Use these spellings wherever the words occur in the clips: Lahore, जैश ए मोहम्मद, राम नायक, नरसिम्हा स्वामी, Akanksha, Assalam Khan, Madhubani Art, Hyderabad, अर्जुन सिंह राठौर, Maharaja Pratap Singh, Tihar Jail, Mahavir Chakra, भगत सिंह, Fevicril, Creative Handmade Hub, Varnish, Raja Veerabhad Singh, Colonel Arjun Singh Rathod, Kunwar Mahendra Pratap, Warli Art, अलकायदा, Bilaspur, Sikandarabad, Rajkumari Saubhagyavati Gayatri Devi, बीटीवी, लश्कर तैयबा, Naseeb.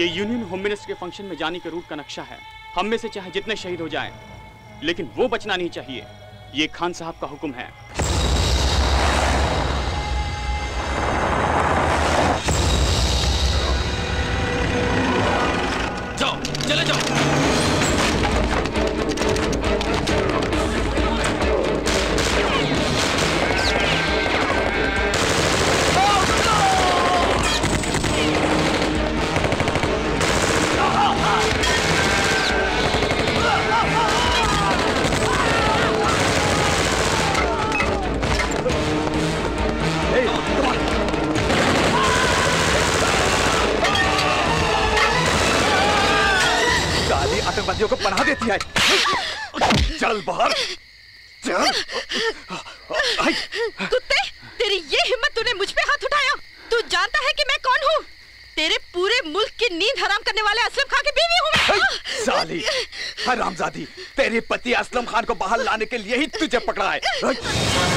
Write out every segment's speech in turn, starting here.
ये union home minister के function में जाने के रूट का नक्शा है। हम में से चाहे जितने शहीद हो जाएं, लेकिन वो बचना नहीं चाहिए। ये खान साहब का हुक्म है। को पनाह देती है। चल बाहर, चल। कुत्ते, तेरी ये हिम्मत, तूने मुझ पे हाथ उठाया? तू जानता है कि मैं कौन हूँ? तेरे पूरे मुल्क की नींद हराम करने वाले असलम खान की बीवी हूँ मैं। साली, हरामजादी, तेरे पति असलम खान को बाहर लाने के लिए ही तुझे पकड़ा है।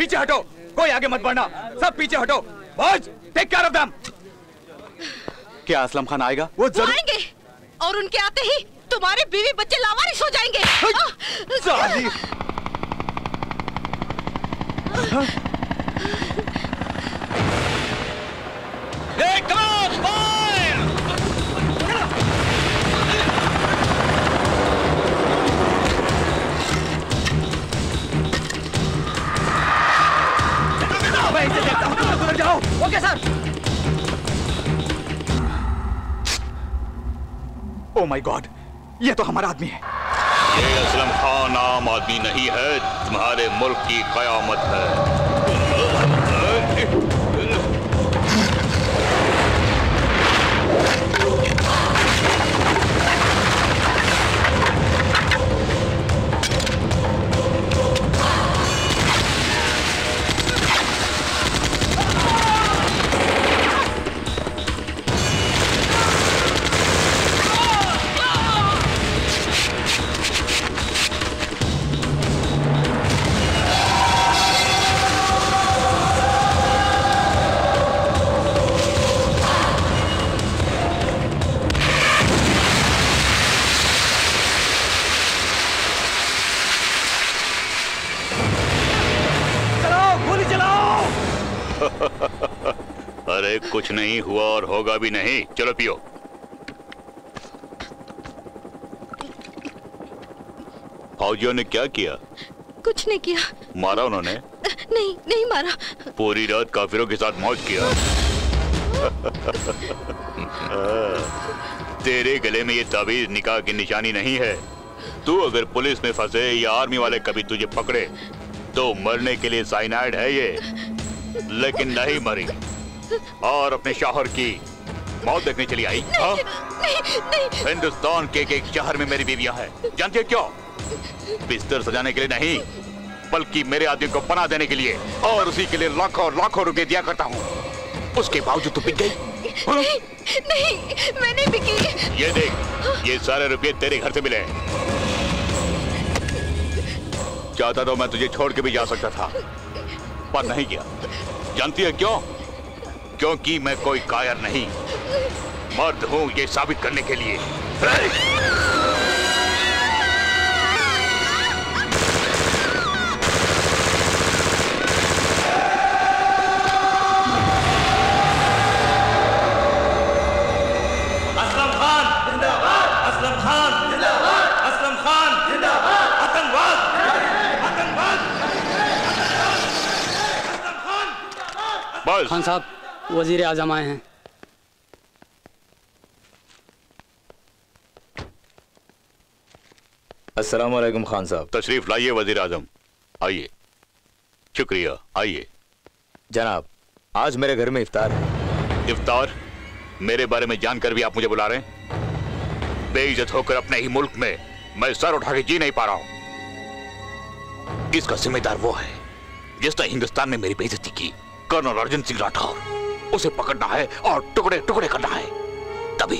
पीछे हटो, कोई आगे मत बढ़ना, सब पीछे हटो। भाज, टेक केयर ऑफ देम। क्या असलम खान आएगा? वो जरूर आएंगे, और उनके आते ही तुम्हारे बीवी बच्चे लावारिस हो जाएंगे। साली, okay sir. Oh my god, ये तो हमारा आदमी है। ये असलम खान आम आदमी नहीं है, तुम्हारे मुल्क की कयामत है। कुछ नहीं हुआ और होगा भी नहीं। चलो पियो। फौजियों ने क्या किया? कुछ नहीं किया। मारा उन्होंने? नहीं, नहीं मारा। पूरी रात काफिरों के साथ मौज किया। तेरे गले में ये ताबीज निकाह की निशानी नहीं है। तू अगर पुलिस में फंसे या आर्मी वाले कभी तुझे पकड़े तो मरने के लिए साइनाइड है ये, लेकिन नहीं मरी और अपने शौहर की मौत देखने चली आई। हाँ, हिंदुस्तान के एक शहर में मेरी बीवियां हैं। जानती है क्यों? बिस्तर सजाने के लिए नहीं, बल्कि मेरे आदमी को पनाह देने के लिए, और उसी के लिए लाखों लाखों रुपए दिया करता हूँ। उसके बावजूद तू बिक गई। नहीं, मैंने बिकी। ये देख, ये सारे रुपये तेरे घर से मिले हैं। चाहता तो मैं तुझे छोड़ के भी जा सकता था, पर नहीं किया। जानती है क्यों? क्योंकि मैं कोई कायर नहीं, मर्द हूं ये साबित करने के लिए। खान साहब वजीर आजम आए हैं। अस्सलाम वालेकुम खान साहब। तशरीफ लाइए वजीर आजम, आइए। शुक्रिया, आइए। जनाब, आज मेरे घर में इफ्तार है। इफ्तार? मेरे बारे में जानकर भी आप मुझे बुला रहे हैं? बेइज्जत होकर अपने ही मुल्क में मैं सर उठा के जी नहीं पा रहा हूं। इसका जिम्मेदार वो है जिसने हिंदुस्तान में मेरी बेइज्जती की, कर्नल अर्जुन सिंह राठौर। उसे पकड़ना है और टुकड़े टुकड़े करना है। तभी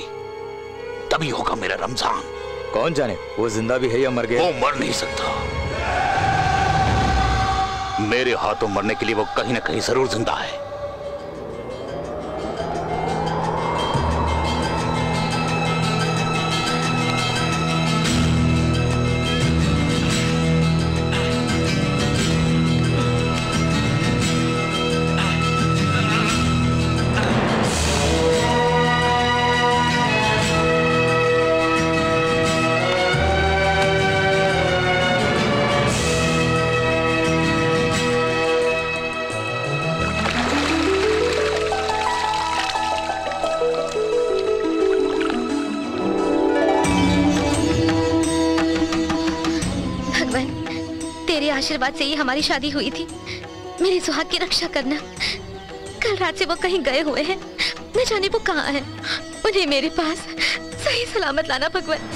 तभी होगा मेरा रमजान। कौन जाने वो जिंदा भी है या मर गया। वो मर नहीं सकता, मेरे हाथों मरने के लिए वो कहीं ना कहीं जरूर जिंदा है। आशीर्वाद से ही हमारी शादी हुई थी। मेरे सुहाग की रक्षा करना। कल रात से वो कहीं गए हुए हैं, न जाने वो कहाँ हैं। उन्हें मेरे पास सही सलामत लाना भगवान।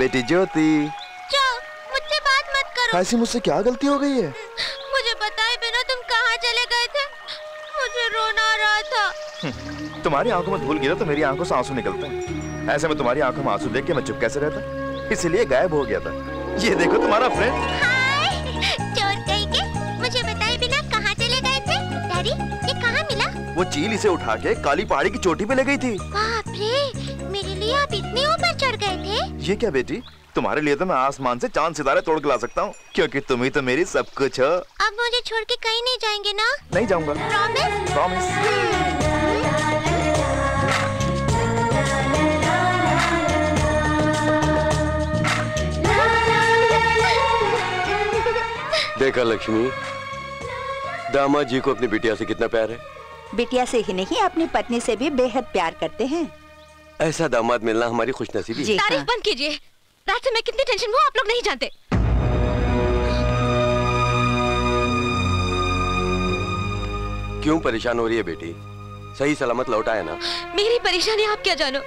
बेटी ज्योति, मुझसे बात मत करो। ऐसी मुझसे क्या गलती हो गई है? मुझे बताए बिना तुम कहाँ चले गए थे? मुझे रोना आ रहा था। तुम्हारी आंखों में धूल गिरा तो मेरी आंखों से आंसू निकलते हैं। ऐसे में तुम्हारी आंखों में आंसू देख के मैं चुप कैसे रहता, इसीलिए गायब हो गया था। ये देखो तुम्हारा फ्रेंड। चोर कहीं के मुझे बताए बिना कहाँ चले गए थे? डैडी, ये कहाँ मिला? वो चील इसे उठा के काली पहाड़ी की चोटी पे ले गई थी। बाप रे, मेरे लिए आप इतने ऊपर चढ़ गए थे? ये क्या बेटी, तुम्हारे लिए तो मैं आसमान से चांद सितारे तोड़ के ला सकता हूँ, क्योंकि तुम ही तो मेरी सब कुछ हो। अब मुझे छोड़ के कहीं नहीं जाएंगे ना? नहीं जाऊंगा। प्रॉमिस? प्रॉमिस। देखा लक्ष्मी, दामाद जी को अपनी बिटिया से कितना प्यार है। बिटिया से ही नहीं, अपनी पत्नी से भी बेहद प्यार करते हैं। ऐसा दामाद मिलना हमारी खुशनसीबी है। तारीफ बंद कीजिए, रात से मैं कितनी टेंशन में हूँ आप लोग नहीं जानते। क्यों परेशान हो रही है बेटी, सही सलामत लौटा है ना? मेरी परेशानी आप क्या जानो,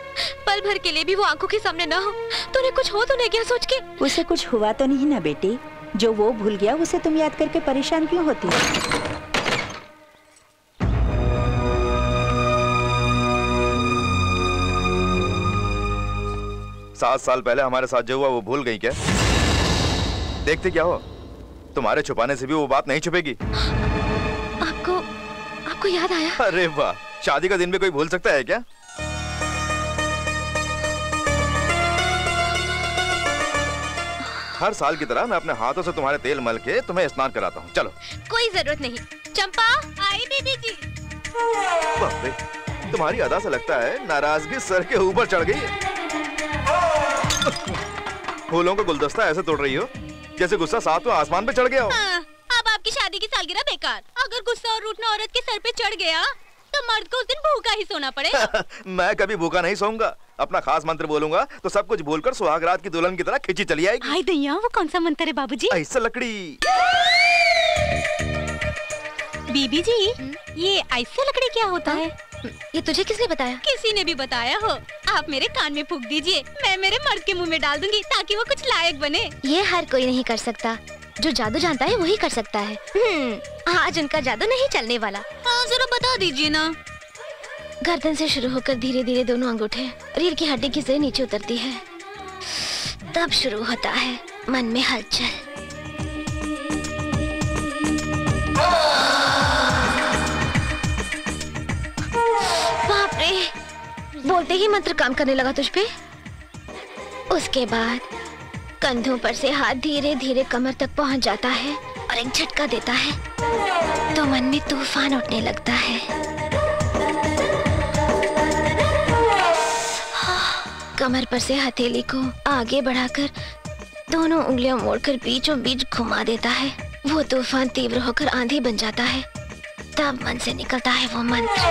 पल भर के लिए भी वो आंखों के सामने ना हो तो उन्हें कुछ हो तो नहीं गया सोच के। उसे कुछ हुआ तो नहीं ना बेटी? जो वो भूल गया उसे तुम याद करके परेशान क्यों होती हो? सात साल पहले हमारे साथ जो हुआ वो भूल गई क्या? देखते क्या हो, तुम्हारे छुपाने से भी वो बात नहीं छुपेगी। आपको याद आया? अरे वाह, शादी का दिन भी कोई भूल सकता है क्या? हर साल की तरह मैं अपने हाथों से तुम्हारे तेल मल के तुम्हें स्नान कराता हूँ। चलो। कोई जरूरत नहीं। चंपा आई दीदी जी। बाप रे, तुम्हारी अदा से लगता है नाराजगी सर के ऊपर चढ़ गई है। फूलों का गुलदस्ता ऐसे तोड़ रही हो जैसे गुस्सा सातवें आसमान पे चढ़ गया हो। हाँ, अब आपकी शादी की सालगिरह बेकार। अगर गुस्सा और रूठना औरत के सर पे चढ़ गया तो मर्द को उस दिन भूखा ही सोना पड़ेगा। मैं कभी भूखा नहीं सोऊंगा। अपना खास मंत्र बोलूंगा तो सब कुछ भूलकर सुहागरात की दुल्हन की तरह खिंची चली आएगी। हाय दैया, वो कौन सा मंत्र है बाबूजी? ऐसा लकड़ी। बीबी जी, ये ऐसा लकड़ी क्या होता है? ये तुझे किसने बताया? किसी ने भी बताया हो, आप मेरे कान में फूंक दीजिए, मैं मेरे मर्द के मुँह में डाल दूंगी ताकि वो कुछ लायक बने। ये हर कोई नहीं कर सकता, जो जादू जानता है वही कर सकता है। आज उनका जादू नहीं चलने वाला। हाँ, जरा बता दीजिए ना। गर्दन से शुरू होकर धीरे धीरे दोनों अंगूठे रीढ़ की हड्डी की से नीचे उतरती है, तब शुरू होता है मन में हलचल। बाप रे, बोलते ही मंत्र काम करने लगा तुझ पे। उसके बाद कंधों पर से हाथ धीरे धीरे कमर तक पहुंच जाता है और एक झटका देता है तो मन में तूफान उठने लगता है। कमर पर से हथेली को आगे बढ़ाकर दोनों उंगलियां मोड़कर बीचों बीच घुमा देता है। वो तूफान तीव्र होकर आंधी बन जाता है, तब मन से निकलता है वो मंत्र।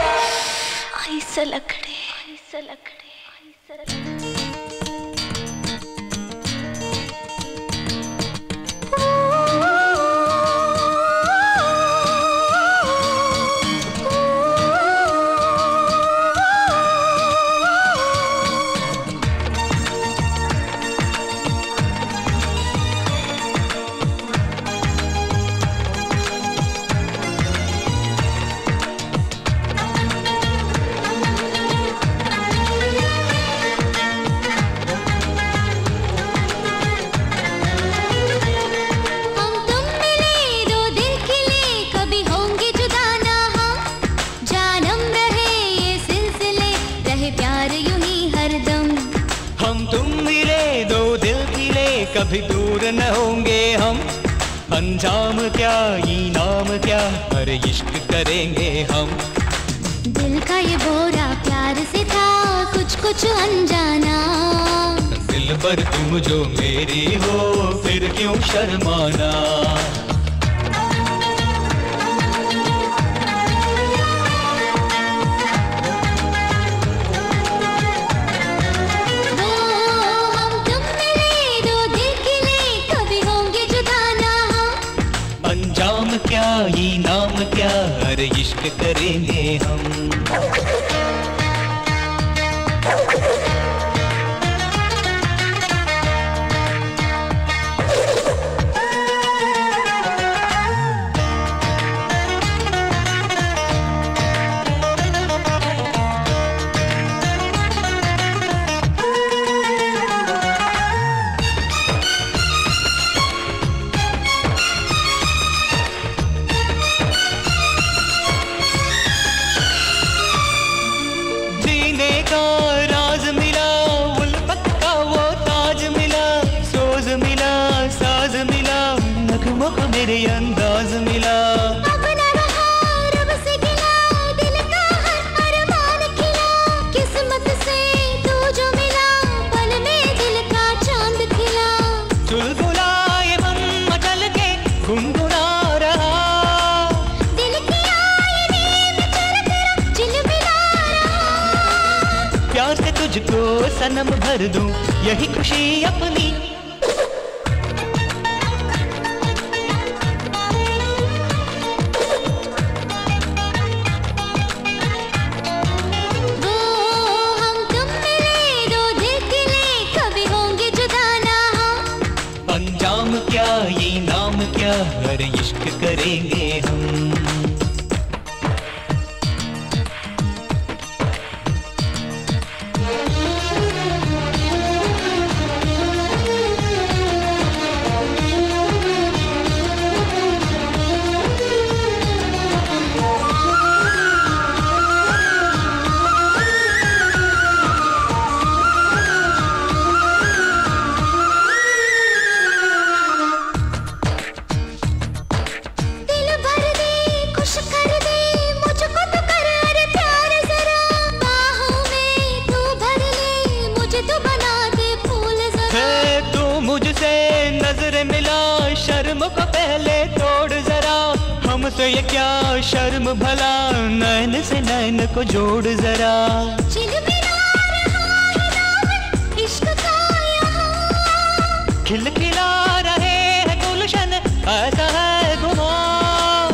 कभी दूर न होंगे हम, अंजाम क्या इनाम क्या, हर इश्क करेंगे हम। दिल का ये बोरा प्यार से था, कुछ कुछ अनजाना। दिल पर तुम जो मेरी हो, फिर क्यों शर्माना। ये नाम क्या, हर इश्क करेंगे हम। सनम भर दूं यही खुशी अपनी, वो हम तुम मिले दो दिल के लिए कभी होंगे जुदा ना हम। अंजाम क्या ये नाम क्या, हर इश्क करेंगे हम। तो ये क्या शर्म भला, नैन से नैन को जोड़ जरा। इश्क का यहाँ खिलखिला रहे हैं गुलशन, ऐसा है गुमान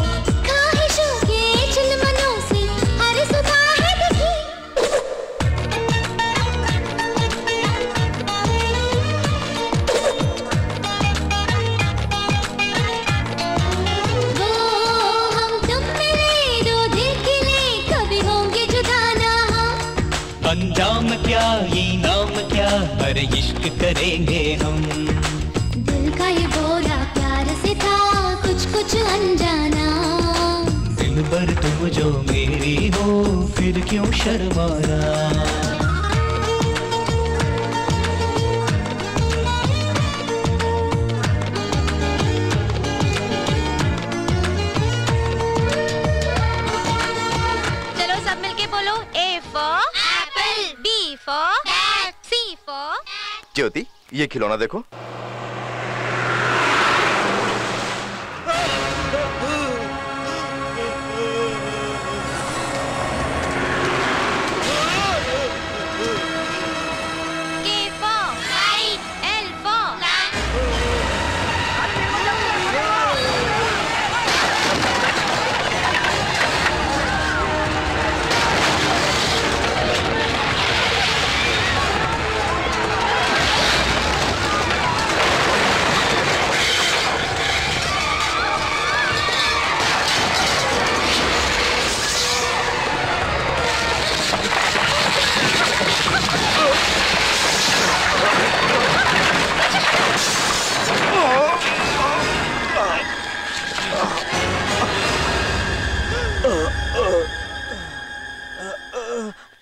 ख्वाहिशों के चिलमनों से हर सुबह है दुखी। वो हम तुम मिले दो दिल के लिए कभी होंगे जुदा ना क्या इनाम क्या, अरे इश्क करेंगे हम। दिल का ये बोला प्यार से था, कुछ कुछ अनजाना। दिल पर तुम जो मेरी हो फिर क्यों शर्माना। ज्योति ये खिलौना देखो।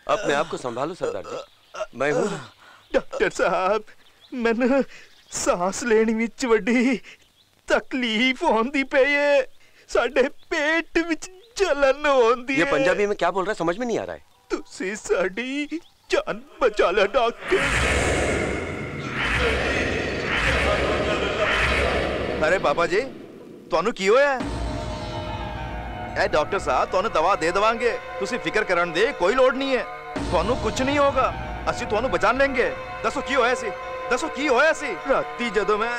अपने आप को संभालो सरदार जी, मैं हूँ। डॉक्टर साहब मैंने सांस लेने विच वड्डी तकलीफ होंदी पई है, साडे पेट विच जलन होंदी है। ये पंजाबी में क्या बोल रहा है समझ में नहीं आ रहा है। तुसी साडी जान बचा लो डॉक्टर। अरे पापा जी तुहानू की होया? डॉक्टर साहब तुहानू दवा दे देवांगे, तुसी फिकर करन दे कोई लोड नहीं है। तुहानू कुछ नहीं होगा, असी तुहानू बचान लेंगे। दसो की होया सी, दसो की होया सी। राती जदों मैं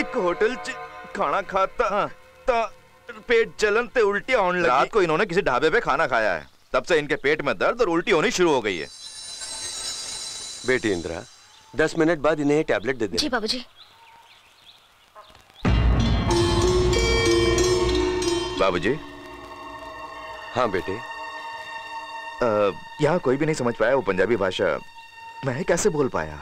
एक होटल च खाना खाता ता पेट जलन ते उल्टी आउन लगी। रात को इन्होंने किसी ढाबे पे खाना खाया है, तब से इनके पेट में दर्द और उल्टी होनी शुरू हो गई है। बेटी इंदिरा 10 मिनट बाद इन्हें टैबलेट दे दें। जी बाबू जी। बाबू जी। हाँ बेटे। यहाँ कोई भी नहीं समझ पाया वो पंजाबी भाषा, मैं कैसे बोल पाया।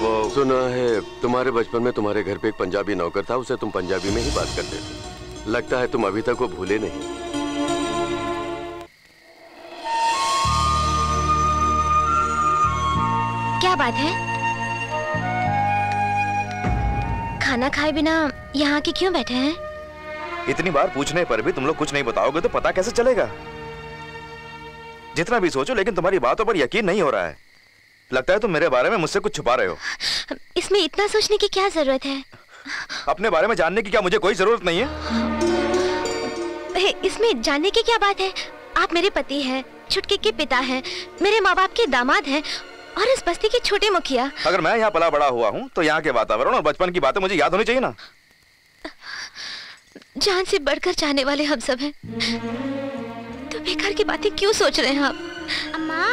वो सुना है तुम्हारे बचपन में तुम्हारे घर पे एक पंजाबी नौकर था, उसे तुम पंजाबी में ही बात करते थे। लगता है तुम अभी तक वो भूले नहीं। क्या बात है, खाना खाए बिना यहाँ के क्यों बैठे हैं? इतनी बार पूछने पर भी तुम लोग कुछ नहीं बताओगे तो पता कैसे चलेगा। जितना भी सोचो लेकिन तुम्हारी बातों पर यकीन नहीं हो रहा है। लगता है तुम मेरे बारे में मुझसे कुछ छुपा रहे हो। इसमें इतना सोचने की क्या जरूरत है? अपने बारे में जानने की क्या मुझे कोई जरूरत नहीं है? इसमें जानने की क्या बात है? आप मेरे पति हैं, छुटके के पिता हैं, मेरे माँ बाप के दामाद हैं और इस बस्ती के छोटे मुखिया। अगर मैं यहाँ पला बड़ा हुआ हूँ तो यहाँ के वातावरण और बचपन की बातें मुझे याद होनी चाहिए ना। जान से बढ़कर जाने वाले हम सब हैं, तो बेकार की बातें क्यों सोच रहे हैं आप? अम्मा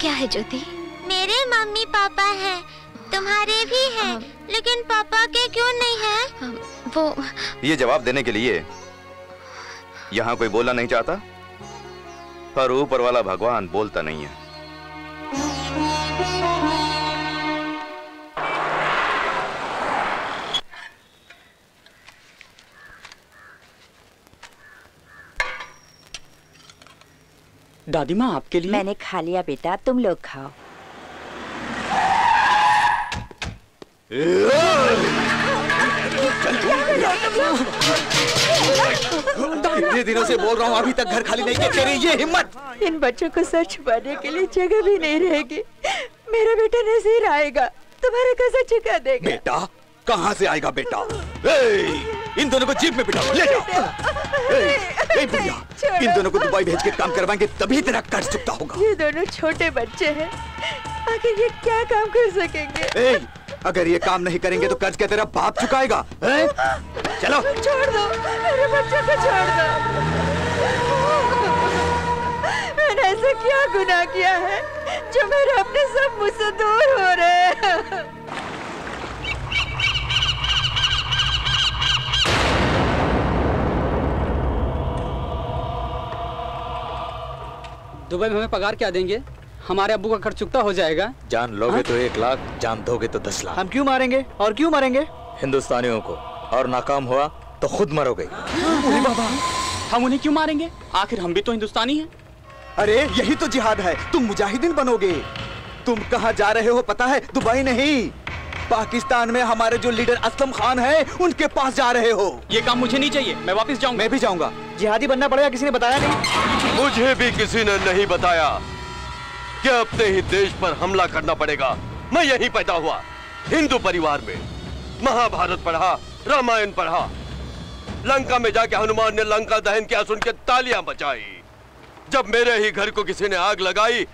क्या है ज्योति? मेरे मम्मी पापा हैं, तुम्हारे भी हैं, लेकिन पापा के क्यों नहीं हैं? वो ये जवाब देने के लिए यहाँ कोई बोलना नहीं चाहता, पर ऊपर वाला भगवान बोलता नहीं है। दादी माँ आपके लिए मैंने खा लिया बेटा, तुम लोग खाओ। इतने दिनों से बोल रहा हूँ अभी तक घर खाली नहीं किया, तेरी ये हिम्मत। इन बच्चों को सर छुपाने के लिए जगह भी नहीं रहेगी। मेरा बेटा नसीर आएगा, तुम्हारा कैसा चुका देगा। बेटा कहाँ से आएगा बेटा? इन दोनों को जीप में बिठाओ, ले जाओ। इन दोनों को दुबई भेज के काम करवाएंगे तभी तेरा कर्ज चुकता होगा। ये दोनों छोटे बच्चे हैं, आखिर ये क्या काम कर सकेंगे? अगर ये काम नहीं करेंगे तो कर्ज क्या तेरा बाप चुकाएगा? चलो छोड़ दो मेरे बच्चों को, छोड़ दो। मैंने ऐसा क्या गुनाह किया है जो मेरे अपने सब मुझसे दूर हो रहे हैं? दुबई में हमें पगार क्या देंगे? हमारे अब्बू का खर्च चुकता हो जाएगा। जान लोगे तो 1 लाख, जान दोगे तो 10 लाख। हम क्यों मारेंगे और क्यों मारेंगे हिंदुस्तानियों को? और नाकाम हुआ तो खुद मरोगे। बाबा, हम उन्हें क्यों मारेंगे? आखिर हम भी तो हिंदुस्तानी हैं। अरे यही तो जिहाद है। तुम मुजाहिदीन बनोगे। तुम कहाँ जा रहे हो पता है? दुबई नहीं, पाकिस्तान में हमारे जो लीडर असलम खान हैं, उनके पास जा रहे हो। ये काम मुझे नहीं चाहिए, मैं वापस जाऊंगा। मैं भी जाऊंगा। जिहादी बनना पड़ेगा। किसी ने बताया नहीं? मुझे भी किसी ने नहीं बताया कि अपने ही देश पर हमला करना पड़ेगा। मैं यही पैदा हुआ, हिंदू परिवार में। महाभारत पढ़ा, रामायण पढ़ा, लंका में जाके हनुमान ने लंका दहन किया सुन के तालियां बचाई। जब मेरे ही घर को किसी ने आग लगाई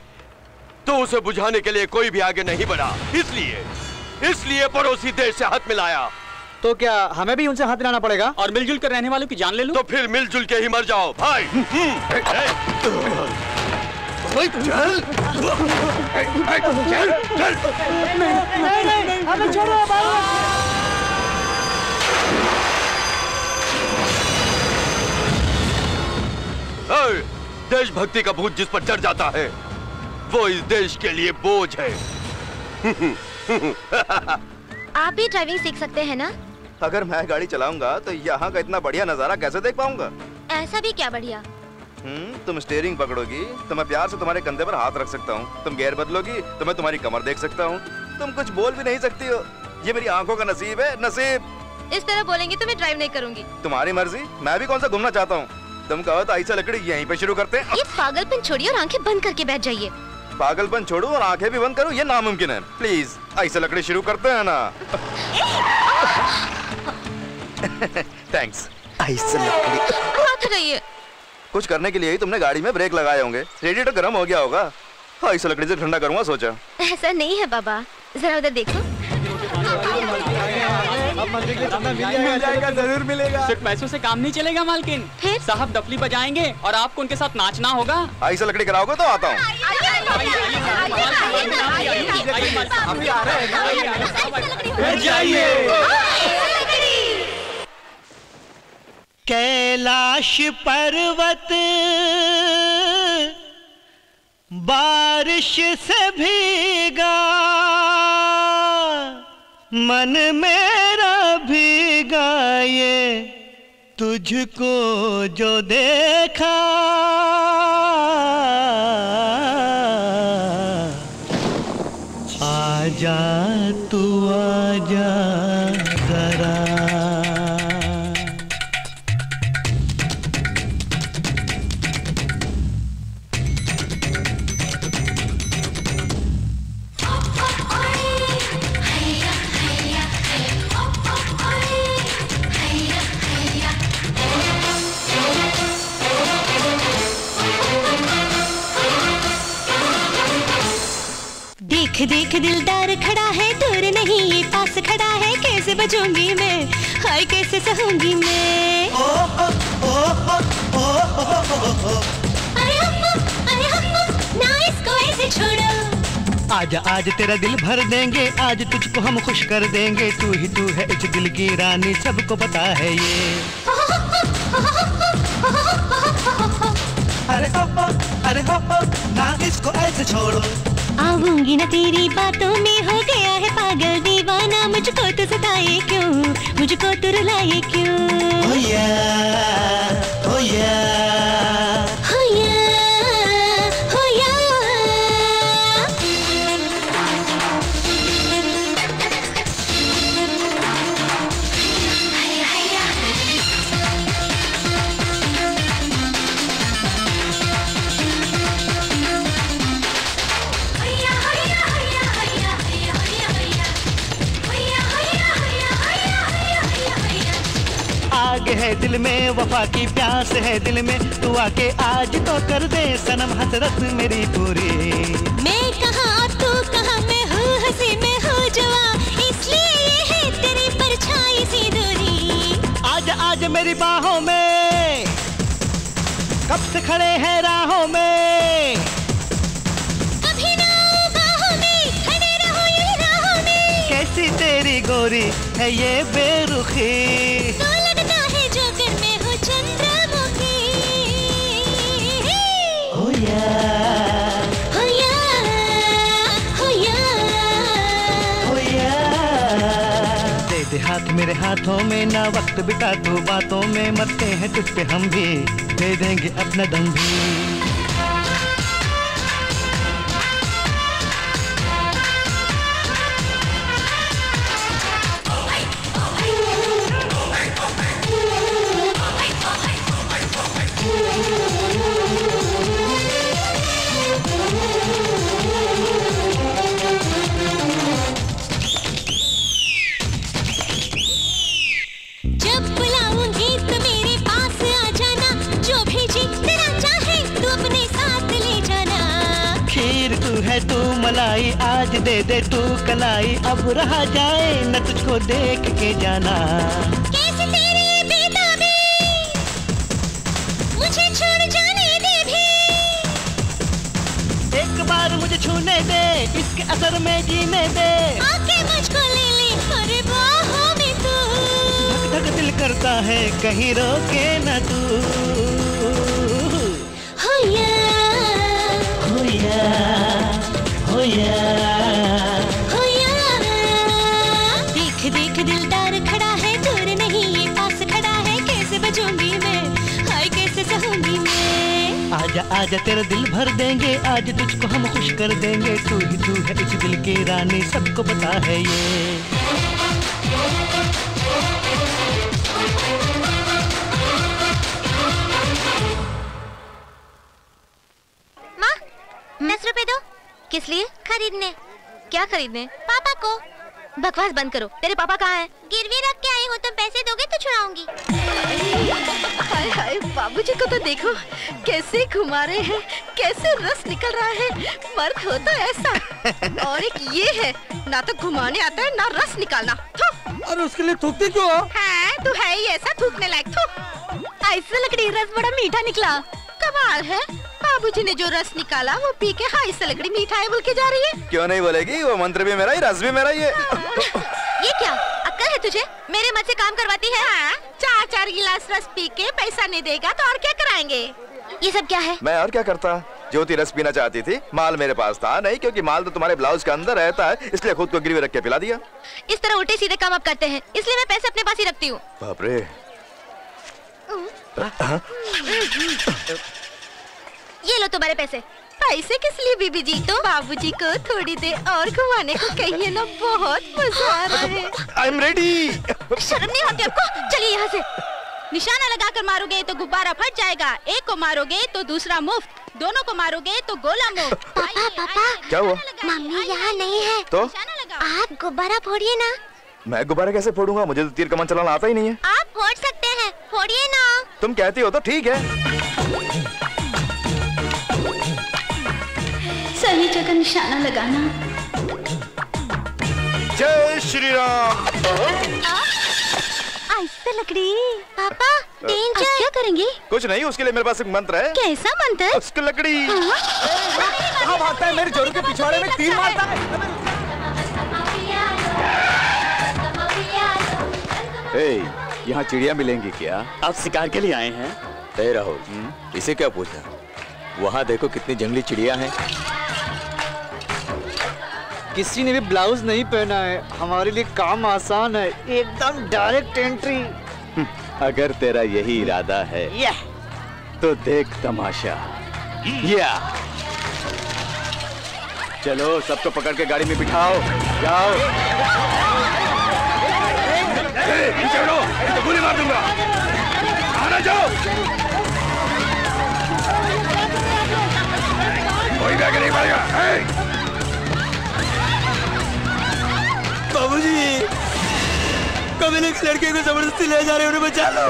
तो उसे बुझाने के लिए कोई भी आगे नहीं बढ़ा, इसलिए पड़ोसी देश से हाथ मिलाया। तो क्या हमें भी उनसे हाथ मिलाना पड़ेगा और मिलजुल कर रहने वालों की जान ले लो? तो फिर मिलजुल के ही मर जाओ भाई। देशभक्ति का भूत जिस पर चढ़ जाता है वो इस देश के लिए बोझ है। आप भी ड्राइविंग सीख सकते हैं ना? अगर मैं गाड़ी चलाऊंगा तो यहाँ का इतना बढ़िया नजारा कैसे देख पाऊंगा? ऐसा भी क्या बढ़िया? तुम स्टीयरिंग पकड़ोगी तो मैं प्यार से तुम्हारे कंधे पर हाथ रख सकता हूँ। तुम गियर बदलोगी तो मैं तुम्हारी कमर देख सकता हूँ। तुम कुछ बोल भी नहीं सकती हो। ये मेरी आंखों का नसीब है, नसीब। इस तरह बोलेंगी तो मैं ड्राइव नहीं करूँगी। तुम्हारी मर्जी, मैं भी कौन सा घूमना चाहता हूँ। तुम कहो तो ऐसा लकड़ी यहीं पे शुरू करते हैं। ये पागलपन छोड़िए और आंखें बंद करके बैठ जाइए। पागलपन छोड़ू और आंखें भी बंद करूं, ये नामुमकिन है। प्लीज ऐसे लकड़ी शुरू करते हैं ना। थैंक्स। ऐसे लकड़ी कुछ करने के लिए ही तुमने गाड़ी में ब्रेक लगाए होंगे। रेडिएटर गर्म हो गया होगा। ऐसे लकड़ी से ठंडा करूंगा सोचा। ऐसा नहीं है बाबा, जरा उधर देखो। जरूर मिलेगा। सिर्फ पैसों से काम नहीं चलेगा मालकिन। साहब डफली बजाएंगे और आपको उनके साथ नाचना होगा। ऐसे लकड़ी कराओगे तो आता हूँ। कैलाश पर्वत बारिश से भीगा, मन मेरा भीगा ये तुझको जो देखा। आजा तू आजा जरा, देख दिलदार खड़ा है, दूर नहीं ये पास खड़ा है। कैसे बजूंगी मैं, हाय कैसे सहूंगी मैं। अरे अम्मा, ना इसको ऐसे छोड़ो। आज आज तेरा दिल भर देंगे, आज तुझको हम खुश कर देंगे। तू ही तू है इस दिल की रानी, सबको पता है ये। अरे अम्मा, ना इसको ऐसे छोड़ो। आऊंगी ना तेरी बातों में, हो गया है पागल दीवाना। मुझको तो सताए क्यों, मुझको तो रुलाए क्यों। हो या, हो या, हो या, हो या। है दिल में वफा की प्यास, है दिल में तू आके आज तो कर दे सनम हसरत मेरी पूरी। मैं कहां और तू कहां, मैं हूं हंसी मैं हूं जवा, इसलिए ये है तेरी परछाई सी दूरी। आज आज मेरी बाहों में, कब से खड़े हैं राहों में। कभी ना बाहों में खड़े रहो ये राहों में। कैसी तेरी गोरी है ये बेरुखी, yeah। तेरे हाथों में ना वक्त बिता दो, बातों में मरते हैं तुझ पे हम भी, दे देंगे अपना दम भी। आज दे दे तू कलाई, अब रहा जाए न तुझको देख के जाना। कैसे तेरी बेताबी, मुझे छोड़ जाने दे भी, एक बार मुझे छूने दे, इसके असर में जीने दे। आके मुझको ले ले और बाहों में तू, धक धक दिल करता है कहीं रोके न तू। होया होया देख देख दिलदार खड़ा है, दूर नहीं ये पास खड़ा है, कैसे बजूंगी मैं, हाय कैसे सहूंगी मैं। आजा आजा तेरा दिल भर देंगे, आज तुझको हम खुश कर देंगे, तू है इस दिल की रानी, सबको पता है ये। किस लिए? खरीदने। क्या खरीदने? पापा को। बकवास बंद करो, तेरे पापा कहाँ हैं? गिरवी रख के आई हूँ, तुम पैसे दोगे तो छुड़ाऊंगी। हाय हाय बाबूजी को तो देखो कैसे घुमा रहे हैं, कैसे रस निकल रहा है, मर्द हो तो ऐसा। और एक ये है, ना तो घुमाने आता है ना रस निकालना। और उसके लिए थूकती क्यों? हाँ तू है ही ऐसा, थूकने लायक। थूक ऐसा लकड़ी, रस बड़ा मीठा निकला, कमाल है। बाबूजी ने जो रस निकाला वो पी के हाय सलगड़ी मीठा है बोल के जा रही है। क्यों नहीं बोलेगी, वो मंत्र भी मेरा ही, रस भी मेरा ही है। ये क्या अक्कल है तुझे, मेरे मत से काम करवाती है। हाँ? चार चार गिलास रस पी के पैसा नहीं देगा तो और क्या कराएंगे। ये सब क्या है? मैं और क्या करता, ज्योति रस पीना चाहती थी, माल मेरे पास था नहीं, क्योंकि माल तो तुम्हारे ब्लाउज के अंदर रहता है, इसलिए खुद को गिरवी रख के पिला दिया। इस तरह उल्टे सीधे काम आप करते हैं, इसलिए मैं पैसे अपने पास ही रखती हूँ। बाप रे, ये लो तुम्हारे पैसे। पैसे किस लिए बीबी जी? तो बाबूजी को थोड़ी देर और घुमाने को कहिए ना, बहुत मजा आ रहा है। I am ready. शर्म नहीं आती आपको? चलिए यहाँ से। निशाना लगाकर मारोगे तो गुब्बारा फट जाएगा, एक को मारोगे तो दूसरा मुफ्त, दोनों को मारोगे तो गोला मुफ्त। पापा पापा क्या हुआ? मम्मी यहाँ नहीं है तो आप गुब्बारा फोड़िए ना। मैं गुब्बारा कैसे फोड़ूंगा, मुझे तो तीर कमान चलाना आता ही नहीं है। आप फोड़ सकते हैं, फोड़िए ना। तुम कहती हो तो ठीक है। सही जगह निशाना लगाना। जय श्री राम। आहिस्ता लकड़ी। पापा डेंजर। क्या करेंगे? कुछ नहीं, उसके लिए मेरे पास एक मंत्र है। कैसा मंत्र? उसकी लकड़ी। हाँ भागता है, मेरे जोड़ों के पिछवाड़े में तीर मारता है। ए, यहाँ चिड़िया मिलेंगी क्या? आप शिकार के लिए आए हैं? तय रहो, इसे क्या पूछा, वहाँ देखो कितनी जंगली चिड़िया हैं। किसी ने भी ब्लाउज नहीं पहना है, हमारे लिए काम आसान है, एकदम डायरेक्ट एंट्री। अगर तेरा यही इरादा है तो देख तमाशा। चलो सबको पकड़ के गाड़ी में बिठाओ, जाओ। तो गोली मार दूंगा, आना जाओ। कोई भी आगे नहीं बढ़ेगा। बाबूजी, कबीले के लड़के को जबरदस्ती ले जा रहे हैं, उन्हें बचा लो।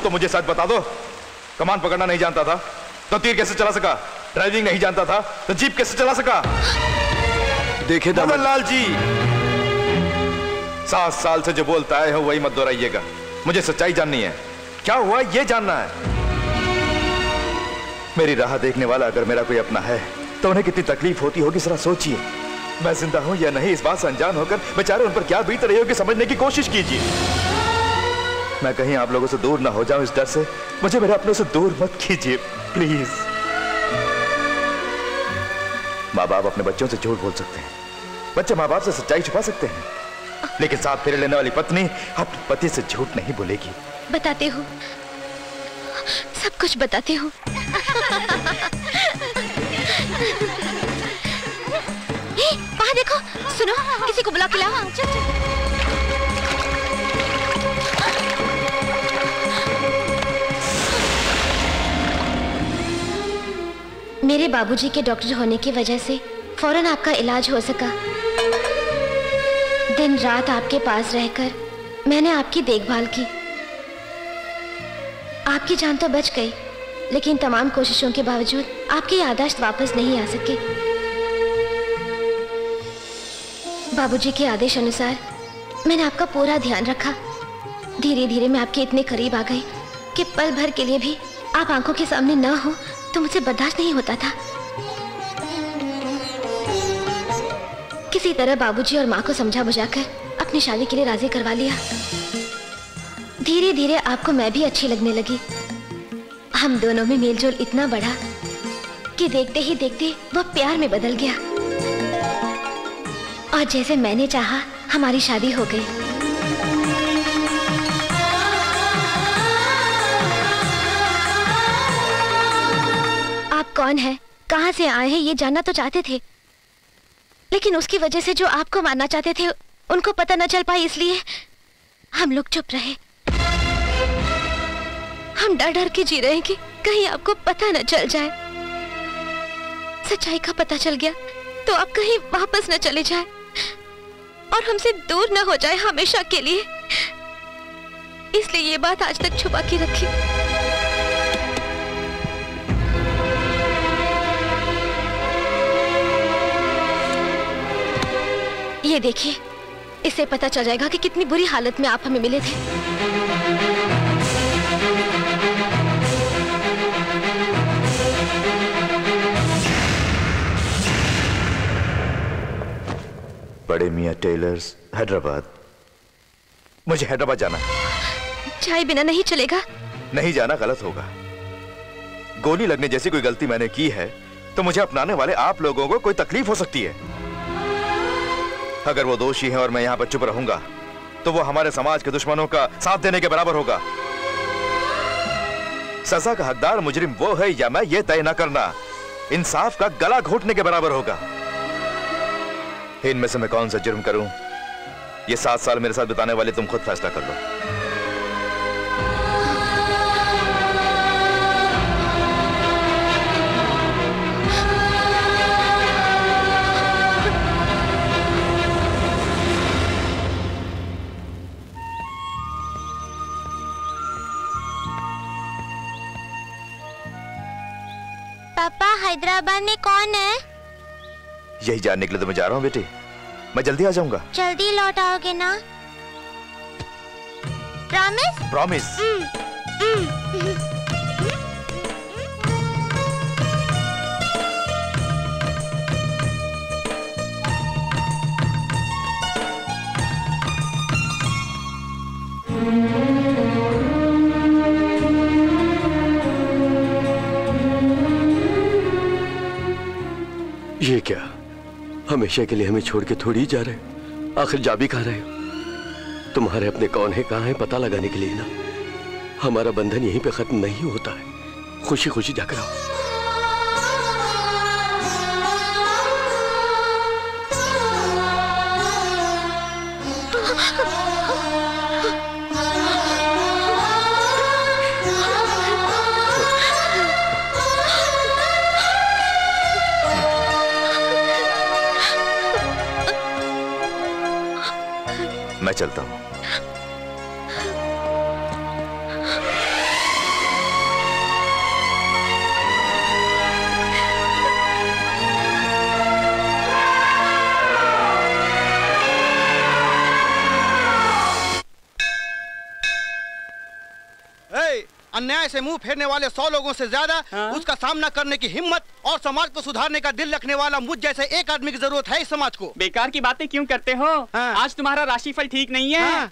अब तो मुझे सच बता दो, कमान पकड़ना नहीं जानता था तो तीर कैसे चला सका, ड्राइविंग नहीं जानता था तो जीप कैसे चला सका? देखे मदन लाल जी, 7 साल से जो बोलता है वही मत दोहराइएगा, मुझे सच्चाई जाननी है। क्या हुआ ये जानना है। मेरी राह देखने वाला अगर मेरा कोई अपना है तो उन्हें कितनी तकलीफ होती होगी, जरा सोचिए। मैं जिंदा हूं या नहीं इस बात से अनजान होकर बेचारे उन पर क्या बीत रही होगी समझने की कोशिश कीजिए। मैं कहीं आप लोगों से दूर ना हो जाऊं इस डर से मुझे मेरे अपनों से दूर मत कीजिए प्लीज। माँ बाप अपने बच्चों से झूठ बोल सकते हैं, बच्चे माँ बाप से सच्चाई छुपा सकते हैं, लेकिन साथ फेरे लेने वाली पत्नी अपने पति से झूठ नहीं बोलेगी। बताते हो, सब कुछ बताते हो। वहाँ देखो, सुनो, किसी को बुला के लाओ। मेरे बाबूजी के डॉक्टर होने की वजह से फौरन आपका इलाज हो सका। दिन रात आपके पास रहकर मैंने आपकी देखभाल की। आपकी जान तो बच गई, लेकिन तमाम कोशिशों के बावजूद आपकी याददाश्त वापस नहीं आ सकी। बाबूजी के आदेश अनुसार मैंने आपका पूरा ध्यान रखा। धीरे धीरे मैं आपके इतने करीब आ गई कि पल भर के लिए भी आप आंखों के सामने ना हो तो मुझे बर्दाश्त नहीं होता था। किसी तरह बाबूजी और माँ को समझा बुझाकर अपनी शादी के लिए राजी करवा लिया। धीरे धीरे आपको मैं भी अच्छी लगने लगी। हम दोनों में मेलजोल इतना बढ़ा कि देखते ही देखते वो प्यार में बदल गया और जैसे मैंने चाहा हमारी शादी हो गई। आप कौन हैं, कहाँ से आए हैं ये जानना तो चाहते थे, लेकिन उसकी वजह से जो आपको मारना चाहते थे उनको पता न चल पाई, इसलिए हम लोग चुप रहे। हम डर डर के जी रहे हैं कि कहीं आपको पता न चल जाए। सच्चाई का पता चल गया तो आप कहीं वापस न चले जाए और हमसे दूर न हो जाए हमेशा के लिए, इसलिए ये बात आज तक छुपा के रखी। ये देखिए, इससे पता चल जाएगा कि कितनी बुरी हालत में आप हमें मिले थे। बड़े मियाँ टेलर्स, हैदराबाद। मुझे हैदराबाद जाना। चाय बिना नहीं चलेगा। नहीं जाना गलत होगा। गोली लगने जैसी कोई गलती मैंने की है तो मुझे अपनाने वाले आप लोगों को कोई तकलीफ हो सकती है। अगर वो दोषी हैं और मैं यहाँ पर चुप रहूंगा तो वो हमारे समाज के दुश्मनों का साथ देने के बराबर होगा। सजा का हकदार मुजरिम वो है या मैं, ये तय न करना इंसाफ का गला घोटने के बराबर होगा। इनमें से मैं कौन सा जुर्म करूं, ये 7 साल मेरे साथ बिताने वाले तुम खुद फैसला कर लो। पापा, हैदराबाद में कौन है यही जानने के लिए तो मैं जा रहा हूँ बेटी। मैं जल्दी आ जाऊंगा। जल्दी लौट आओगे ना? प्रॉमिस? प्रॉमिस। ये क्या, हमेशा के लिए हमें छोड़ के थोड़ी जा रहे हो, आखिर जा भी कहाँ रहे हो? तुम्हारे अपने कौन है कहाँ है पता लगाने के लिए ना, हमारा बंधन यहीं पे खत्म नहीं होता है। खुशी खुशी जाकर आओ। मैं चलता हूं। अन्याय से मुंह फेरने वाले 100 लोगों से ज्यादा उसका सामना करने की हिम्मत और समाज को सुधारने का दिल रखने वाला मुझ जैसे एक आदमी की जरूरत है इस समाज को। बेकार की बातें क्यों करते हो? आज तुम्हारा राशिफल ठीक नहीं है।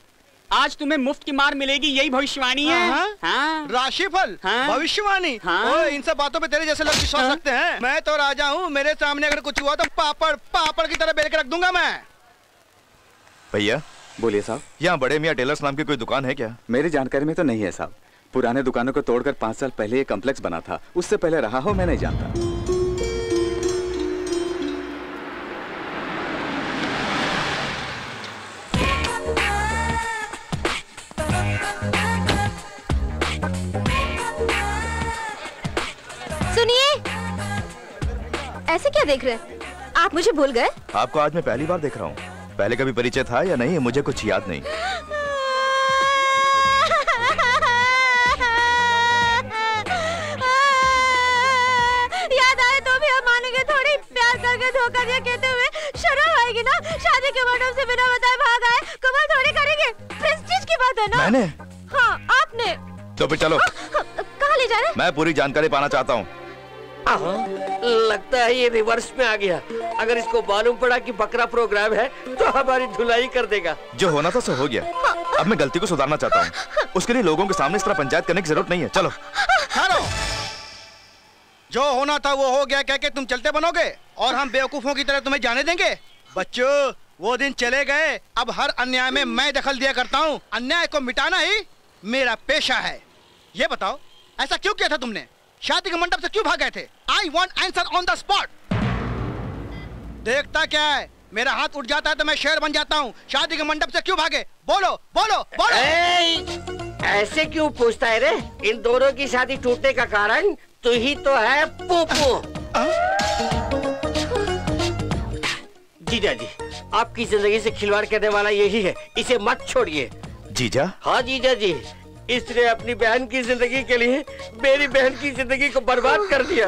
आज तुम्हें मुफ्त की मार मिलेगी, यही भविष्यवाणी है। राशिफल, भविष्यवाणी, इन सब बातों पे तेरे जैसे लोग विश्वास रखते हैं। मैं तो राजा हूँ, मेरे सामने अगर कुछ हुआ तो पापड़ पापड़ की तरह बेल के रख दूंगा मैं। भैया बोलिए साहब, यहाँ बड़े मियाँ टेलर्स नाम की कोई दुकान है क्या? मेरी जानकारी में तो नहीं है साहब। पुराने दुकानों को तोड़कर 5 साल पहले ये कॉम्प्लेक्स बना था, उससे पहले रहा हो मैं नहीं जानता। ऐसे क्या देख रहे हैं? आप मुझे भूल गए? आपको आज मैं पहली बार देख रहा हूँ, पहले कभी परिचय था या नहीं मुझे कुछ याद नहीं। याद आए तो भी हम मानेंगे थोड़ी। प्यार करके धोखा दिया कहते हुए शर्म आएगी ना? शादी के मंडप से बिना बताए भाग आए, कमाल थोड़ी करेंगे। प्रेस्टीज की बात है ना? मैंने? हाँ आपने। तो फिर चलो। कहाँ ले जा रहे? मैं पूरी जानकारी पाना चाहता हूँ। लगता है ये रिवर्स में आ गया। अगर इसको मालूम पड़ा कि बकरा प्रोग्राम है तो हमारी धुलाई कर देगा। जो होना था सो हो गया, अब मैं गलती को सुधारना चाहता हूँ। उसके लिए लोगों के सामने इस तरह पंचायत करने की जरूरत नहीं है। चलो। जो होना था वो हो गया कह के तुम चलते बनोगे और हम बेवकूफों की तरह तुम्हें जाने देंगे? बच्चों वो दिन चले गए, अब हर अन्याय में मैं दखल दिया करता हूँ। अन्याय को मिटाना ही मेरा पेशा है। ये बताओ ऐसा क्यों किया था तुमने? शादी के मंडप से क्यों भाग गए थे? I want answer on the spot. देखता क्या है? मेरा हाथ उठ जाता है तो मैं शेर बन जाता हूँ। शादी के मंडप से क्यों भागे? बोलो बोलो बोलो। ऐसे क्यों पूछता है रे? इन दोनों की शादी टूटने का कारण तू ही तो है। पोपो। जीजा जी, आपकी जिंदगी से खिलवाड़ करने वाला यही है, इसे मत छोड़िए। जीजा? हाँ जीजा जी, इसने अपनी बहन की जिंदगी के लिए मेरी बहन की जिंदगी को बर्बाद कर दिया।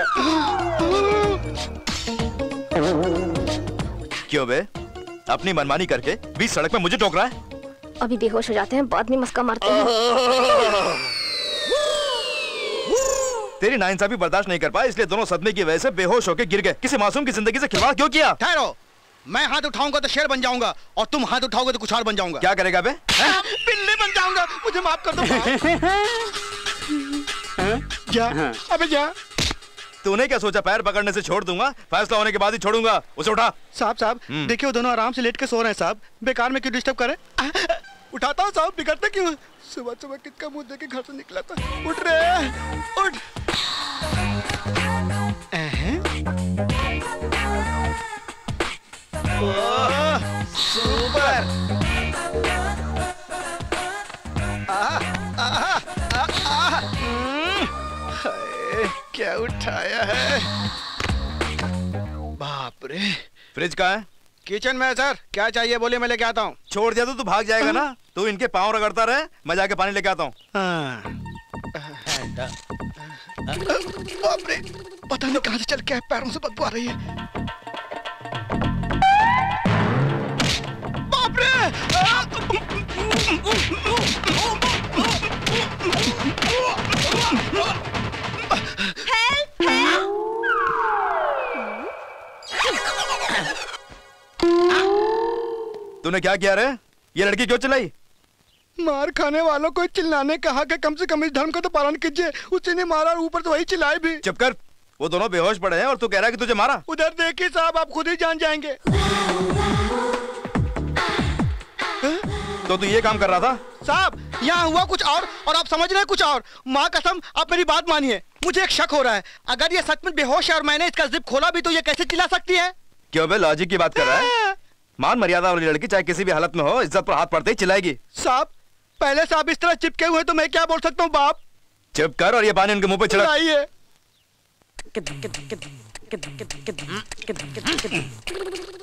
क्यों बे? अपनी मनमानी करके बीच सड़क में मुझे टोक रहा है? अभी बेहोश हो जाते हैं, बाद में मस्का मारते हैं। तेरी नाइंसाफी बर्दाश्त नहीं कर पाए, इसलिए दोनों सदमे की वजह से बेहोश होकर गिर गए। किसी मासूम की जिंदगी से खिलवाड़ क्यों किया? ठहरो, मैं हाथ उठाऊंगा तो शेर बन जाऊंगा और तुम हाथ उठाओगे तो कुछ और बन जाऊंगा। क्या करेगा बे? बिल्ली बन जाऊंगा, मुझे माफ कर दो। जा, अबे जा। तूने क्या सोचा पैर पकड़ने से छोड़ दूंगा? फैसला होने के बाद ही छोड़ूंगा। उसे उठा। साहब साहब देखिए, वो दोनों आराम से लेट के सो रहे हैं साहब, बेकार में क्यों डिस्टर्ब करें? उठाता हूँ साहब, बिगड़ते क्यों? सुबह सुबह किसका मुँह देखे घर से निकला था। उठ रहे, उठ। सुपर। क्या उठाया है? बाप रे। फ्रिज कहाँ है? किचन में है सर, क्या चाहिए बोलिए मैं लेके आता हूँ। छोड़ दिया तो भाग जाएगा ना? तू इनके पाँव रगड़ता रहे, मैं जाके पानी लेके आता हूँ। बाप रे, पता नहीं कहाँ से चल के आया, पैरों से बदबू आ रही है। तूने क्या किया रे? ये लड़की क्यों चिल्लाई? मार खाने वालों को चिल्लाने कहा कि कम से कम इस धर्म का तो पालन कीजिए। उसी ने मारा, ऊपर तो वही चिल्लाई भी। चुप कर, वो दोनों बेहोश पड़े हैं और तू कह रहा है कि तुझे मारा। उधर देखिए साहब, आप खुद ही जान जाएंगे। तो तू ये काम कर रहा था? साहब यहाँ हुआ कुछ और आप समझ रहे हैं कुछ और। माँ कसम आप मेरी बात मानिए, मुझे एक शक हो रहा है, अगर ये सच में बेहोश है और मैंने इसका जिप खोला भी तो ये कैसे चिल्ला सकती है? क्यों बे, लॉजिक की बात कर रहा है? मान मर्यादा वाली लड़की चाहे किसी भी हालत में हो, इज्जत पर हाथ पड़ते ही चिल्लाएगी। साहब पहले से आप इस तरह चिपके हुए तो मैं क्या बोल सकता हूँ बाप। चिप कर और ये पानी उनके मुँह पे चढ़ा।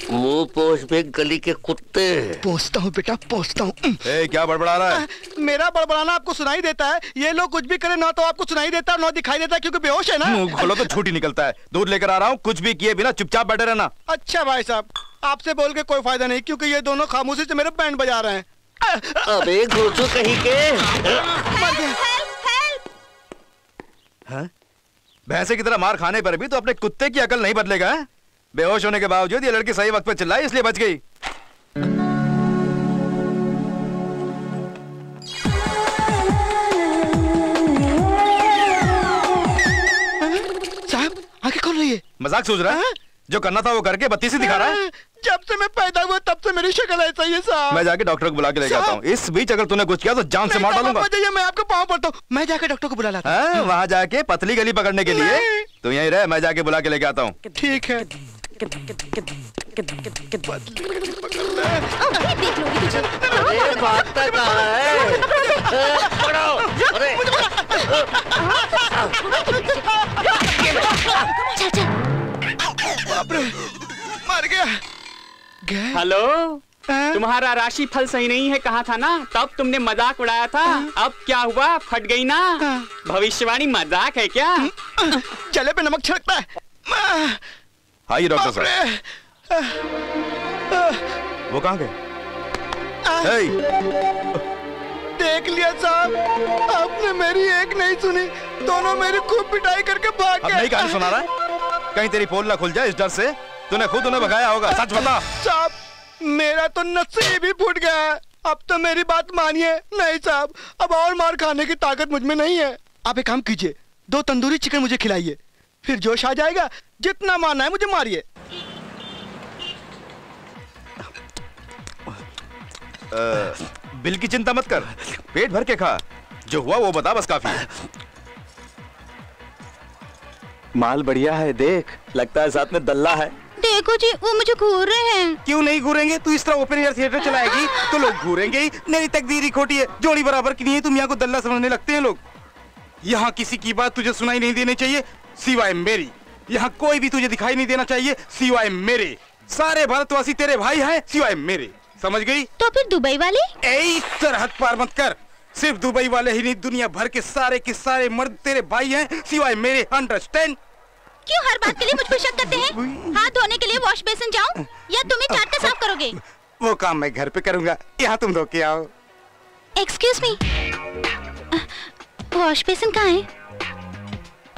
मुँह पोंछ बे गली के कुत्ते। पोंछता हूँ बेटा, पोंछता हूँ। क्या बड़बड़ा रहा है? मेरा बड़बड़ाना आपको सुनाई देता है? ये लोग कुछ भी करे ना तो आपको सुनाई देता है ना दिखाई देता है, क्योंकि बेहोश है ना। मुँह खोलो तो छूट ही निकलता है। दूध लेकर आ रहा हूँ, कुछ भी किए बिना चुपचाप बैठे रहना। अच्छा भाई साहब, आपसे बोल के कोई फायदा नहीं, क्योंकि ये दोनों खामोशी से मेरे बैंड बजा रहे हैं। अबे घोचू कहीं के। हाँ? भैंसे की तरह मार खाने पर भी तो अपने कुत्ते की अकल नहीं बदलेगा। बेहोश होने के बावजूद ये लड़की सही वक्त पर चिल्लाई इसलिए बच गई। साहब आगे कौन रही है? मजाक सूझ रहा है? जो करना था वो करके बत्ती से दिखा रहा है। जब से मैं पैदा हुआ तब से मेरी शक्ल ऐसा ही है साहब। मैं जाके डॉक्टर को बुला के ले जाता हूँ। इस बीच अगर तूने कुछ किया तो जान से मार डालूंगा। मैं आपको पाँव पड़ता हूँ। मैं जाके डॉक्टर को बुला लाता हूँ। वहाँ जाके पतली गली पकड़ने के लिए तू यहीं रह, मैं जाके बुला के लेके आता हूँ। ठीक है। मर गया। हेलो, तुम्हारा राशि फल सही नहीं है कहा था ना, तब तुमने मजाक उड़ाया था। अब क्या हुआ, फट गई ना? भविष्यवाणी मजाक है क्या? जले पे नमक छिड़कता है। आइए डॉक्टर साहब। वो कहाँ गए? देख लिया साहब, आपने मेरी एक नहीं सुनी, दोनों मेरी खूब पिटाई करके भाग गए। अब नहीं कहानी सुना रहा है, कहीं तेरी पोल ना खुल जाए, इस डर से तूने खुद उन्हें भगाया होगा। सच बता। साहब मेरा तो नसीब ही फूट गया है। अब तो मेरी बात मानिए। नहीं साहब, अब और मार खाने की ताकत मुझ में नहीं है। आप एक काम कीजिए, 2 तंदूरी चिकन मुझे खिलाइए, फिर जोश आ जाएगा। जितना मारना है मुझे मारिए। बिल की चिंता मत कर, पेट भर के खा, जो हुआ वो बता बस काफी है। माल बढ़िया है, देख लगता है साथ में दल्ला है। देखो जी वो मुझे घूर रहे हैं। क्यों नहीं घूरेंगे, तू इस तरह ओपन एयर थिएटर चलाएगी तो लोग घूरेंगे ही। मेरी तकदीर ही खोटी है, जोड़ी बराबर की नहीं है, तुम यहाँ को दल्ला समझने लगते हैं लोग। यहाँ किसी की बात तुझे सुनाई नहीं देनी चाहिए सिवाय मेरी, यहाँ कोई भी तुझे दिखाई नहीं देना चाहिए सिवाय मेरे। सारे भारतवासी तेरे भाई हैं सिवाय मेरे, समझ गई? तो फिर दुबई वाले? ऐ सरहद पार मत कर, सिर्फ दुबई वाले ही नहीं, दुनिया भर के सारे मर्द तेरे भाई हैं सिवाय मेरे, अंडरस्टैंड? क्यों हर बात के लिए मुझको शक करते हैं? हाथ धोने के लिए वॉश बेसिन जाऊं या तुम्हें काट के साफ करोगे? वो काम मैं घर पे करूंगा, यहाँ तुम धो के आओ। एक्सक्यूज मी, वॉश बेसिन कहाँ है?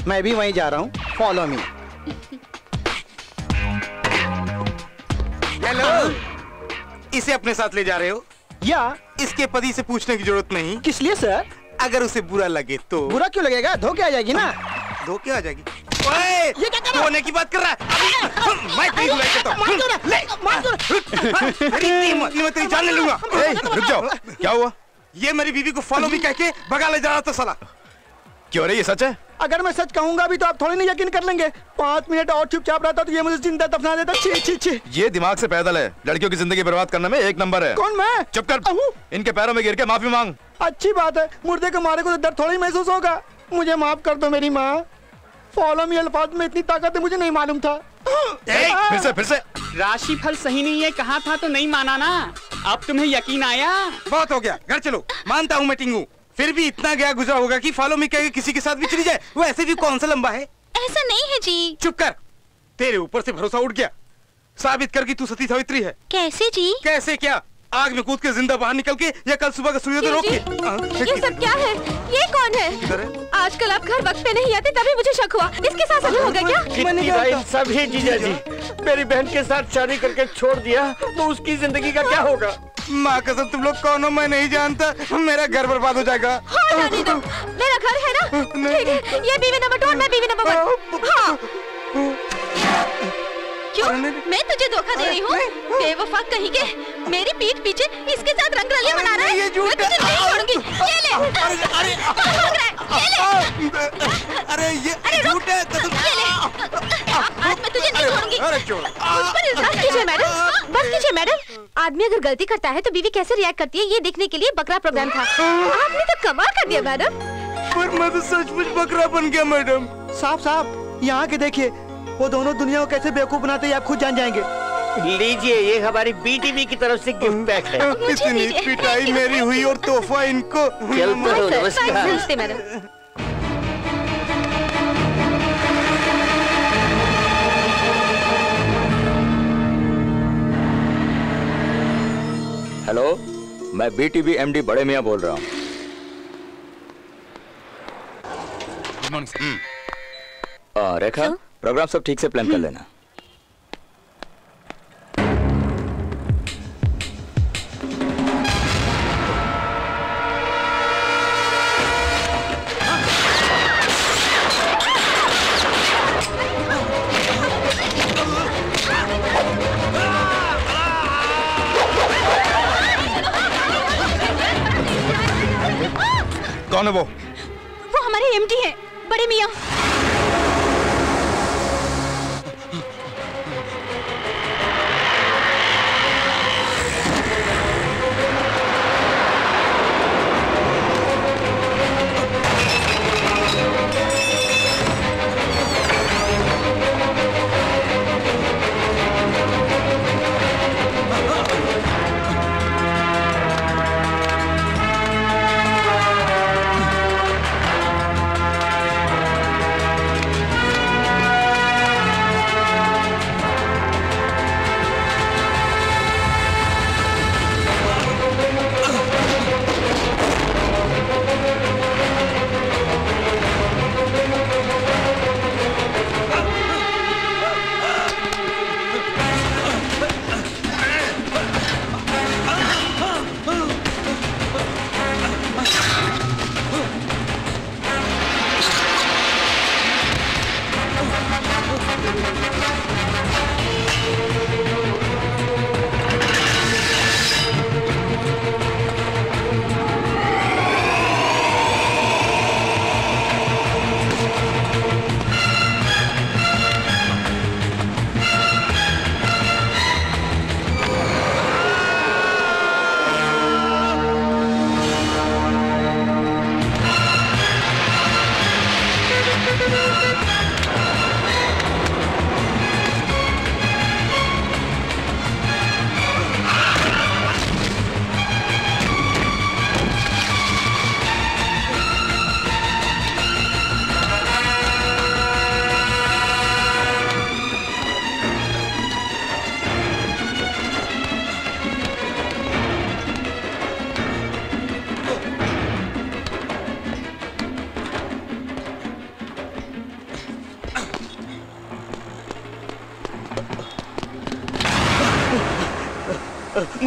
मैं भी वहीं जा रहा हूँ, फॉलो मी। हेलो, इसे अपने साथ ले जा रहे हो? या इसके पति से पूछने की जरूरत नहीं। किस लिए सर? अगर उसे बुरा लगे तो। बुरा क्यों लगेगा, धो के आ जाएगी ना। धो के आ जाएगी? ये क्या कर रहा है? धोने की बात कर रहा है। अभी मैं तेरी धुलाई करता हूं। मैं तेरी जान ले लूंगा। रुक जाओ, क्या हुआ? ये मेरी बीवी को फॉलो भी कह के भगा ले जा रहा था साला। क्यों रे, ये सच है? अगर मैं सच कहूंगा भी तो आप थोड़ी नहीं यकीन कर लेंगे। 5 मिनट और चुपचाप रहता तो ये मुझे जिंदा दफना देता। छी छी छी, ये दिमाग से पैदल है, लड़कियों की जिंदगी बर्बाद करने में एक नंबर है। कौन मैं? चुप कर, इनके पैरों में गिर के माफी मांग। अच्छी बात है, मुर्दे को मारे को तो दर्द थोड़ी महसूस होगा। मुझे माफ कर दो मेरी माँ, फॉलो मी अल्फाज में इतनी ताकत है मुझे नहीं मालूम था। फिर से राशि फल सही नहीं है कहा था तो नहीं माना ना, अब तुम्हें यकीन आया? बहुत हो गया, घर चलो। मानता हूँ मैं टिंगू, फिर भी इतना गया गुजरा होगा कि फॉलो मी कह के किसी के साथ भी चली जाए। वो ऐसे भी कौन सा लंबा है? ऐसा नहीं है जी। चुप कर, तेरे ऊपर से भरोसा उठ गया। साबित कर कि तू सती सावित्री है। कैसे जी? कैसे क्या, आग में कूद के जिंदा बाहर निकल के या कल सुबह का सूर्योदय रोक के। ये सब क्या है, ये कौन है? आजकल आप घर वक्त पे नहीं आते, तभी मुझे शक हुआ। इसके साथ शादी होगा क्या? कितनी बार इन सभी जीजा जी मेरी बहन के साथ शादी करके छोड़ दिया तो उसकी जिंदगी का क्या होगा? माँ कसम तुम लोग कौन हो मैं नहीं जानता, मेरा घर बर्बाद हो जाएगा। हाँ जाने दो, मेरा घर है ना। ठीक है, ये बीवी नंबर 2 मैं बीवी नंबर 1। हाँ क्यों? मैं तुझे धोखा दे रही हूँ, बेवफा कहीं के, मेरी पीठ पीछे इसके साथ रंगरलिया बना रहा है। ये झूठ है, मैं तुझे नहीं छोड़ूंगी। ये ले। अरे झूठ है, तुम ये ले। आज मैं तुझे नहीं छोड़ूंगी। मुझ पर इल्जाम कीजिए मैडम, बस कीजिए मैडम। आदमी अगर गलती करता है तो बीवी कैसे रिएक्ट करती है ये देखने के लिए बकरा प्रोग्राम था। आपने तो कमाल कर दिया मैडम। पर मैं तो सचमुच बकरा बन गया मैडम। साहब यहाँ के देखिए, वो दोनों दुनिया को कैसे बेवकूफ बनाते हैं आप खुद जान जाएंगे। लीजिए, ये हमारी बीटीवी की तरफ से गिफ्ट पैक है। इतनी पिटाई मेरी हुई और तोहफा इनको। नमस्ते मैडम। हेलो, मैं बीटीवी एमडी बड़े मियां बोल रहा हूँ। Good morning sir. Rekha, programme सब ठीक से प्लान कर लेना। कौन है वो? वो हमारे एमडी है, बड़े मियाँ।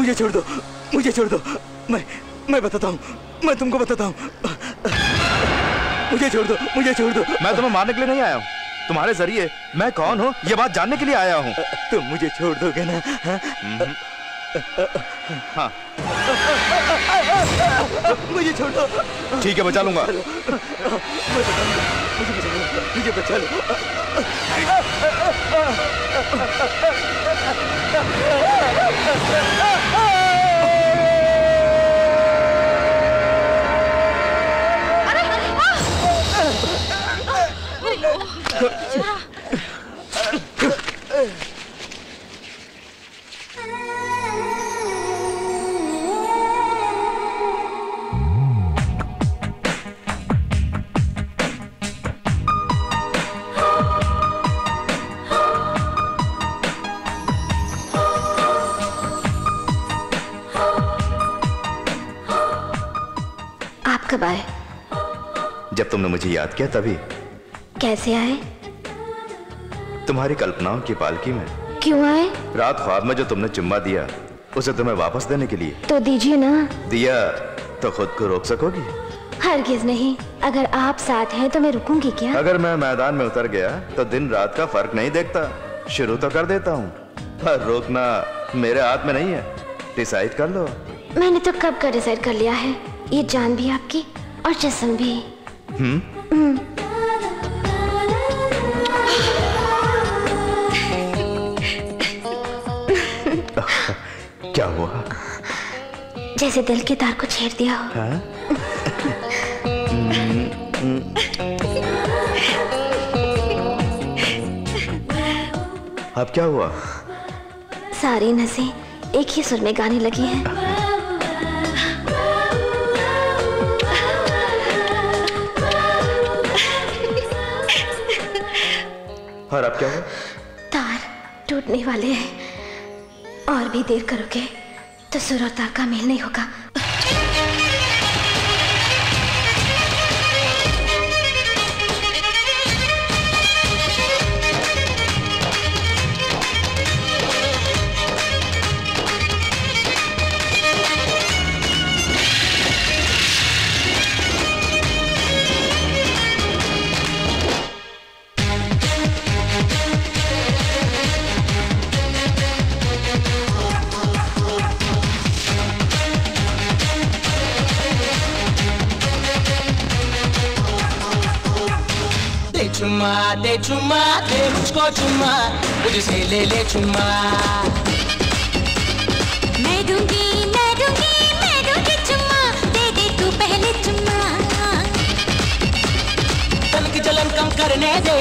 मुझे छोड़ दो, मुझे छोड़ दो। मैं बताता हूँ, मैं तुमको बताता हूँ। मुझे छोड़ दो, मुझे छोड़ दो। मैं तुम्हें मारने के लिए नहीं आया हूँ, तुम्हारे जरिए मैं कौन हूँ ये बात जानने के लिए आया हूँ। तुम मुझे छोड़ दोगे ना? हाँ। मुझे छोड़ दो। ठीक है, बचा लूंगा। मुझे बचा लो। जब तुमने मुझे याद किया तभी। कैसे आए? तुम्हारी कल्पनाओं की पालकी में। क्यों आए? रात ख्वाब में जो तुमने चुम्मा दिया उसे तुम्हें वापस देने के लिए। तो दीजिए ना। दिया तो खुद को रोक सकोगी? हरगिज नहीं। अगर आप साथ हैं तो मैं रुकूंगी क्या? अगर मैं मैदान में उतर गया तो दिन रात का फर्क नहीं देखता, शुरू तो कर देता हूँ पर रोकना मेरे हाथ में नहीं है। डिसाइड कर लो। मैंने तो कब का डिसाइड कर लिया है, ये जान भी आपकी और जिस्म भी। क्या हुआ? जैसे दिल के तार को छेड़ दिया हो। हाँ? अब क्या हुआ? सारी नसें एक ही सुर में गाने लगी हैं। और अब क्या हुआ? तार टूटने वाले हैं, और भी देर करोगे तो सुर और तार का मेल नहीं होगा। चुमा दे मुझको चुमा, मुझसे ले ले चुमा। मैं दूंगी चुमा, दे दे तू पहले चुमा। तन की जलन कम करने दे,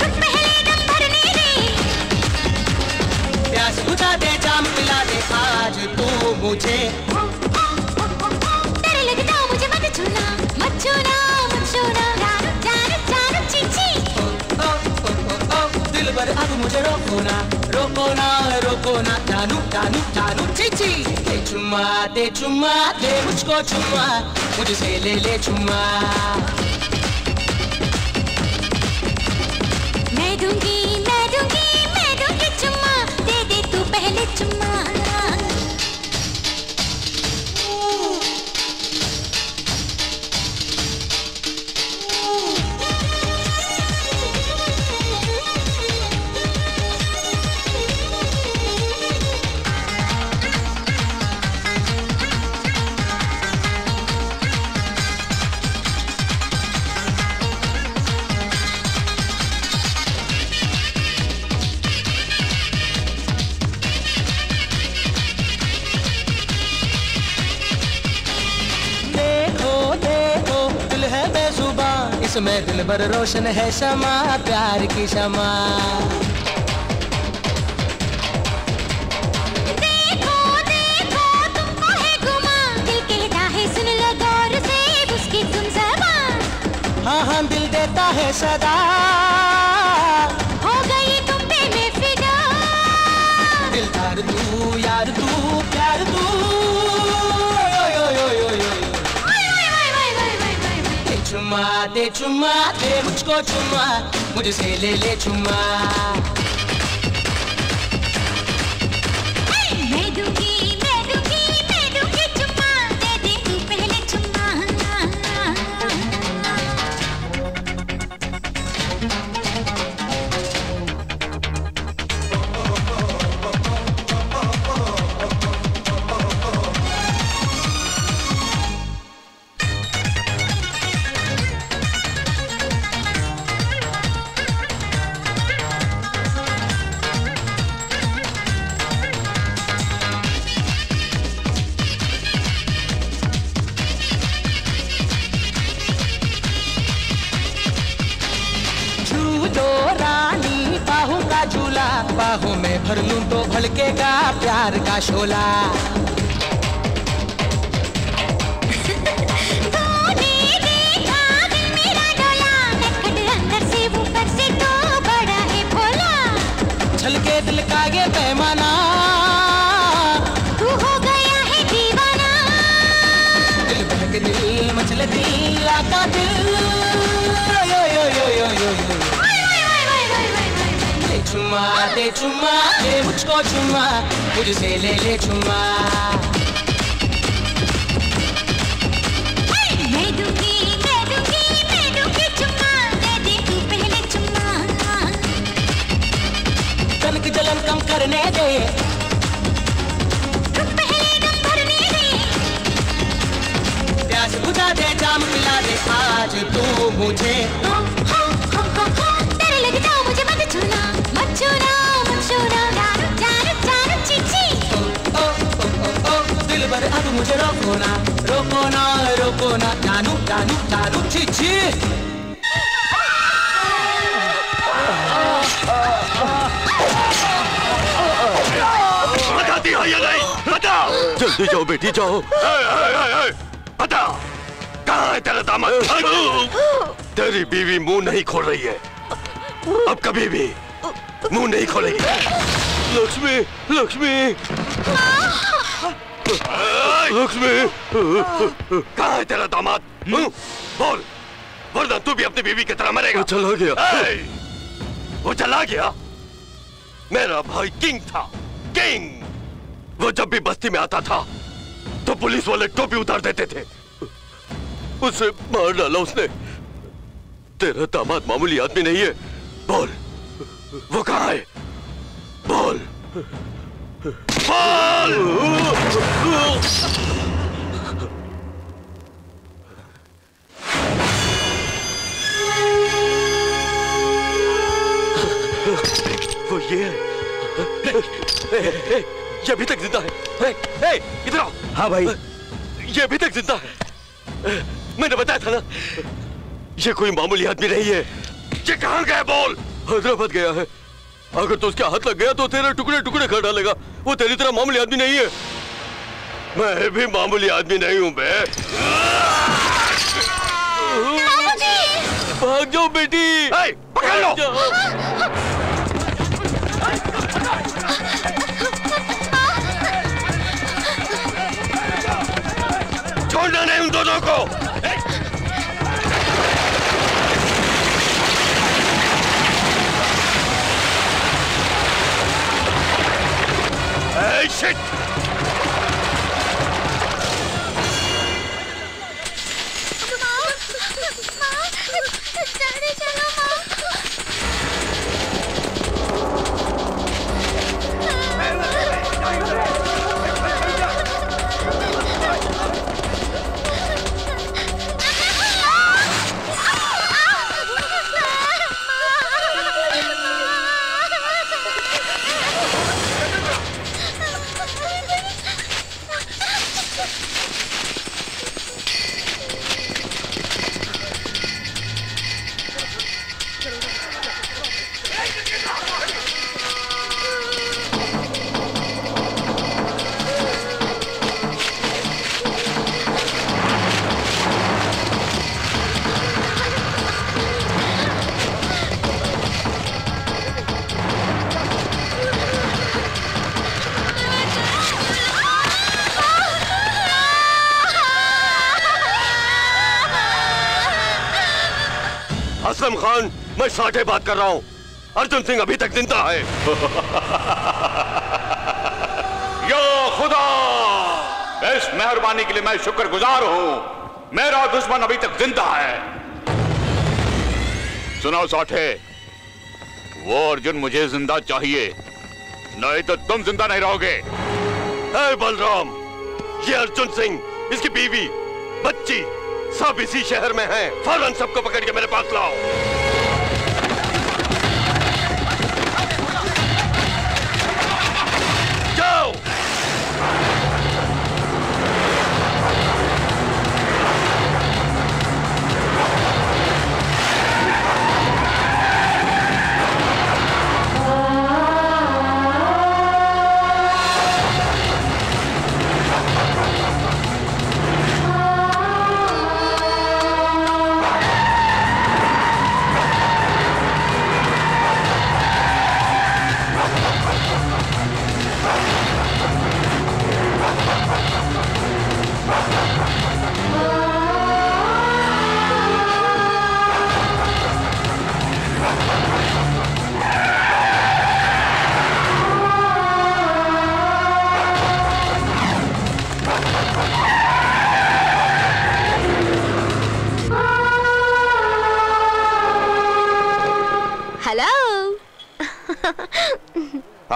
पहले दम भरने दे। प्यास बुझा दे, जाम पिला दे आज तू मुझे। डर लगता मुझे मत छूना, मत छूना, मत छूना। अब मुझे रोको ना, रोको ना, रोको ना। जानू जानू जानू चीची। चुमा दे मुझको चुमा, मुझसे ले ले चुमा। मैं दूंगी चुमा, दे दे तू पहले चुमा। मैं दिल भर रोशन है शमा, प्यार की शमा। देखो देखो तुमको है गुमा, दिल कहता है सुन लो गौर से उसकी तुम ज़बान। हाँ हाँ दिल देता है सदा, हो गई तुम पे मैं फिदा। दिलदार तू, यार तू, प्यार तू। चुमा दे मुझको चुमा, मुझसे ले ले चुमा। मैं दूंगी चुमा, दे दे तू पहले चुमा। भर लूं तो भड़केगा प्यार का शोला। तूने देखा दिल मेरा डोला, नखट अंदर से ऊपर से तो बड़ा है भोला। छलके दिल का ये पैमाना, तू हो गया है दीवाना। दिल बहक दिल मचल दिल लाका दिल। यो यो यो यो यो चुमा दे मुझको चुमा, मुझसे ले ले चुमा। मैं दूंगी चुमा, दे दे तू पहले चुमा। तन की जलन कम करने दे, पहले दम भरने दे। प्यास बुझा दे, जाम पिला दे आज तू मुझे। अब मुझे रोको ना, रोको ना, रोको ना। जानू जानू जानू छी छी। बताती हो या नहीं? बता। जल्दी जाओ बेटी जाओ। बता कहाँ है तेरा दामाद? तेरी बीवी मुंह नहीं खोल रही है, अब कभी भी मुंह नहीं खोलेगी। लक्ष्मी लक्ष्मी लक्ष्मी, कहाँ है तेरा दामाद? बोल वरना तू भी अपनी बीवी की तरह मरेगा। चला गया। वो चला गया। मेरा भाई किंग था, किंग। वो जब भी बस्ती में आता था तो पुलिस वाले टोपी उतार देते थे। उसे मार डाला उसने। तेरा दामाद मामूली आदमी नहीं है। बोल वो कहाँ है? बोल बोल। वो ये है, ये अभी तक जिंदा है। इधर आओ। हाँ भाई, ये अभी तक जिंदा है। मैंने बताया था ना, ये कोई मामूली आदमी नहीं है। ये कहाँ गया बोल? हैदराबाद गया है। अगर तो उसके हाथ लग गया तो तेरे टुकड़े टुकड़े कर डालेगा। वो तेरी तरह मामूली आदमी नहीं है। मैं भी मामूली आदमी नहीं हूँ बे। भाग जाओ बेटी, पकड़ लो। छोड़ना नहीं उन दोनों को। Hey, shit! असलम खान, मैं साठे बात कर रहा हूँ। अर्जुन सिंह अभी तक जिंदा है। या खुदा, इस मेहरबानी के लिए मैं शुक्रगुजार हूँ। मेरा दुश्मन अभी तक जिंदा है। सुनाओ साठे, वो अर्जुन मुझे जिंदा चाहिए, नहीं तो तुम जिंदा नहीं रहोगे। हे बलराम, ये अर्जुन सिंह, इसकी बीवी, बच्ची सब इसी शहर में हैं। फौरन सबको पकड़ के मेरे पास लाओ। जाओ।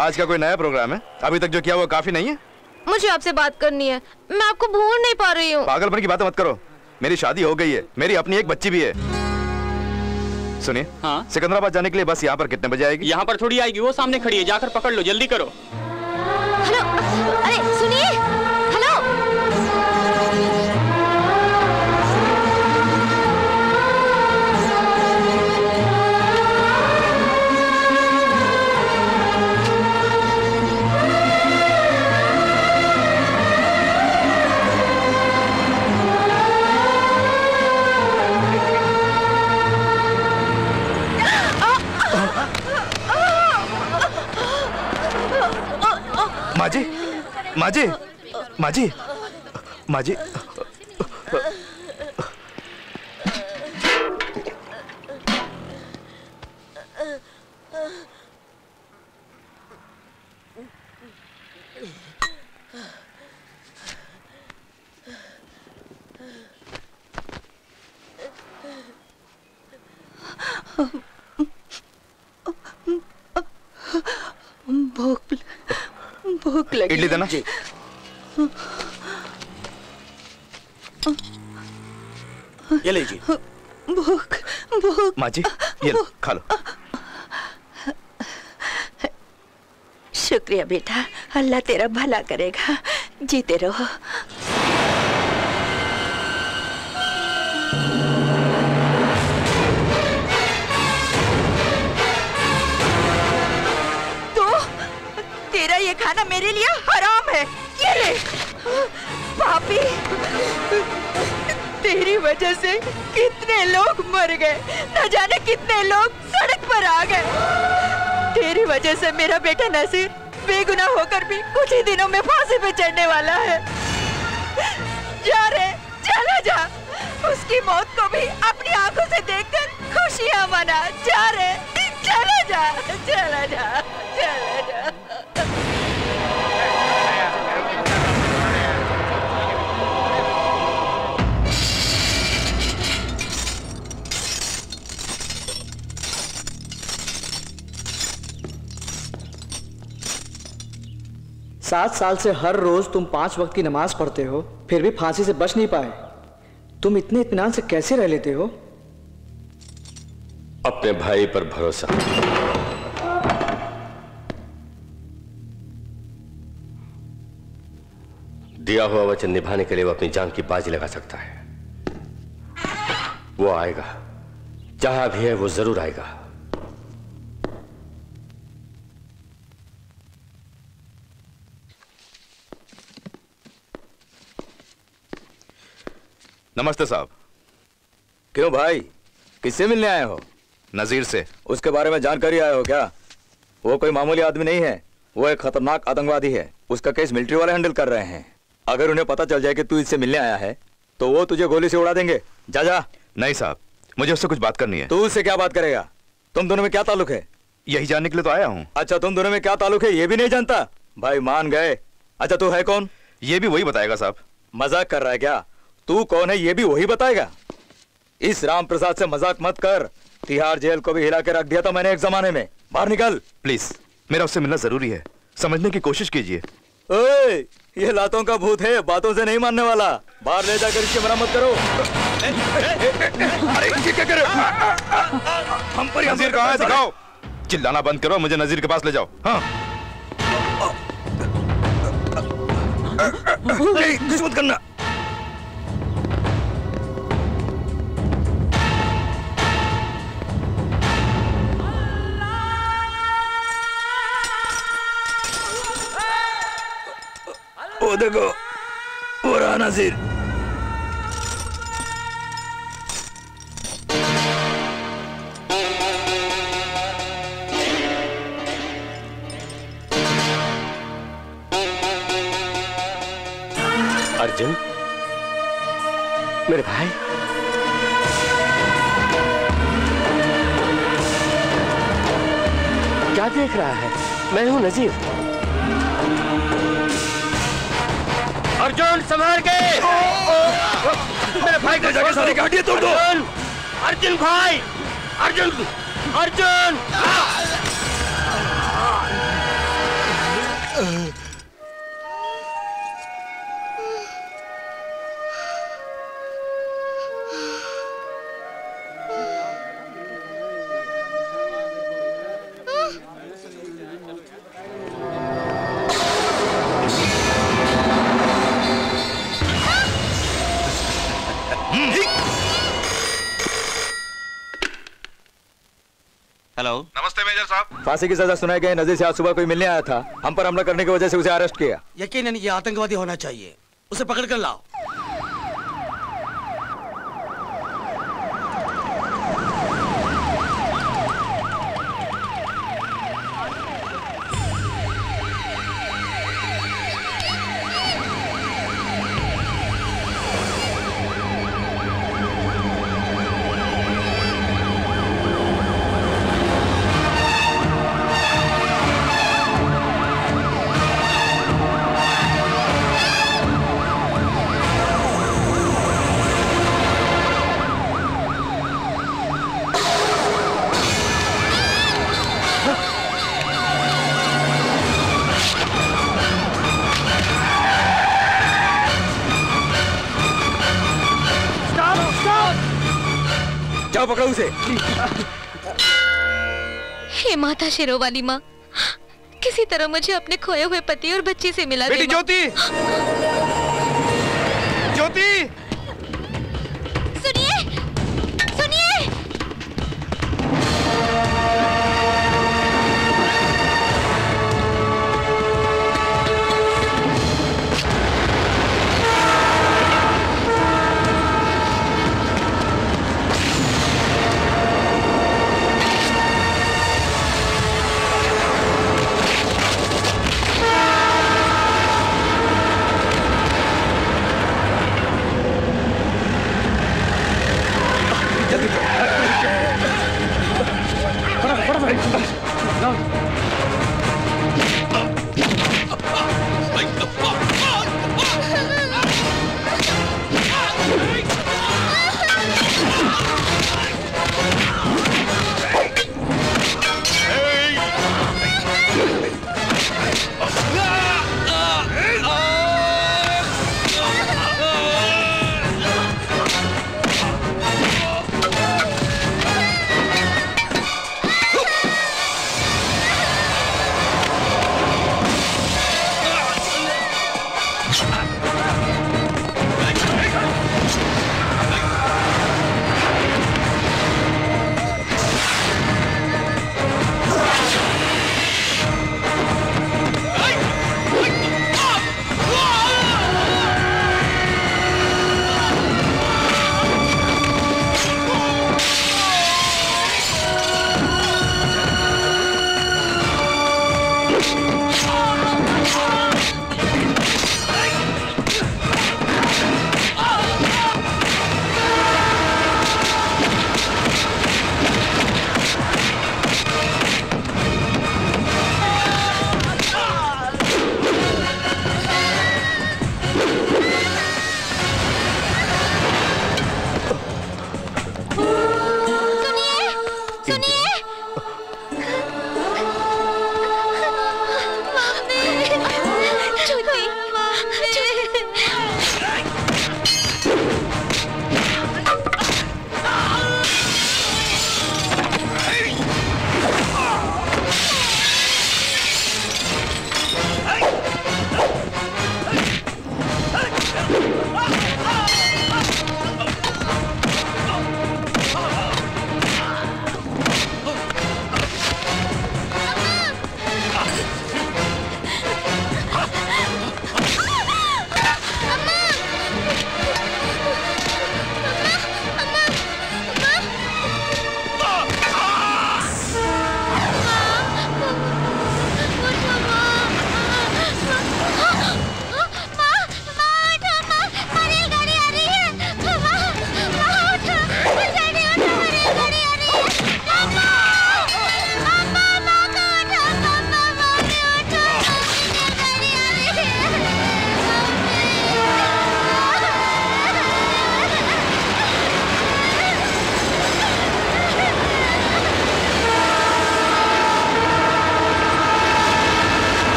आज का कोई नया प्रोग्राम है? अभी तक जो किया वो काफी नहीं है? मुझे आपसे बात करनी है, मैं आपको भूल नहीं पा रही हूँ। पागलपन की बात मत करो, मेरी शादी हो गई है, मेरी अपनी एक बच्ची भी है। सुनिए, हाँ? सिकंदराबाद जाने के लिए बस यहाँ पर कितने बजे आएगी? यहाँ पर थोड़ी आएगी, वो सामने खड़ी है, जाकर पकड़ लो, जल्दी करो। हेलो, अरे सुनिए, हेलो माजी, माजी, माजी, माजी, इडली देना जी। ये लीजिए। भूख, भूख। माँ जी, ये खा लो। शुक्रिया बेटा, अल्लाह तेरा भला करेगा, जीते रहो। तेरा ये खाना मेरे लिए हराम है। ये ले पापी, तेरी वजह से कितने लोग मर गए, न जाने कितने लोग सड़क पर आ गए। तेरी वजह से मेरा बेटा नसीर बेगुनाह होकर भी कुछ ही दिनों में फांसी पे चढ़ने वाला है। जा रे, चला जा, उसकी मौत को भी अपनी आंखों से देखकर खुशियां मना। जा रे, चला जा, चला जा, चला जा।7 साल से हर रोज तुम 5 वक्त की नमाज पढ़ते हो, फिर भी फांसी से बच नहीं पाए। तुम इतने इत्मीनान से कैसे रह लेते हो? अपने भाई पर भरोसा। दिया हुआ वचन निभाने के लिए वो अपनी जान की बाजी लगा सकता है। वो आएगा, जहां भी है वो जरूर आएगा। नमस्ते साहब। क्यों भाई, किससे मिलने आए हो? नजीर से। उसके बारे में जानकारी आए हो क्या? वो कोई मामूली आदमी नहीं है, वो एक खतरनाक आतंकवादी है। उसका केस मिलिट्री वाले हैंडल कर रहे हैं। अगर उन्हें पता चल जाए कि तू इससे मिलने आया है तो वो तुझे गोली से उड़ा देंगे। जा जा। नहीं साहब, मुझे उससे कुछ बात करनी है। तू उससे क्या बात करेगा? तुम दोनों में क्या ताल्लुक है? यही जानने के लिए तो आया हूँ। अच्छा, तुम दोनों में क्या ताल्लुक है ये भी नहीं जानता? भाई मान गए। अच्छा, तू है कौन? ये भी वही बताएगा साहब। मजाक कर रहा है क्या? तू कौन है ये भी वही बताएगा। इस राम प्रसाद से मजाक मत कर। तिहाड़ जेल को भी हिला के रख दिया था मैंने एक जमाने में। बाहर निकल। प्लीज, मेरा उससे मिलना जरूरी है, समझने की कोशिश कीजिए। ओए, ये लातों का भूत है, बातों से नहीं मानने वाला। बाहर ले जाकर इसकी मरम्मत करो। अरे ये क्या कर रहे हो? हम पर नजीर कहाँ है? दिखाओ। चिल्लाना बंद करो, मुझे नजीर के पास ले जाओ। हाँ, मत करना। वो देखो, वो रहा नजीर। अर्जुन, मेरे भाई। क्या देख रहा है? मैं हूं नजीर। अर्जुन संभाल के। मेरे भाई को जगह सारी गाड़ियां तोड़ दो। अर्जुन भाई, अर्जुन, अर्जुन। हेलो, नमस्ते मेजर साहब। फांसी की सजा सुनाए गए नजीर से आज सुबह कोई मिलने आया था। हम पर हमला करने की वजह से उसे अरेस्ट किया। यकीनन ये आतंकवादी होना चाहिए, उसे पकड़ कर लाओ। उसे हे माता शेरोवाली माँ, किसी तरह मुझे अपने खोए हुए पति और बच्ची से मिला दे। ज्योति, ज्योति, सुनिए, सुनिए।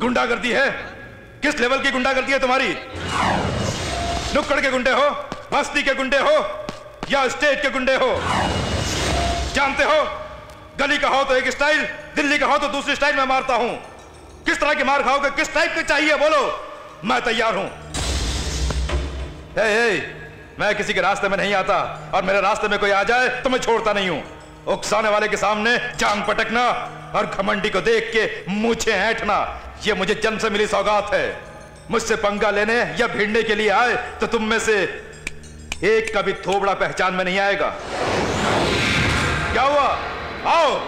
गुंडागर्दी है? किस लेवल की गुंडागर्दी है तुम्हारी? नुक्कड़ के गुंडे हो, मस्ती के गुंडे हो, या स्टेट के गुंडे हो, जानते हो गली का हो तो एक स्टाइल, दिल्ली का हो तो दूसरी स्टाइल में मारता हूं। किस तरह की मार खाओगे, किस टाइप के चाहिए बोलो, मैं तैयार हूं। हे हे, मैं किसी के रास्ते में नहीं आता और मेरे रास्ते में कोई आ जाए तो मैं छोड़ता नहीं हूं। उकसाने वाले के सामने जान पटकना और घमंडी को देख के मूछे ऐंठना, ये मुझे जन्म से मिली सौगात है। मुझसे पंगा लेने या भिड़ने के लिए आए तो तुम में से एक का भी थोबड़ा पहचान में नहीं आएगा। क्या हुआ, आओ।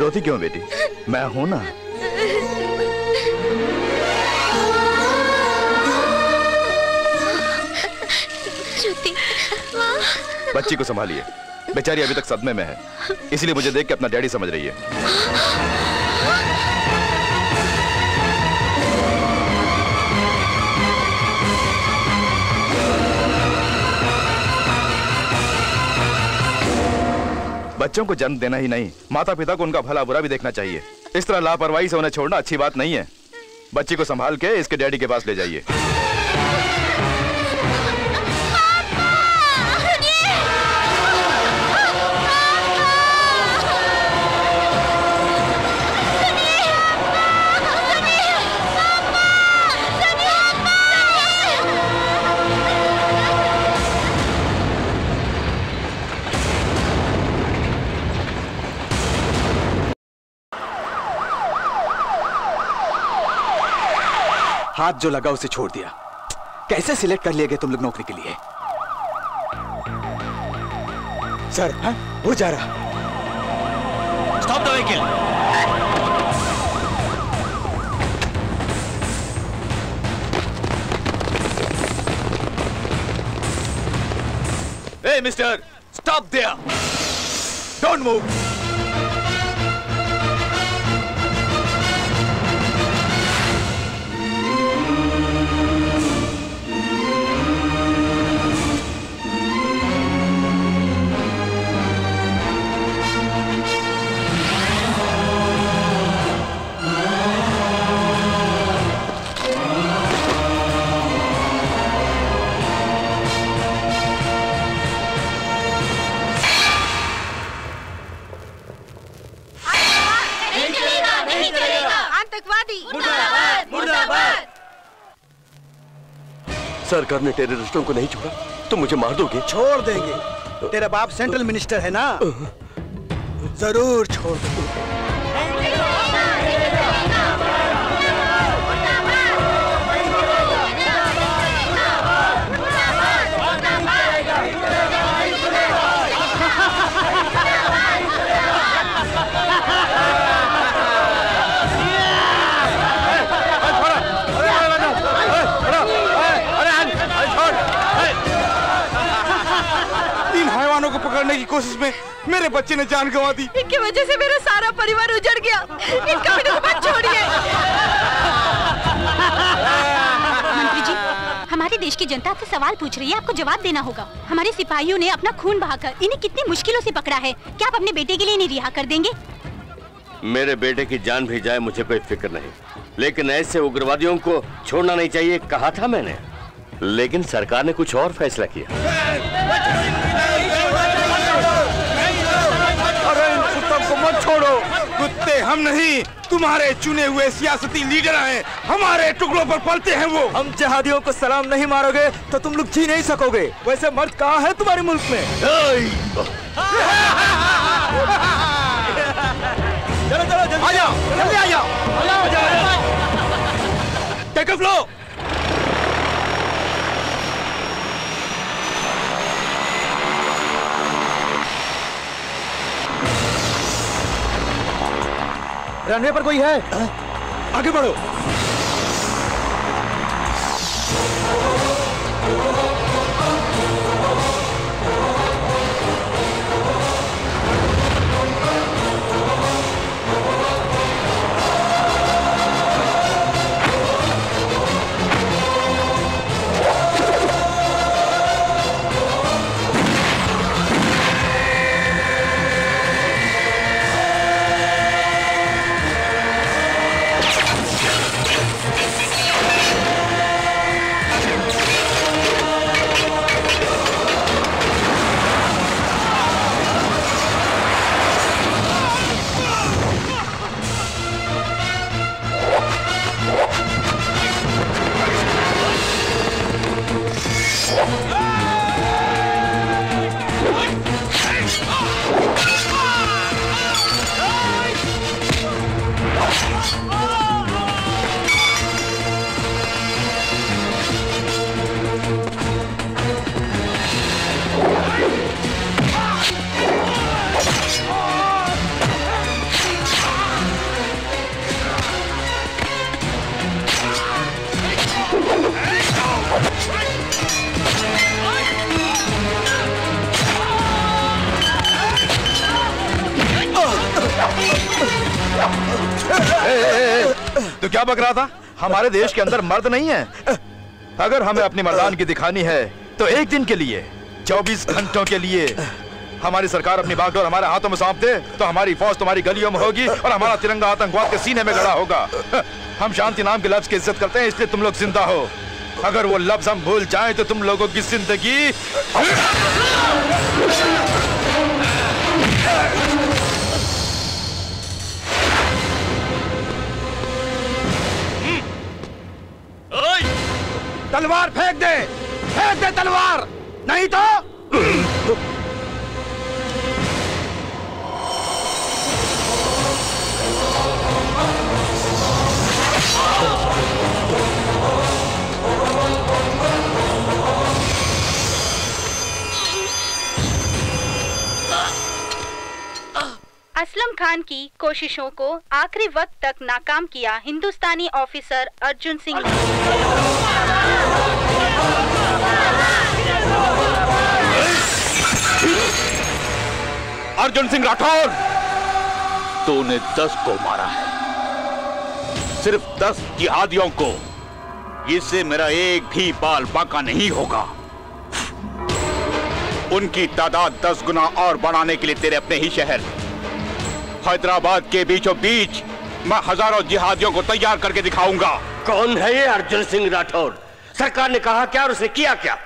रोती क्यों बेटी, मैं हूं ना। बच्ची को संभालिए, बेचारी अभी तक सदमे में है, इसलिए मुझे देख के अपना डैडी समझ रही है। बच्चों को जन्म देना ही नहीं, माता पिता को उनका भला बुरा भी देखना चाहिए। इस तरह लापरवाही से उन्हें छोड़ना अच्छी बात नहीं है। बच्ची को संभाल के इसके डैडी के पास ले जाइए। हाथ जो लगा उसे छोड़ दिया, कैसे सिलेक्ट कर लिए गए तुम लोग नौकरी के लिए। सर है? वो जा रहा। Stop the vehicle. Hey mister, stop there, don't move. सरकार ने टेररिस्टों को नहीं छोड़ा तो मुझे मार दोगे? छोड़ देंगे, तेरा बाप सेंट्रल मिनिस्टर है ना, जरूर छोड़ देंगे। करने की कोशिश में मेरे बच्चे ने जान गंवा दी। इनकी वजह से मेरा सारा परिवार उजड़ गया। इनका मेरे को मत छोड़िए। मंत्री जी, हमारे देश की जनता आपसे सवाल पूछ रही है, आपको जवाब देना होगा। हमारे सिपाहियों ने अपना खून बहाकर इन्हें कितनी मुश्किलों से पकड़ा है, क्या आप अपने बेटे के लिए इन्हें रिहा कर देंगे? मेरे बेटे की जान भी जाए मुझे कोई फिक्र नहीं, लेकिन ऐसे उग्रवादियों को छोड़ना नहीं चाहिए, कहा था मैंने। लेकिन सरकार ने कुछ और फैसला किया। अरे इन कुत्तों को मत छोड़ो। कुत्ते हम नहीं, तुम्हारे चुने हुए सियासती लीडर हैं। हमारे टुकड़ों पर पलते हैं वो। हम जहादियों को सलाम नहीं मारोगे तो तुम लोग जी नहीं सकोगे। वैसे मर्द कहाँ है तुम्हारे मुल्क में? चलो चलो जल्दी आ जाओ, जल्दी आ जाओ। Take of low. रनवे पर कोई है? आगे बढ़ो। तो क्या बक रहा था? हमारे देश के अंदर मर्द नहीं है। अगर हमें अपनी मर्दानगी दिखानी है तो एक दिन के लिए, 24 घंटों के लिए हमारी सरकार अपनी बागडोर हमारे हाथों में सौंप दे तो हमारी फौज तुम्हारी गलियों में होगी और हमारा तिरंगा आतंकवाद के सीने में गड़ा होगा। हम शांति नाम के लफ्ज की इज्जत करते हैं, इसलिए तुम लोग जिंदा हो। अगर वो लफ्ज हम भूल जाए तो तुम लोगों की जिंदगी। तलवार फेंक दे तलवार, नहीं तो। असलम खान की कोशिशों को आखिरी वक्त तक नाकाम किया हिंदुस्तानी ऑफिसर अर्जुन सिंह। अर्जुन सिंह राठौर, तूने 10 को मारा है, सिर्फ 10 जिहादियों को। इससे मेरा एक भी बाल बाका नहीं होगा। उनकी तादाद 10 गुना और बढ़ाने के लिए तेरे अपने ही शहर हैदराबाद के बीचों बीच मैं हजारों जिहादियों को तैयार करके दिखाऊंगा। कौन है ये अर्जुन सिंह राठौर? सरकार ने कहा क्या और उसने किया क्या?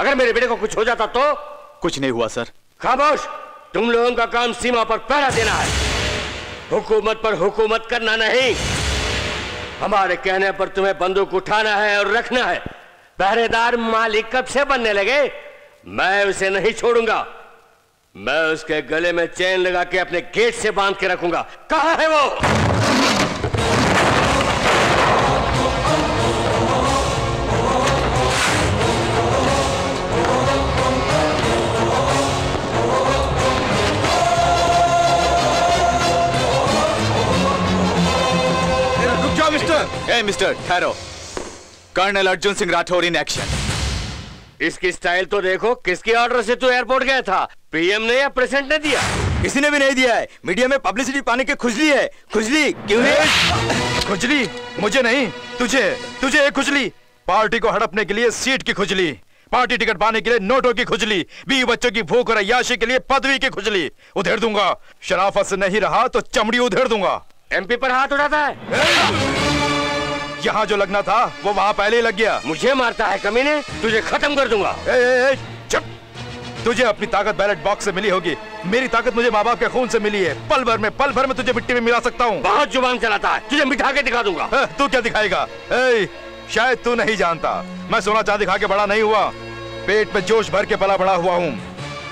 अगर मेरे बेटे को कुछ हो जाता तो? कुछ नहीं हुआ सर। खामोश। तुम लोगों का काम सीमा पर पहरा देना है, हुकूमत पर हुकूमत करना नहीं। हमारे कहने पर तुम्हें बंदूक उठाना है और रखना है। पहरेदार मालिक कब से बनने लगे? मैं उसे नहीं छोड़ूंगा। मैं उसके गले में चेन लगा के अपने गेट से बांध के रखूंगा। कहाँ है वो? रुक जाओ मिस्टर। ए मिस्टर ठहरो। Colonel अर्जुन सिंह राठौर in action. इसकी स्टाइल तो देखो, किसके ऑर्डर से तू एयरपोर्ट गया था? पीएम ने या प्रेसिडेंट ने दिया? किसी ने भी नहीं दिया है। मीडिया में पब्लिसिटी पाने के खुजली है। खुजली क्यों है? खुजली मुझे नहीं, तुझे तुझे खुजली। पार्टी को हड़पने के लिए सीट की खुजली, पार्टी टिकट पाने के लिए नोटों की खुजली, बीवी बच्चों की भूख और अय्याशी के लिए पदवी की खुजली। उधेड़ दूंगा। शराफत से नहीं रहा तो चमड़ी उधेड़ दूंगा। एमपी पर हाथ उठाता है। यहाँ जो लगना था वो वहाँ पहले ही लग गया। मुझे मारता है कमीने, तुझे खत्म कर दूंगा। ए, ए, ए, चुप। तुझे अपनी ताकत बैलेट बॉक्स से मिली होगी, मेरी ताकत मुझे माँ बाप के खून से मिली है। पल भर में तुझे मिट्टी में मिला सकता हूँ। बहुत जुबान चलाता है, तुझे मिठा के दिखा दूंगा। तू क्या दिखाएगा? शायद तू नहीं जानता, मैं सोना चांदी खा के बड़ा नहीं हुआ, पेट में जोश भर के पला बड़ा हुआ हूँ।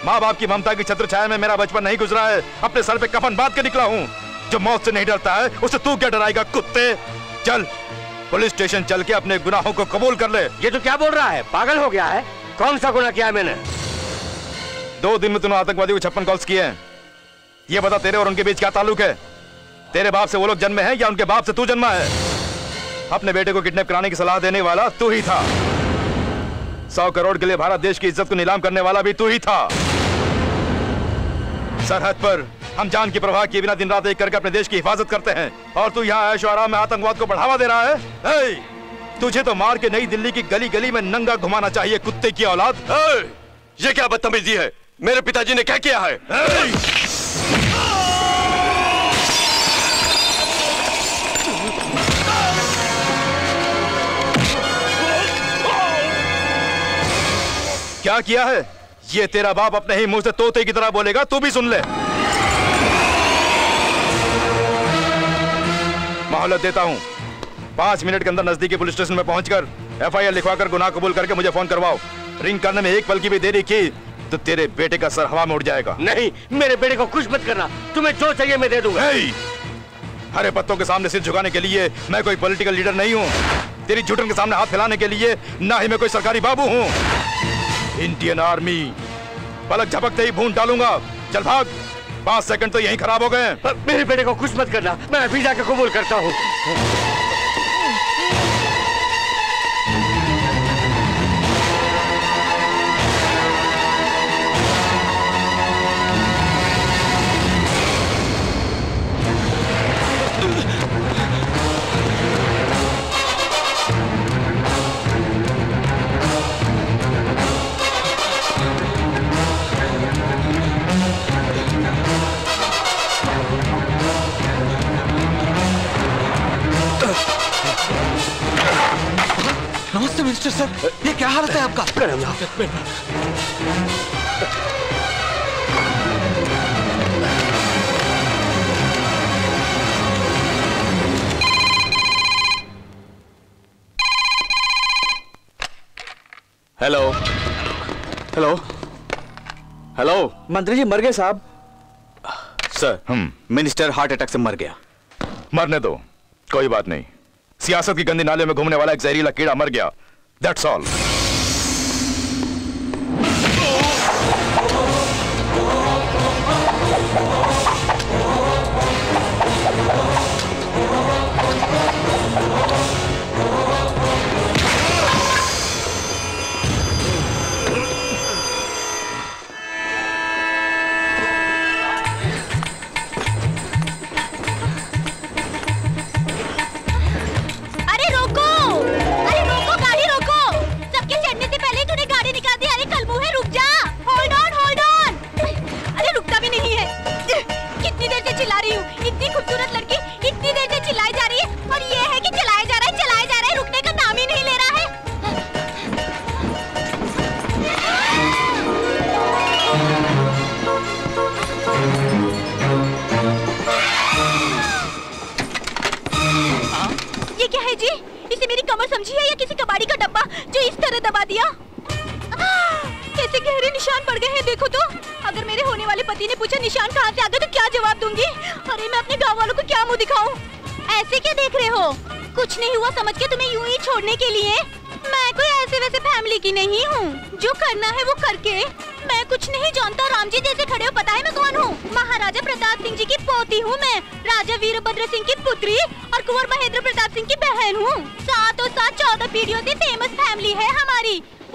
माँ बाप की ममता की छत्र छाया में मेरा बचपन नहीं गुजरा है। अपने सर पे कफन बांध के निकला हूँ। जो मौत से नहीं डरता है उसे तू क्या डराएगा कुत्ते? चल पुलिस स्टेशन चल के अपने गुनाहों को कबूल कर ले। ये तो क्या बोल रहा है, पागल हो गया है? कौन सा गुनाह किया है मैंने? 2 दिन में तूने आतंकवादी को 56 कॉल्स किए हैं। ये बता तेरे और उनके बीच क्या ताल्लुक है? तेरे बाप से वो लोग जन्मे हैं या उनके बाप से तू जन्मा है? अपने बेटे को किडनैप कराने की सलाह देने वाला तू ही था। 100 करोड़ के लिए भारत देश की इज्जत को नीलाम करने वाला भी तू ही था। सरहद पर हम जान की परवाह किए बिना दिन रात एक करके अपने देश की हिफाजत करते हैं, और तू यहाँ ऐशो आराम में आतंकवाद को बढ़ावा दे रहा है। ए! तुझे तो मार के नई दिल्ली की गली गली में नंगा घुमाना चाहिए, कुत्ते की औलाद। ये क्या बदतमीजी है? मेरे पिताजी ने क्या किया है? क्या किया है? ये तेरा बाप अपने ही मुंह से तोते की तरह बोलेगा, तू भी सुन ले। मोहलत देता हूँ, 5 मिनट के अंदर नजदीकी पुलिस स्टेशन में पहुंचकर एफआईआर लिखवाकर गुनाह कबूल करके मुझे फोन करवाओ। रिंग करने में 1 पल की भी देरी की तो तेरे बेटे का सर हवा में उड़ जाएगा। नहीं, मेरे बेटे को कुछ मत करना, तुम्हें जो चाहिए मैं दे दूंगा। हरे पत्तों के सामने सिर झुकाने के लिए मैं कोई पॉलिटिकल लीडर नहीं हूँ, तेरी झूठन के सामने हाथ फैलाने के लिए ना ही मैं कोई सरकारी बाबू हूँ। इंडियन आर्मी पलक झपकते ही भून डालूंगा। चल भाग, 5 सेकंड तो यहीं खराब हो गए। मेरे बेटे को कुछ मत करना, मैं अभी जाकर कबूल करता हूँ। मिस्टर सर, ये क्या हालत है आपका? हेलो हेलो हेलो, मंत्री जी मर गए साहब। सर, मिनिस्टर हार्ट अटैक से मर गया। मरने दो, कोई बात नहीं। सियासत की गंदी नाले में घूमने वाला एक जहरीला कीड़ा मर गया। That's all.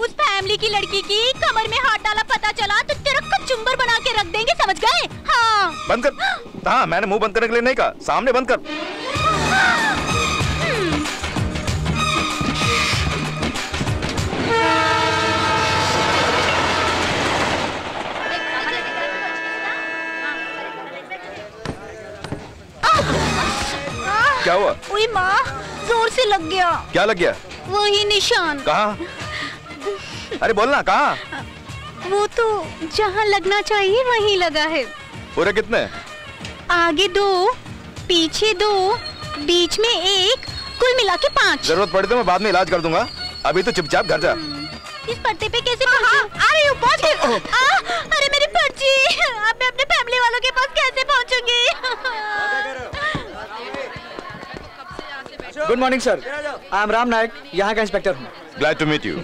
उस फैमिली की लड़की की कमर में हाथ डाला पता चला तो तेरा कचुम्बर बना के रख देंगे, समझ गए? हाँ। बंद कर। हाँ, मैंने मुंह बंद करने के लिए नहीं कहा, सामने बंद कर। क्या हुआ? ओए माँ, जोर से लग गया। क्या लग गया? वही निशान। कहाँ? अरे बोलना, कहाँ? वो तो जहाँ लगना चाहिए वहीं लगा है। पूरे कितने? आगे दो, पीछे दो, बीच में एक, कुल मिला के 5। जरूरत पड़े तो मैं बाद में इलाज कर दूंगा, अभी तो चुपचाप घर जा। इस पर्चे पे कैसे आ रही हूँ? अरे मेरी पर्ची, अब मैं अपने फैमिली वालों के पास कैसे पहुँचूंगी? Good morning sir, I am राम नायक, यहाँ का इंस्पेक्टर हूँ। Glad to meet you.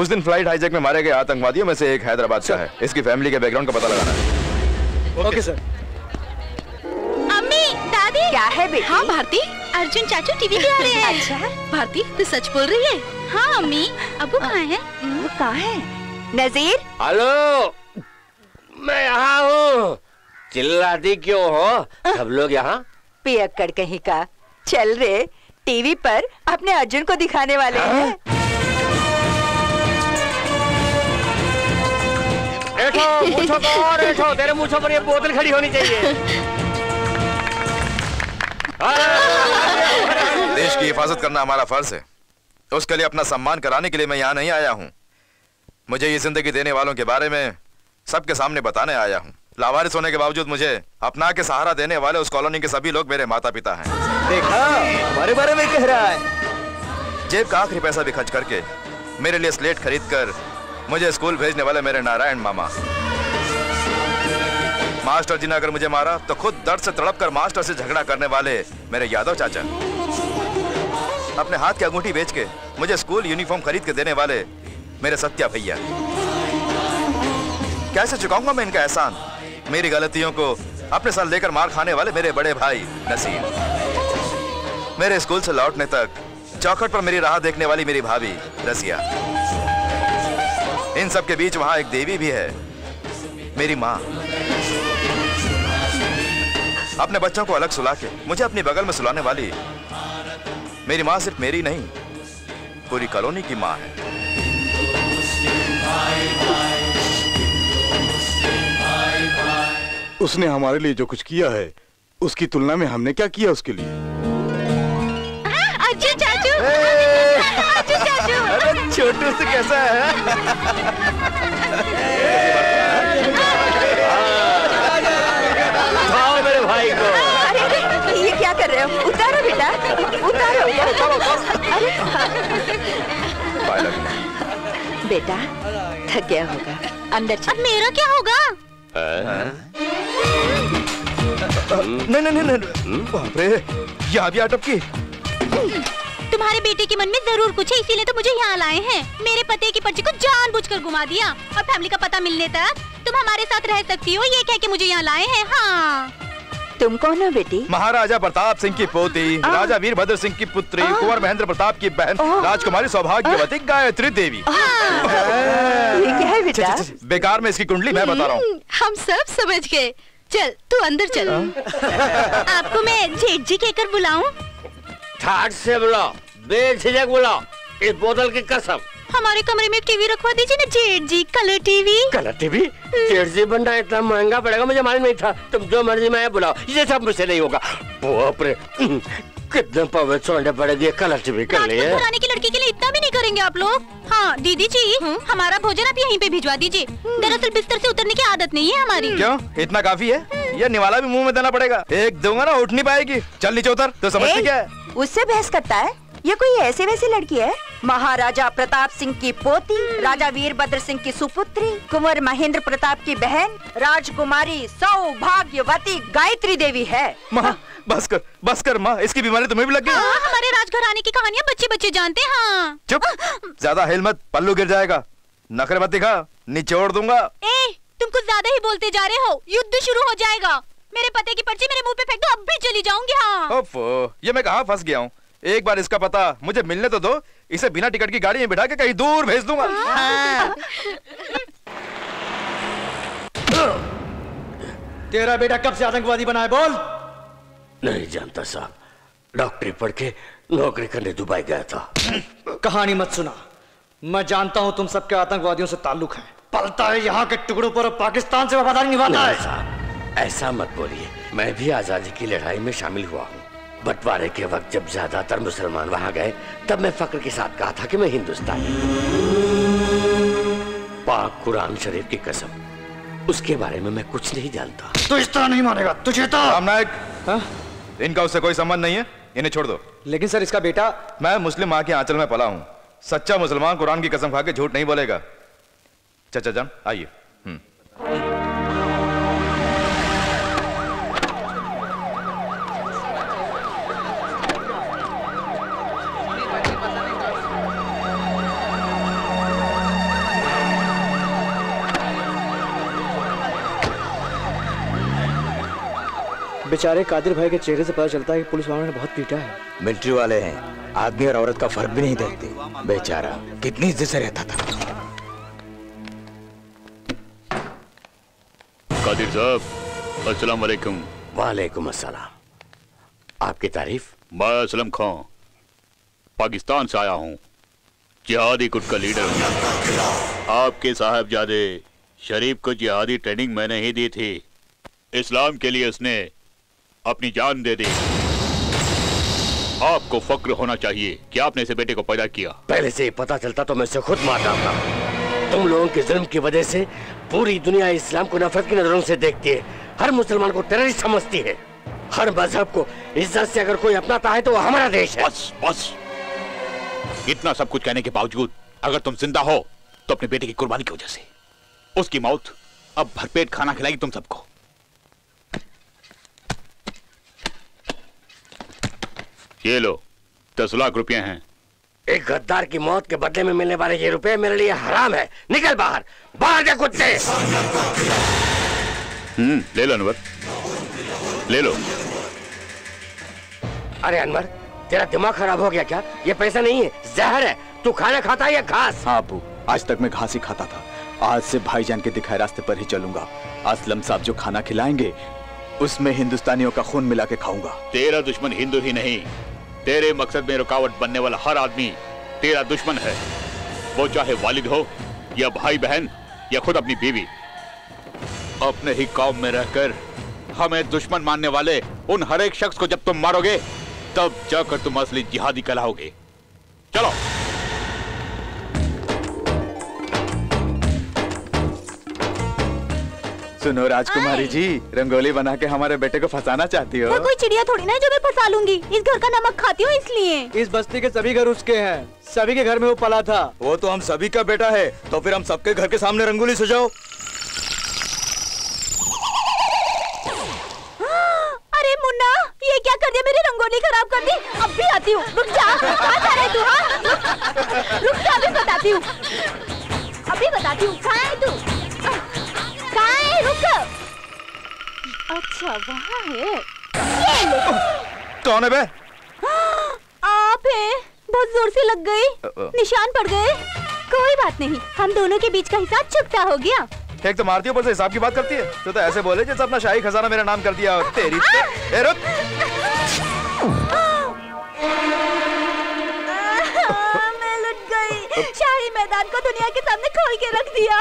उस दिन फ्लाइट हाईजैक में मारे गए आतंकवादियों में से एक हैदराबाद का है। इसकी फैमिली के बैकग्राउंड का पता लगाना है। Okay sir. अम्मी, दादी। क्या है बेटी? हाँ भारती, अर्जुन चाचू टीवी पे आ रहे हैं। अच्छा भारती, तू सच बोल रही है? हाँ अम्मी। अबू कहाँ है? वो कहाँ है? नज़ीर। हेलो, मैं यहाँ हूँ। चिल्लाती क्यों हो? सब लोग यहाँ पियक्कड़ कहीं का चल रहे टीवी पर अपने अर्जुन को दिखाने वाले हैं। देखो, तेरे मूंछों पर ये बोतल खड़ी होनी चाहिए। देश की हिफाजत करना हमारा फर्ज है, उसके लिए अपना सम्मान कराने के लिए मैं यहाँ नहीं आया हूँ। मुझे ये जिंदगी देने वालों के बारे में सबके सामने बताने आया हूँ। लावारिस होने के बावजूद मुझे अपना के सहारा देने वाले उस कॉलोनी के सभी लोग मेरे माता पिता हैं। देखा, हमारे बारे में कह रहा है। जेब का आखिरी पैसा भी खर्च करके मेरे लिए स्लेट खरीदकर मुझे स्कूल भेजने वाले मेरे नारायण मामा। मास्टर जी ने अगर मुझे मारा तो खुद दर्द से तड़प कर मास्टर से झगड़ा करने वाले मेरे यादव चाचा। अपने हाथ की अंगूठी बेच के मुझे स्कूल यूनिफॉर्म खरीद के देने वाले मेरे सत्या भैया। कैसे चुकाऊंगा मैं इनका एहसान? मेरी गलतियों को अपने साथ लेकर मार खाने वाले मेरे बड़े भाई नसीब। मेरे स्कूल से लौटने तक चौखट पर मेरी राह देखने वाली मेरी भाभी रसिया। इन सब के बीच वहां एक देवी भी है, मेरी माँ। अपने बच्चों को अलग सुला के मुझे अपने बगल में सुलाने वाली मेरी माँ सिर्फ मेरी नहीं, पूरी कॉलोनी की माँ है। उसने हमारे लिए जो कुछ किया है उसकी तुलना में हमने क्या किया उसके लिए। अर्जुन चाचू, अर्जुन चाचू। अरे छोटू से कैसा है मेरे भाई को? अरे ये क्या कर रहे हो? उतारो बेटा, उतारो। बेटा थक गया होगा, अंदर चल। अब मेरा क्या होगा? नहीं नहीं नहीं, बाप रे, यहाँ भी अटपकी। तुम्हारे बेटे के मन में जरूर कुछ है, इसीलिए तो मुझे यहाँ लाए हैं। मेरे पते की पर्ची को जानबूझकर घुमा दिया और फैमिली का पता मिलने तक तुम हमारे साथ रह सकती हो ये कह के मुझे यहाँ लाए हैं। हाँ, तुम कौन हो बेटी? महाराजा प्रताप सिंह की पोती, राजा वीरभद्र सिंह की पुत्री, कुंवर महेंद्र प्रताप की बहन, राजकुमारी सौभाग्यवती गायत्री देवी। ये क्या है बेटा? बेकार में इसकी कुंडली मैं बता रहा हूँ। हम सब समझ गए, चल तू अंदर चल। आपको मैं जेठ जी कहकर बुलाऊं? ठाट से बुलाओ, बेझिझक बुलाओ, इस बोतल की कसम। हमारे कमरे में टीवी रखवा दीजिए ना जेठ जी, कलर टीवी। Colour TV? जेठ जी बन रहा है, इतना महंगा पड़ेगा मुझे मालूम नहीं था। तुम जो मर्जी माया बुलाओ, ये सब मुझसे नहीं होगा। बाप रे, कितने पावे छोड़ने पड़ेंगे कलर टीवी के लिए। पुराने की लड़की के लिए इतना भी नहीं करेंगे आप लोग। हाँ दीदी जी, हमारा भोजन आप यहीं पे भिजवा दीजिए। दरअसल बिस्तर से उतरने की आदत नहीं है हमारी। क्यों, इतना काफी है? ये निवाला भी मुँह में देना पड़ेगा? एक दूंगा ना, उठ नहीं पाएगी। चल नीचे उतर। तो समझती क्या है? उससे बहस करता है? ये कोई ऐसे वैसी लड़की है? महाराजा प्रताप सिंह की पोती, राजा वीरभद्र सिंह की सुपुत्री, कुंवर महेंद्र प्रताप की बहन, राजकुमारी सौभाग्यवती गायत्री देवी है। माँ बस कर, बस कर माँ, इसकी बीमारी तुम्हें भी लग गई। हमारे राजघराने की कहानियाँ बच्चे बच्चे जानते हैं। हाँ। चुप, ज्यादा हिल मत, पल्लू गिर जाएगा। नखरे मत दिखा, निचोड़ दूंगा। ए, तुम कुछ ज्यादा ही बोलते जा रहे हो, युद्ध शुरू हो जाएगा। मेरे पते की पर्ची मेरे मुँह पे फेंक दो, अब भी चली जाऊंगी। हाँ, ये मैं कहाँ फंस गया हूँ? एक बार इसका पता मुझे मिलने तो दो, इसे बिना टिकट की गाड़ी में बिठा के कहीं दूर भेज दूंगा। तेरा बेटा कब से आतंकवादी बना है बोल? नहीं जानता साहब, डॉक्टरी पढ़ के नौकरी करने दुबई गया था। कहानी मत सुना, मैं जानता हूँ तुम सबके आतंकवादियों से ताल्लुक है, पलता है यहाँ के टुकड़ों पर और पाकिस्तान से वफादारी निभाता है। साहब ऐसा मत बोलिए, मैं भी आजादी की लड़ाई में शामिल हुआ हूँ। बंटवारे के वक्त जब ज्यादातर मुसलमान वहाँ गए तब मैं फक्र के साथ कहा था कि मैं हिंदुस्तानी। पाक कुरान शरीफ की कसम, उसके बारे में मैं कुछ नहीं जानता। तो इस तरह नहीं मानेगा तुझे तो। रामनायक, इनका उससे कोई संबंध नहीं है, इन्हें छोड़ दो। लेकिन सर इसका बेटा। मैं मुस्लिम माँ के आंचल में पला हूँ, सच्चा मुसलमान कुरान की कसम खा के झूठ नहीं बोलेगा। चाचा जान आइए। बेचारे कादिर भाई के चेहरे से पता चलता है कि पुलिस वालों ने बहुत पीटा है। मिलिट्री वाले हैं, आदमी और औरत का फर्क भी नहीं देखते। बेचारा कितनी इज्जत से रहता था। कादिर साहब अस्सलाम वालेकुम। वालेकुम अस्सलाम। आपकी तारीफ? मैं असलम खान पाकिस्तान से आया हूँ, जिहादी गुट का लीडर हूँ। आपके साहबजादे शरीफ को जिहादी ट्रेनिंग मैंने ही दी थी, इस्लाम के लिए उसने अपनी जान दे दी। आपको फक्र होना चाहिए कि आपने इसे बेटे को पैदा किया। पहले से पता चलता तो मैं इसे खुद मार डालता। तुम लोगों के जुल्म की वजह से पूरी दुनिया इस्लाम को नफरत की नजरों से देखती है, हर मुसलमान को टेररिस्ट समझती है। हर मजहब को इज्जत से अगर कोई अपनाता है तो वो हमारा देश है। बस बस, इतना सब कुछ कहने के बावजूद अगर तुम जिंदा हो तो अपने बेटे की कुर्बानी की वजह से उसकी मौत अब भरपेट खाना खिलाएगी तुम सबको। ये लो 10 लाख रुपए हैं। एक गद्दार की मौत के बदले में मिलने वाले ये रुपए मेरे लिए हराम है। निकल बाहर, बाहर जा कुत्ते। ले लो अनवर, ले लो। अरे अनवर, तेरा दिमाग खराब हो गया क्या? ये पैसा नहीं है, जहर है। तू खाना खाता है या घास? हाँ अबू, आज तक मैं घास ही खाता था। आज से भाईजान के दिखाए रास्ते पर ही चलूंगा। असलम साहब जो खाना खिलाएंगे उसमें हिंदुस्तानियों का खून मिला के खाऊंगा। तेरा दुश्मन हिंदू ही नहीं, तेरे मकसद में रुकावट बनने वाला हर आदमी तेरा दुश्मन है, वो चाहे वालिद हो या भाई बहन या खुद अपनी बीवी। अपने ही कौम में रहकर हमें दुश्मन मानने वाले उन हर एक शख्स को जब तुम मारोगे तब जाकर तुम असली जिहादी कहलाओगे। चलो सुनो राजकुमारी जी, रंगोली बना के हमारे बेटे को फंसाना चाहती हो? मैं कोई चिड़िया थोड़ी ना जो मैं फंसा लूंगी। इस घर का नमक खाती हूँ इसलिए। इस बस्ती के सभी घर उसके हैं, सभी के घर में वो पला था। वो तो हम सभी का बेटा है, तो फिर हम सबके घर के सामने रंगोली सजाओ। अरे मुन्ना ये क्या कर दिया, मेरी रंगोली खराब कर दी। अब भी आती हूँ, रुक जा। कहाँ जा रहे तू? हाँ रुक जा, अभी बताती हूँ, अभी बताती हूँ। कहाँ है तू? रुक। अच्छा वहाँ है। कौन है बे? आप हैं। बहुत जोर से लग गई, निशान पड़ गए। कोई बात नहीं, हम दोनों के बीच का हिसाब चुकता हो गया। एक तो मारती हो, हिसाब की बात करती है। तो ऐसे बोले जैसे अपना शाही खजाना मेरा नाम कर दिया। तेरी ए रुक। मैं लुट गई, शाही मैदान को दुनिया के सामने खोल के रख दिया।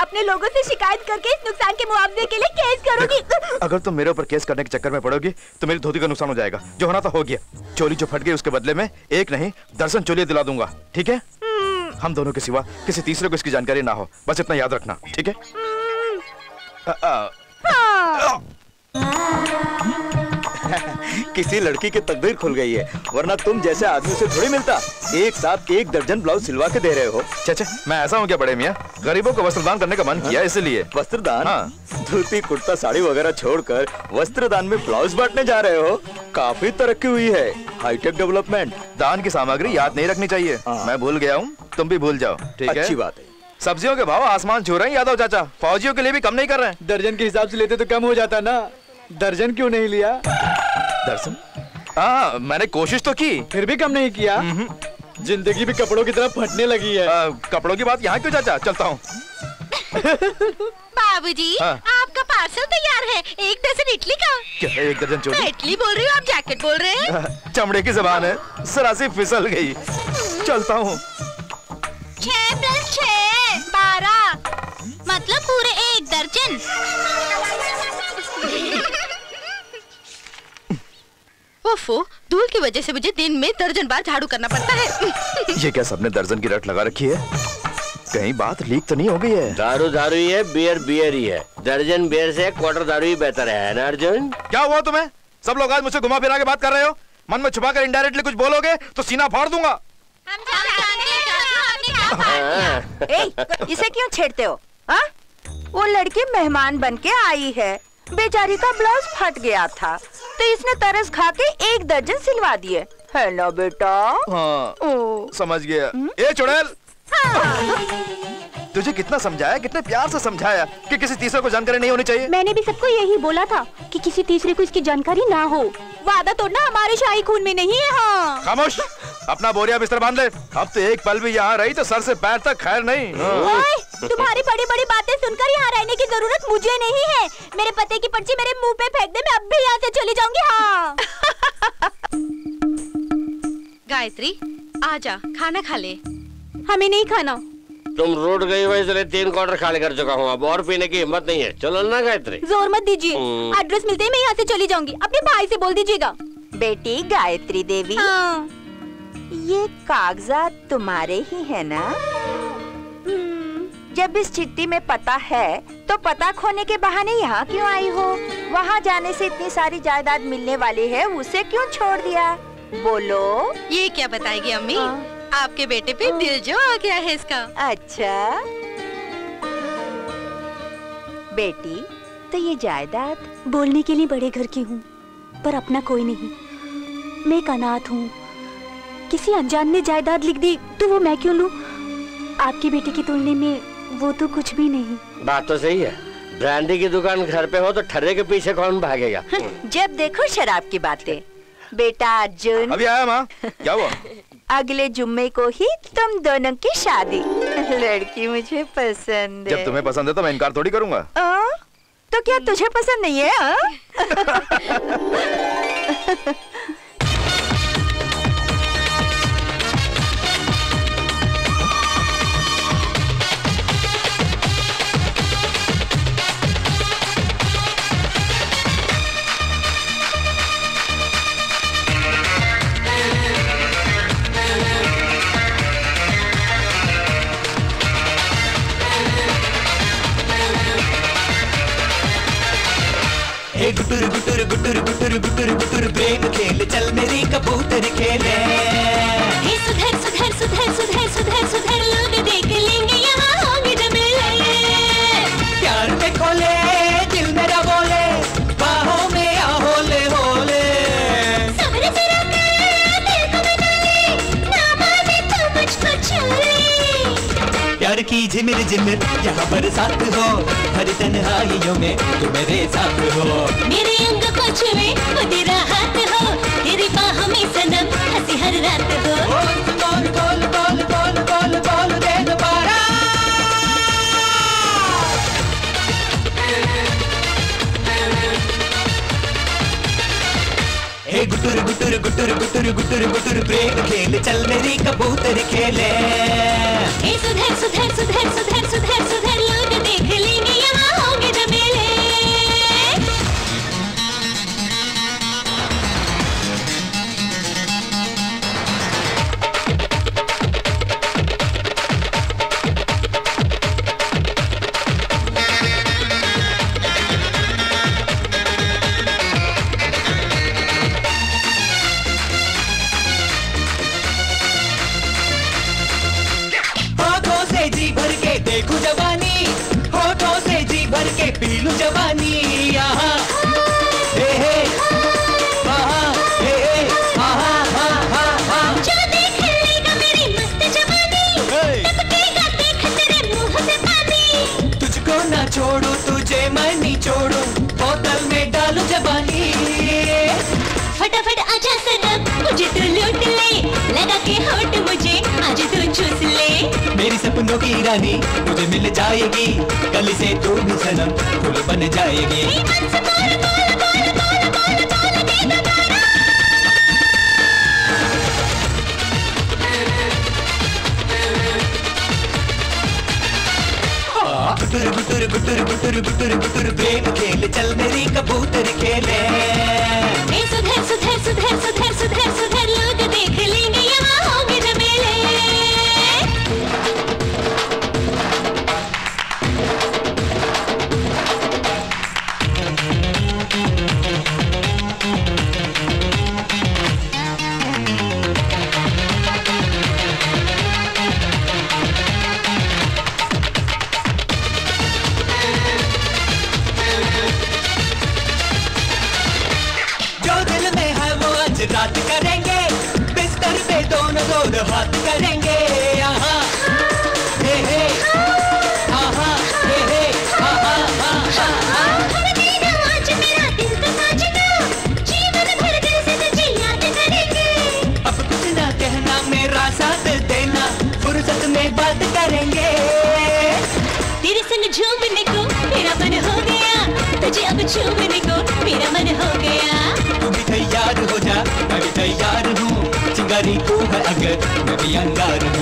अपने लोगों से शिकायत करके इस नुकसान के मुआवजे के लिए केस करूंगी। अगर तुम मेरे ऊपर केस करने के चक्कर में पड़ोगी तो मेरी धोती का नुकसान हो जाएगा। जो होना था हो गया, चोली जो फट गई उसके बदले में एक नहीं दर्जन चोलियां दिला दूंगा। ठीक है? हम दोनों के सिवा किसी तीसरे को इसकी जानकारी ना हो, बस इतना याद रखना। ठीक है? किसी लड़की की तकदीर खुल गई है, वरना तुम जैसे आदमी से थोड़ी मिलता। एक साथ 1 दर्जन ब्लाउज सिलवा के दे रहे हो। चाचा मैं ऐसा हूँ क्या बड़े मियाँ? गरीबों को वस्त्रदान करने का मन किया इसलिए। वस्त्रदान? हाँ। धोती कुर्ता साड़ी वगैरह छोड़कर वस्त्रदान में ब्लाउज बांटने जा रहे हो? काफी तरक्की हुई है, हाईटेक डेवलपमेंट। दान की सामग्री याद नहीं रखनी चाहिए। मैं भूल गया हूँ, तुम भी भूल जाओ। ठीक है? अच्छी बात है। सब्जियों के भाव आसमान छू रहे हैं यादव चाचा, फौजियों के लिए भी कम नहीं कर रहे हैं। दर्जन के हिसाब से लेते तो कम हो जाता ना, दर्जन क्यों नहीं लिया? दर्जन? हाँ मैंने कोशिश तो की, फिर भी कम नहीं किया। जिंदगी भी कपड़ों की तरह फटने लगी है। कपड़ों की बात यहाँ क्यों चाचा, चलता हूँ। बाबूजी आपका पार्सल तैयार है, 1 दर्जन इडली का। क्या एक दर्जन चोली? इडली बोल रही हो आप, जैकेट बोल रहे हैं। चमड़े की जबान है, सरासी फिसल गई। चलता हूँ। 6 + 6 12 मतलब पूरे 1 दर्जन। ओफो, धूल की वजह से मुझे दिन में दर्जन बार झाड़ू करना पड़ता है। ये क्या सबने दर्जन की रट लगा रखी है? कहीं बात लीक तो नहीं हो गई है? दारू दारू ही है, बियर बियर ही है। दर्जन बियर से 1/4 दारू ही बेहतर है ना अर्जुन? क्या हुआ तुम्हें? सब लोग आज मुझसे घुमा फिरा के बात कर रहे हो। मन में छुपा कर इंडायरेक्टली कुछ बोलोगे तो सीना फाड़ दूंगा। इसे क्यों छेड़ते हो? वो लड़की मेहमान बन के आई है, बेचारी का ब्लाउज फट गया था तो इसने तरस खा के 1 दर्जन सिलवा दिए है ना बेटा। हाँ, समझ गया। ए चुड़ैल, हाँ। तुझे कितना समझाया, कितने प्यार से समझाया कि किसी तीसरे को जानकारी नहीं होनी चाहिए। मैंने भी सबको यही बोला था कि किसी तीसरे को इसकी जानकारी ना हो। वादा तोड़ना हमारे शाही खून में नहीं है। हाँ। खामोश, अपना बोरिया बिस्तर बांध ले। अब तो एक पल भी यहाँ रही तो सर से पैर तक खैर नहीं। तुम्हारी बड़ी बड़ी बातें सुनकर यहाँ रहने की जरूरत मुझे नहीं है। मेरे पते की पर्ची मेरे मुंह पे फेंक दे, मैं अब भी यहाँ से चली जाऊंगी। हाँ। गायत्री आजा, खाना खा ले। हमें नहीं खाना। तुम रोड गई हो इसलिए 3 क्वार्टर खाली कर चुका हूँ, अब और पीने की हिम्मत नहीं है। चलो ना गायत्री। जोर मत दीजिए, एड्रेस मिलते ही मैं यहाँ से चली जाऊंगी। अपने भाई से बोल दीजिएगा। बेटी गायत्री देवी, हाँ। ये कागजात तुम्हारे ही है ना? जब इस चिट्ठी में पता है तो पता खोने के बहाने यहाँ क्यों आई हो? वहाँ जाने से इतनी सारी जायदाद मिलने वाली है, उसे क्यों छोड़ दिया? बोलो। ये क्या बताएगी अम्मी? हाँ? आपके बेटे पे दिल जो आ गया है इसका। अच्छा बेटी, तो ये जायदाद? बोलने के लिए बड़े घर की हूँ पर अपना कोई नहीं, मैं एक अनाथ हूँ। किसी अनजान ने जायदाद लिख दी तो वो मैं क्यों लूँ? आपके बेटे की तुलना में वो तो कुछ भी नहीं। बात तो सही है, ब्रांडी की दुकान घर पे हो तो ठर्रे के पीछे कौन भागेगा। जब देखो शराब की बातें। बेटा अर्जुन अभी आया। माँ क्या हुआ? अगले जुम्मे को ही तुम दोनों की शादी। लड़की मुझे पसंद है। जब तुम्हें पसंद है तो मैं इनकार थोड़ी करूँगा। तो क्या तुझे पसंद नहीं है? गुटुर गुटुर गुटुर गुटुर गुटुर गुटुर प्रेम खेल चल मेरी कबूतर खेले। हे सुधर सुधर सुधर सुधर सुधर सुधर लोग देख लेंगे यहाँ होंगे जमेले। प्यार में खोले दिल मेरा बोले, बाहों में आ होले होले। सब्र तेरा प्यार दिल को बदले, ना माने तो मुझको छोड़े। प्यार की झिमिर झिमिर यहाँ बरसात हो, हर तन्हाइयों में तू मेरे साथ हो। मेरे अंग को छुए वो तेरा हाथ हो, तेरी बाहों में सनम हंसी हर रात हो। बोल बोल बोल बोल बोल बोल दे दोबारा। हे गुटुर गुटुर गुटुर गुटुर गुटुर गुटुर प्रेम खेल चल मेरी कबूतर खेले। हे सुधर सुधर सुधर सुधर सुधर सुधर लोग देख लेंगे। फटाफट आजा सनम मुझे तू लूट ले, लगा के होंठ मुझे सपनों की रानी मुझे मिल जाएगी, कल से तू भी सनम फूल बन जाएगी। गुटुर गुटुर गुटुर गुटुर गुटुर गुटुर प्रेम खेल चल मेरी कबूतर खेले। सुधर सुधर सुधर सुधर सुधर सुधर लोग देख लेंगे यहाँ होंगे झमेले। बात करेंगे यहाँ हे हे हा हा हे हे हा हा हा हा हा। हर दिन आज मेरा दिन तो साजना जीवन भर दिल से तुझे याद करेंगे। अब कुछ ना कहना मेरा साथ देना फुर्सत में बात करेंगे। तेरे संग झूमने को मेरा मन हो गया, तुझे अब झूमने को मेरा मन हो गया। तू भी तैयार हो जा, मैं भी तैयार हूँ, चिंगारी को है अगर मैं भी अंगार हूँ।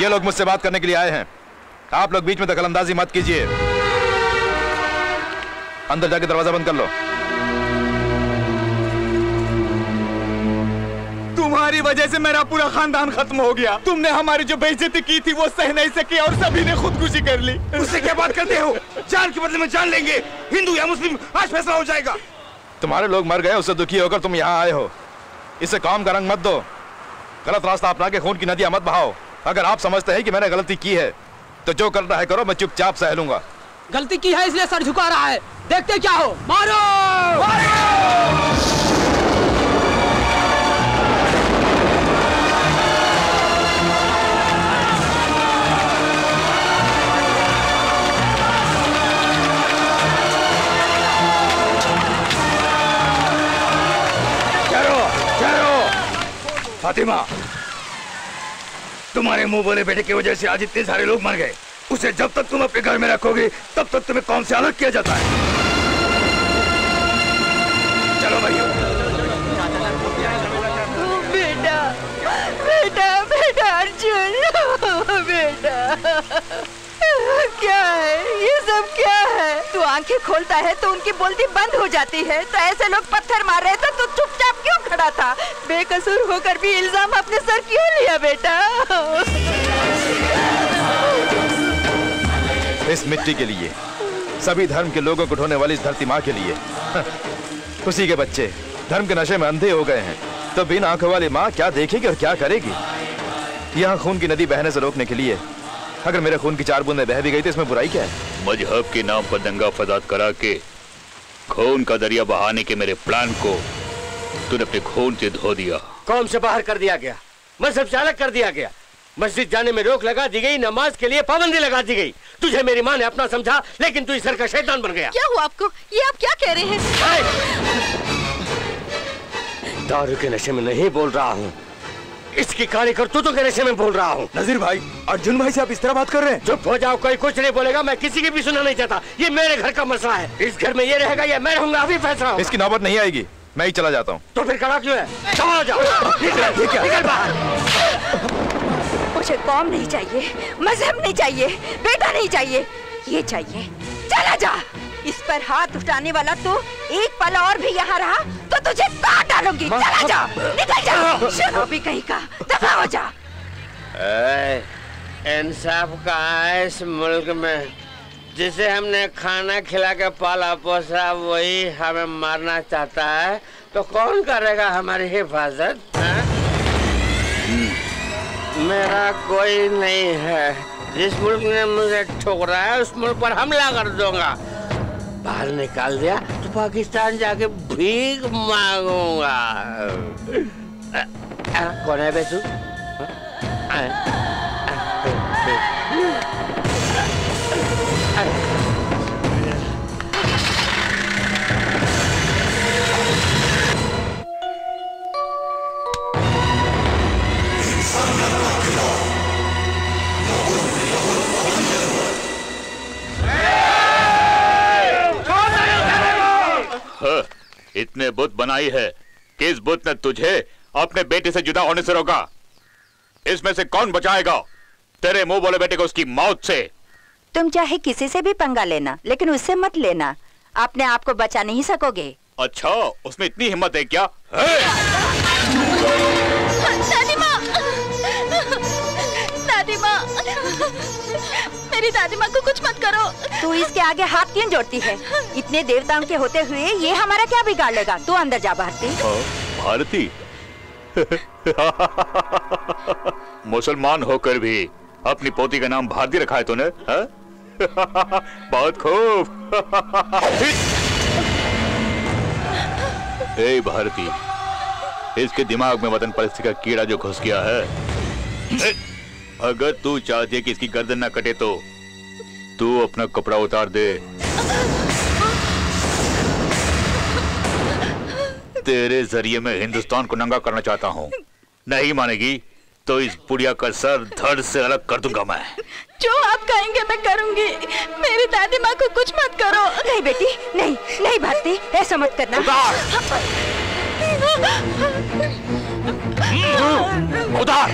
ये लोग मुझसे बात करने के लिए आए हैं, आप लोग बीच में दखलंदाजी मत कीजिए। अंदर जाके दरवाजा बंद कर लो। तुम्हारी वजह से मेरा पूरा खानदान खत्म हो गया। तुमने हमारी जो बेइज्जती की थी वो सह नहीं सकी और सभी ने खुदकुशी कर ली। उससे क्या बात करते हो, जान के बदले में जान लेंगे। हिंदू या मुस्लिम आज फैसला हो जाएगा। तुम्हारे लोग मर गए उससे दुखी होकर तुम यहाँ आए हो। इसे काम का रंग मत दो, गलत रास्ता अपना के खून की नदियां मत बहाओ। अगर आप समझते हैं कि मैंने गलती की है तो जो करना है करो, मैं चुपचाप सह लूंगा। गलती की है इसलिए सर झुका रहा है, देखते क्या हो। मारो मारो। फातिमा, तुम्हारे मुंह बोले बेटे की वजह से आज इतने सारे लोग मर गए। उसे जब तक तुम अपने घर में रखोगे तब तक तुम्हें कौन से अलग किया जाता है। चलो भाइयों। बेटा बेटा बेटा अर्जुन बेटा, क्या है ये सब, क्या है? तू आंखें खोलता है तो उनकी बोलती बंद हो जाती है, तो ऐसे लोग पत्थर मार रहे थे तो चुपचाप क्यों खड़ा था? बेकसूर होकर भी इल्जाम अपने सर क्यों लिया बेटा? इस मिट्टी के लिए, सभी धर्म के लोगों को ढोने वाली इस धरती माँ के लिए, उसी के बच्चे धर्म के नशे में अंधे हो गए हैं, तो बिना आंखों वाली माँ क्या देखेगी और क्या करेगी? यहाँ खून की नदी बहने से रोकने के लिए, अगर मेरे खून की चार बूंदें बह भी गई तो इसमें बुराई क्या है? मजहब के नाम पर दंगा फसाद करा के खून का दरिया बहाने के मेरे प्लान को तूने अपने खून से धो दिया। कौम से बाहर कर दिया गया, मजहब चालक कर दिया गया, मस्जिद जाने में रोक लगा दी गई, नमाज के लिए पाबंदी लगा दी गई। तुझे मेरी माँ ने अपना समझा, लेकिन तू इस सर का शैतान बन गया। क्या हुआ आपको? ये आप क्या कह रहे हैं? दारू के नशे में नहीं बोल रहा हूँ, इसकी कार्यकर्तों के नशे में बोल रहा हूँ। नजीर भाई, अर्जुन भाई से आप इस तरह बात कर रहे हैं? चुप हो जाओ, कोई कुछ नहीं बोलेगा। मैं किसी की भी सुनना नहीं चाहता। ये मेरे घर का मसला है, इस घर में ये रहेगा या मैं रहूंगा, अभी फैसला होगा। इसकी नौबत नहीं आएगी, मैं ही चला जाता हूँ। तो फिर कड़ा क्यों है? चला जाओ, निकल बाहर। मुझे कौम नहीं चाहिए, मजहब नहीं चाहिए, बेटा नहीं चाहिए, ये चाहिए। चला जा। इस पर हाथ उठाने वाला तो एक पल और भी यहाँ रहा तो तुझे काट डालूंगी। चला जा, निकल जा, शुरू भी कहीं का दफा हो जा। इंसाफ कहाँ है इस मुल्क में? जिसे हमने खाना खिला के पाला पोसा वही हमें मारना चाहता है तो कौन करेगा हमारी हिफाजत? मेरा कोई नहीं है। जिस मुल्क ने मुझे ठोकरा है उस मुल्क पर हमला कर दूंगा। बाहर निकाल दिया तो पाकिस्तान जाके भीख मांगूंगा। कौन है बेसू? इतने बुत बनाई है, किस बुत ने तुझे अपने बेटे से जुदा होने से रोका? इसमें से कौन बचाएगा? तेरे मुंह बोले बेटे को उसकी मौत से। तुम चाहे किसी से भी पंगा लेना, लेकिन उससे मत लेना। अपने आप को बचा नहीं सकोगे। अच्छा, उसमें इतनी हिम्मत है क्या? दादी माँ, मेरी दादी माँ को कुछ मत करो। तू इसके आगे हाथ क्यों जोड़ती है? इतने देवताओं के होते हुए ये हमारा क्या बिगाड़ लेगा? तू अंदर जा भारती। भारती? मुसलमान होकर भी अपनी पोती का नाम भारती रखा है तूने? बहुत खूब। ए भारती, इसके दिमाग में वतन परस्ती का कीड़ा जो घुस गया है, अगर तू चाहती है कि इसकी गर्दन ना कटे तो तू अपना कपड़ा उतार दे। तेरे जरिए मैं हिंदुस्तान को नंगा करना चाहता हूँ। नहीं मानेगी तो इस बुढ़िया का सर धड़ से अलग कर दूंगा मैं। जो आप कहेंगे मैं करूंगी। मेरी दादी माँ को कुछ मत करो। नहीं बेटी, नहीं नहीं भारती, ऐसा मत करना। उतार उतार।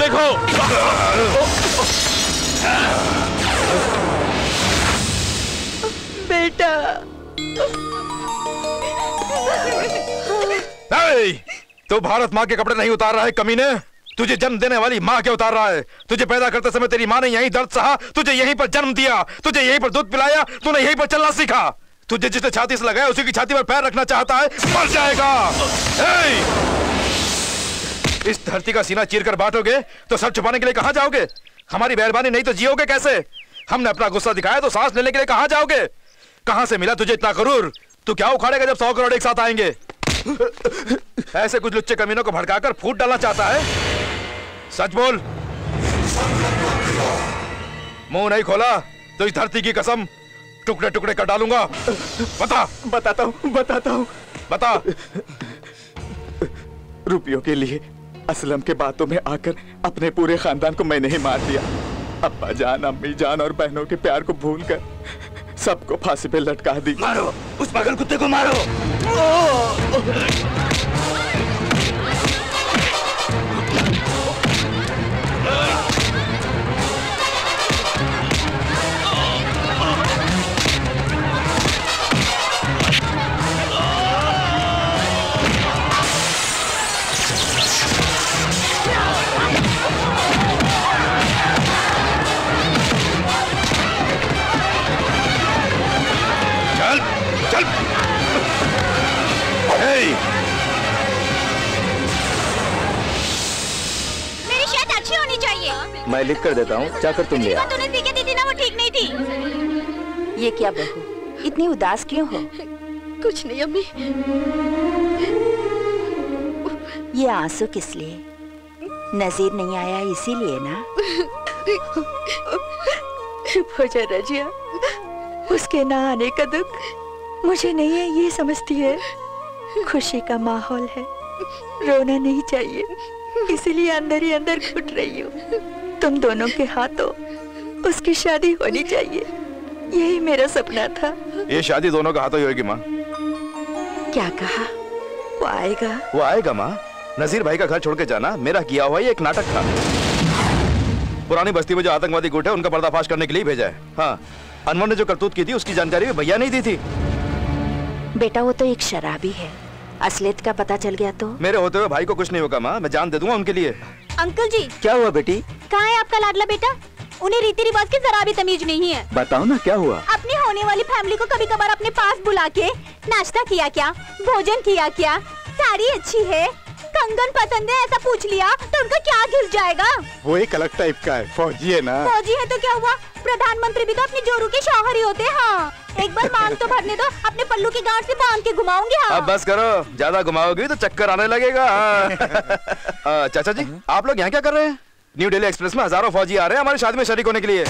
देखो, बेटा। तो भारत माँ के कपड़े नहीं उतार रहा है कमीने? तुझे जन्म देने वाली माँ के उतार रहा है। तुझे पैदा करते समय तेरी माँ ने यहीं दर्द सहा, तुझे यहीं पर जन्म दिया, तुझे यहीं पर दूध पिलाया, तूने यहीं पर चलना सीखा। तुझे जिसने छाती से लगाया उसी की छाती पर पैर रखना चाहता है मर जाएगा। इस धरती का सीना चीरकर बांटोगे तो सर छुपाने के लिए कहाँ जाओगे? हमारी मेहरबानी नहीं तो जियोगे कैसे? हमने अपना गुस्सा दिखाया तो सांस लेने के लिए कहाँ जाओगे? कहाँ से मिला तुझे इतना करूर? तू क्या उखाड़ेगा जब 100 करोड़ एक साथ आएंगे? ऐसे कुछ लुच्चे कमीनों को भड़काकर फूट डालना चाहता है? सच बोल। मुंह नहीं खोला तो इस धरती की कसम टुकड़े टुकड़े कर डालूंगा। बता। बताता हूँ। रुपयों के लिए असलम के बातों में आकर अपने पूरे खानदान को मैंने ही मार दिया। अब्बा जान, अम्मी जान और बहनों के प्यार को भूलकर सबको फांसी पे लटका दी। मारो उस पागल कुत्ते को, मारो। मैं लिख कर देता हूँ, जाकर तुम ले आओ। तूने पी के दी थी ना, वो ठीक नहीं थी। ये क्या बहू, इतनी उदास क्यों हो? कुछ नहीं अम्मी। ये आंसू किस लिए? नजीर नहीं आया इसीलिए ना? चुप हो जा रजिया, उसके ना आने का दुख मुझे नहीं है ये समझती है। खुशी का माहौल है, रोना नहीं चाहिए, इसीलिए अंदर ही अंदर घुट रही हूँ। तुम दोनों के हाथों उसकी शादी होनी चाहिए, यही मेरा सपना था। ये शादी दोनों के हाथों ही होगी माँ। क्या कहा? वो आएगा, वो आएगा माँ। नजीर भाई का घर छोड़ के जाना मेरा किया हुआ ये एक नाटक था। पुरानी बस्ती में जो आतंकवादी गुट है उनका पर्दाफाश करने के लिए भेजा है। हाँ, अनवर ने जो करतूत की थी उसकी जानकारी भी भैया नहीं दी थी। बेटा वो तो एक शराबी है, असलियत का पता चल गया तो। मेरे होते हुए भाई को कुछ नहीं होगा माँ, मैं जान दे दूंगा उनके लिए। अंकल जी। क्या हुआ बेटी? कहाँ है आपका लाडला बेटा? उन्हें रीति रिवाज की जरा भी तमीज नहीं है। बताओ ना क्या हुआ? अपनी होने वाली फैमिली को कभी कभार अपने पास बुला के नाश्ता किया क्या, भोजन किया क्या, साड़ी अच्छी है, कंगन पसंद है, ऐसा पूछ लिया तो उनका क्या घिस जाएगा। वो एक अलग टाइप का है, फौजी है ना। फौजी है तो क्या हुआ, प्रधानमंत्री भी तो अपने जोरू के शौहर ही होते हैं। हाँ। एक बार मांग तो भरने दो, अपने पल्लू की गांठ से बांध के घुमाऊंगी। हाँ। अब बस करो, ज्यादा घुमाओगी तो चक्कर आने लगेगा। हाँ। चाचा जी आप लोग यहाँ क्या कर रहे हैं? न्यू दिल्ली एक्सप्रेस में हजारों फौजी आ रहे हैं हमारी शादी में शरीक होने के लिए,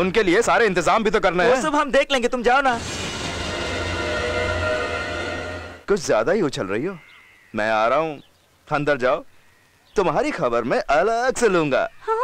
उनके लिए सारे इंतजाम भी तो करना है। सब हम देख लेंगे, तुम जाओ ना। कुछ ज्यादा ही उछल रही हो, मैं आ रहा हूँ, अंदर जाओ, तुम्हारी खबर मैं अलग से लूंगा। हाँ?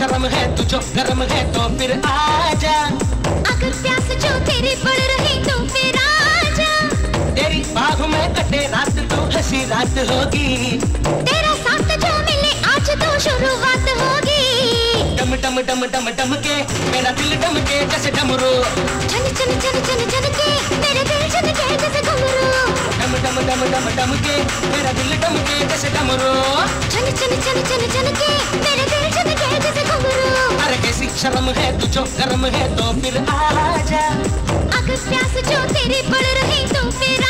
शर्म है तुझो, गर्म है तो फिर आजा, अगर प्यास जो तेरी बढ़ रही तो फिर आजा, तेरी बाहों में कटे रात तो हंसी रात होगी, तेरा साथ जो मिले आज तो शुरुआत होगी। डम डम डम डम डम के मेरा दिल डम के जैसे डमरू, चल चल चल चल चल के मेरे दिल चल के जैसे घुंघरू, डम डम डम डम डम के मेरा दिल डम के जैसे डमरू, चल चल चल चल चल के मेरे दिल चल के जैसे घुंघरू। अरे कैसी शर्म है तुझो, गर्म है तो फिर आजा, अगर प्यास जो तेरी बढ़ रही तो फिर आजा।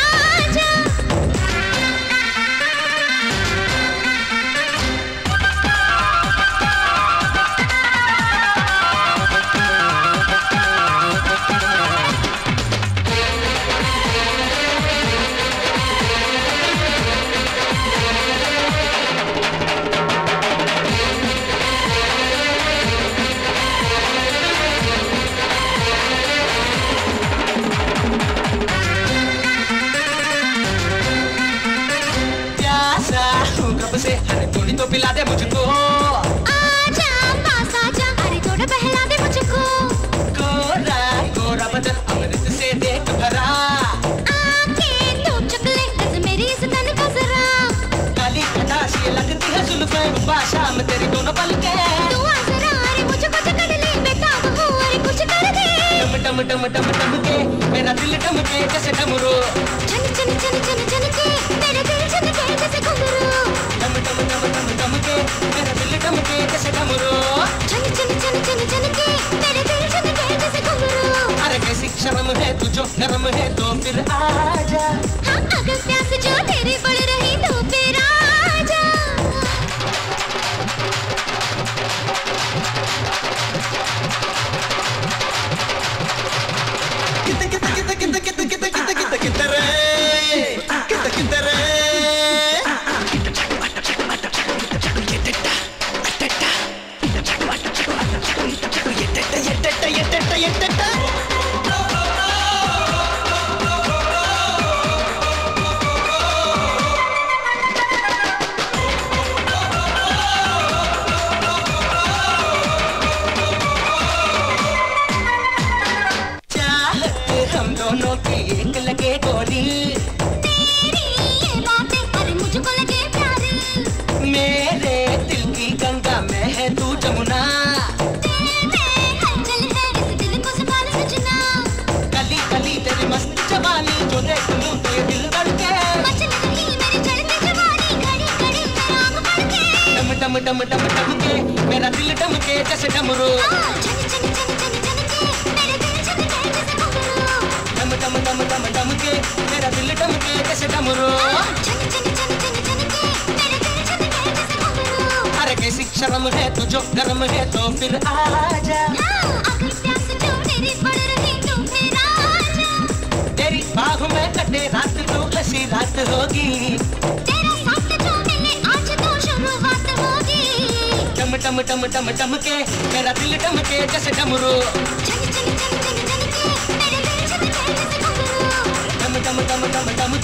तो पिला दे मुझको, आजा पास आजा, अरे थोड़ा बहला दे मुझको, गोरा गोरा बदन अमृत से देख भरा, आके तो चॉकलेट मेरी इस तन का जरा, काली खटासी लगती है जुल्फे बाशा में तेरी दोनों पलके, तू आ जरा अरे मुझको जकड़ ले, बेताब हो अरे कुछ कर दे, डम डम डम डम डम के मेरा दिल डम के जैसे डमरू, चल चल चल चल चल के मेरे दिल चल के जैसे घुंघरू, मेरा दिल डम के जैसे डमरू, चल चल चल चल चल के मेरे दिल चल के जैसे घुंघरू। अरे कैसी शर्म है तुझो, गर्म है तो फिर आजा, हाँ अगर प्यास जो तेरी बढ़ रही तो फिर आजा। कित कित कित कित कित कित कित कित कित रे, कित कित रे, ये टट्टा चाहत हम दोनों की एक लगे गोली, तेरी डम डम डम के मेरा दिल डम के जैसे डमरू डम डम डम डम डम के मेरा दिल डम के जैसे डमरू। अरे कैसी शर्म है तू जो गर्म है तो फिर आजा तेरी बाहों में कटे रात तो ऐसी रात होगी। टम टम टम टम के मेरा दिल टम के जैसे डमरू टम टम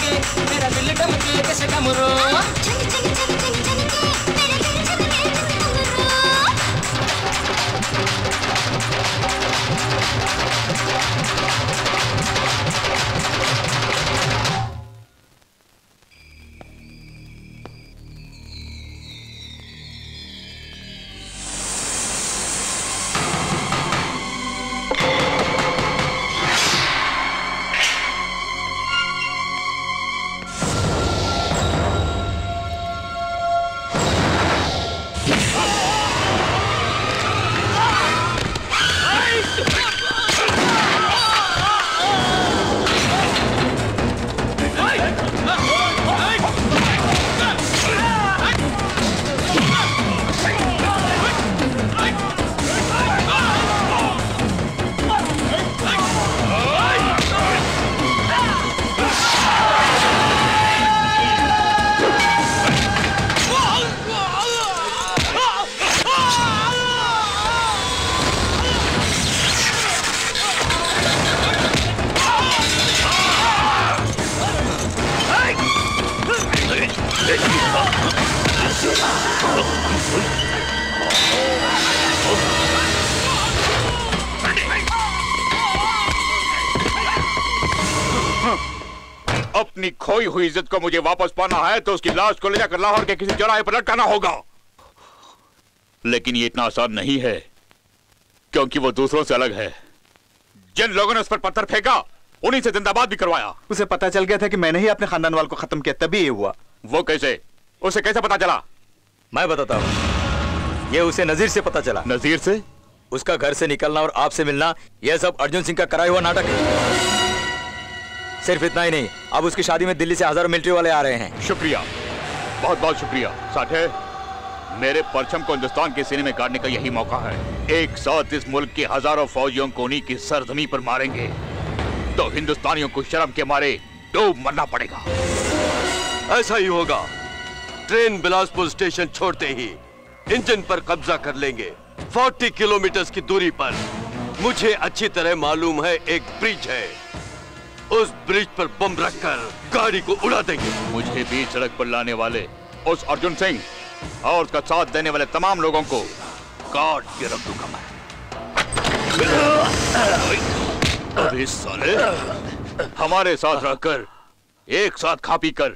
के मेरा दिल टम के जैसे डमरू। खोई हुई इज्जत को मुझे वापस पाना है तो उसकी लाश को ले जाकर लाहौर के किसी चौराहे पर लटकाना होगा, लेकिन ये इतना आसान नहीं है क्योंकि वो दूसरों से अलग है। जिन लोगों ने उस पर पत्थर फेंका उन्हीं से जिंदाबाद भी करवाया। उसे पता चल गया था कि मैंने ही अपने खानदान वाल को खत्म किया, तभी ये हुआ। वो कैसे? उसे कैसे पता चला? मैं बताता हूँ, ये उसे नजीर से पता चला। नजीर से? उसका घर से निकलना और आपसे मिलना, यह सब अर्जुन सिंह का कराया हुआ नाटक है। सिर्फ इतना ही नहीं, अब उसकी शादी में दिल्ली से हजारों मिलिट्री वाले आ रहे हैं। शुक्रिया, बहुत बहुत शुक्रिया। साथे, मेरे परचम को हिंदुस्तान के सीने में गाड़ने का यही मौका है। एक साथ इस मुल्क के हजारों फौजियों को उन्हीं की सरजमी पर मारेंगे तो हिंदुस्तानियों को शर्म के मारे डूब मरना पड़ेगा। ऐसा ही होगा। ट्रेन बिलासपुर स्टेशन छोड़ते ही इंजन पर कब्जा कर लेंगे। 40 किलोमीटर की दूरी पर मुझे अच्छी तरह मालूम है एक ब्रिज है, उस ब्रिज पर बम रखकर गाड़ी को उड़ा देंगे। मुझे बीच सड़क पर लाने वाले उस अर्जुन सिंह और उसका साथ देने वाले तमाम लोगों को काट के रख दूंगा मैं। अरे साले, हमारे साथ रहकर एक साथ खा पी कर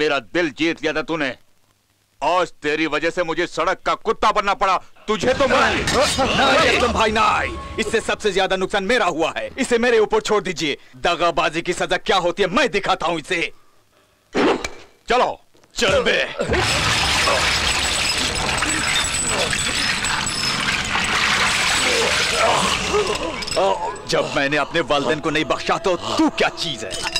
मेरा दिल जीत लिया था तूने। आज तेरी वजह से मुझे सड़क का कुत्ता बनना पड़ा। तुझे तो मैं भाई ना आई, इससे सबसे ज्यादा नुकसान मेरा हुआ है। इसे मेरे ऊपर छोड़ दीजिए, दगाबाजी की सजा क्या होती है मैं दिखाता हूँ इसे। चलो चल बे। जब मैंने अपने वालिदैन को नहीं बख्शा तो तू क्या चीज है?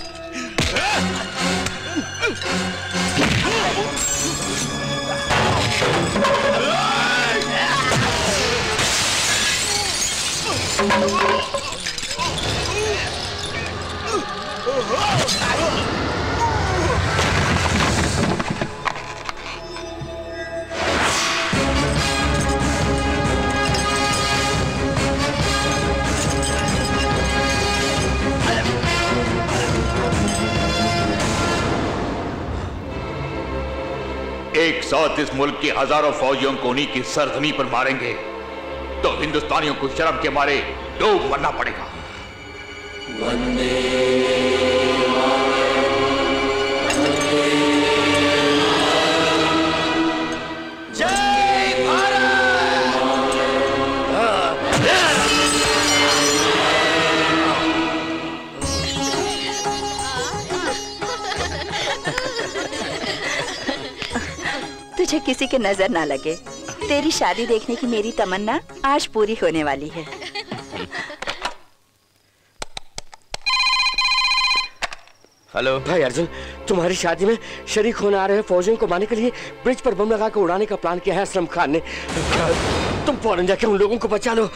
एक साथ इस मुल्क के हजारों फौजियों को उन्हीं की सरजमी पर मारेंगे तो हिंदुस्तानियों को शर्म के मारे डूब मरना पड़ेगा। वंदे मातरम, जय भारत। तुझे किसी के नजर ना लगे, तेरी शादी देखने की मेरी तमन्ना आज पूरी होने वाली है। हेलो भाई अर्जुन, तुम्हारी शादी में शरीक होने आ रहे फौजियों को मारने के लिए ब्रिज पर बम लगा कर उड़ाने का प्लान किया है असलम खान ने। तुम फौरन जाके उन लोगों को बचा लो।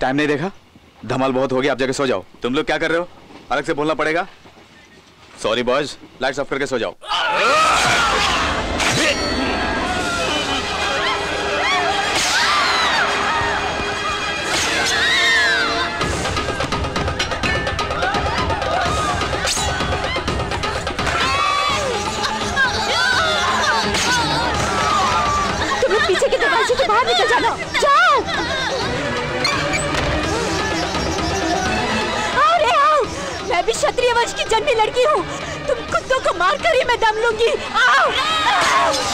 टाइम नहीं देखा, धमाल बहुत हो गया, आप जाके सो जाओ। तुम लोग क्या कर रहे हो? अलग से बोलना पड़ेगा। सॉरी बॉयज, लाइट्स ऑफ करके सो जाओ। तुम लोग पीछे के दरवाजे के बाहर निकल जाना। जाओ। मैं भी क्षत्रिय वंश की जन्मी लड़की हूँ। तुम कुत्तों को मार कर ही मैं दम लूंगी। आओ, आओ।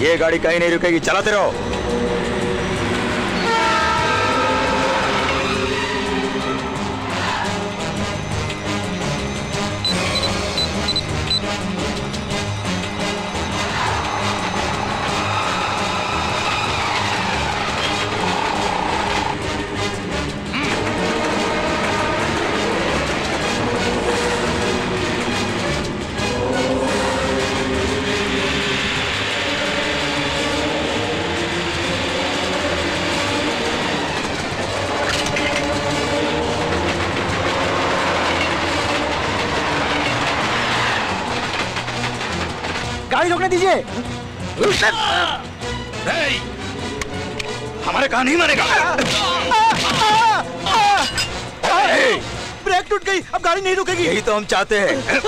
ये गाड़ी कहीं नहीं रुकेगी, चलाते रहो। दीजिए। हमारे कहा नहीं मारेगा। ब्रेक टूट गई, अब गाड़ी नहीं रुकेगी। यही तो हम चाहते हैं।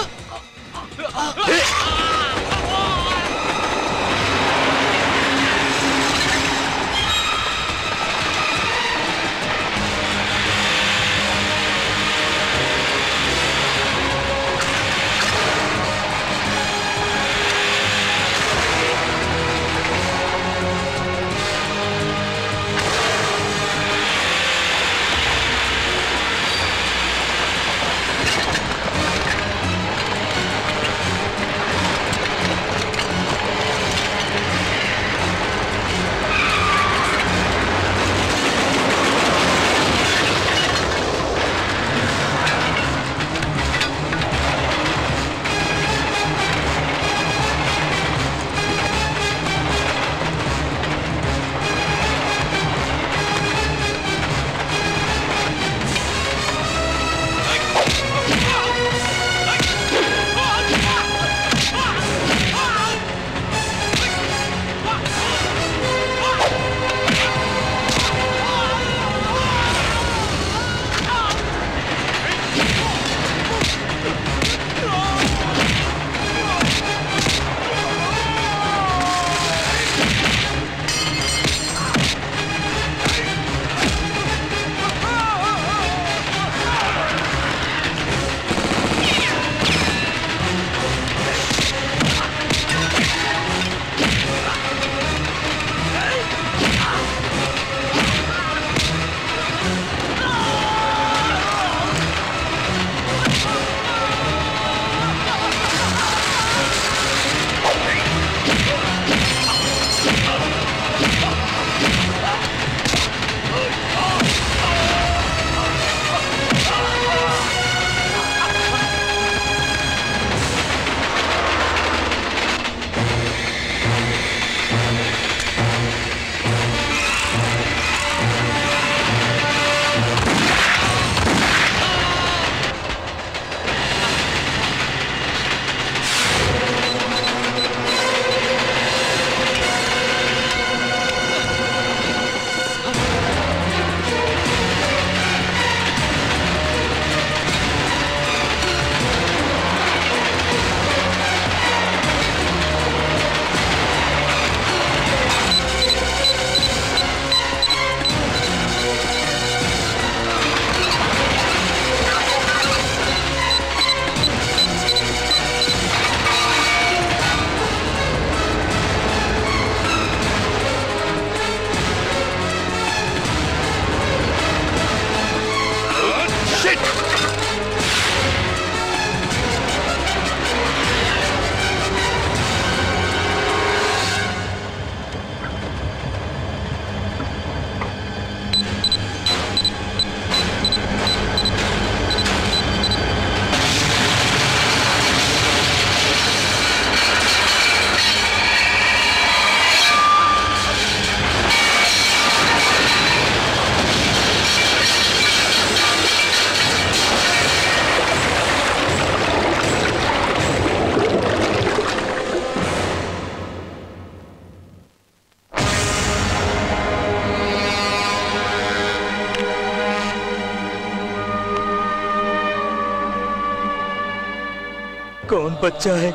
कौन बच्चा है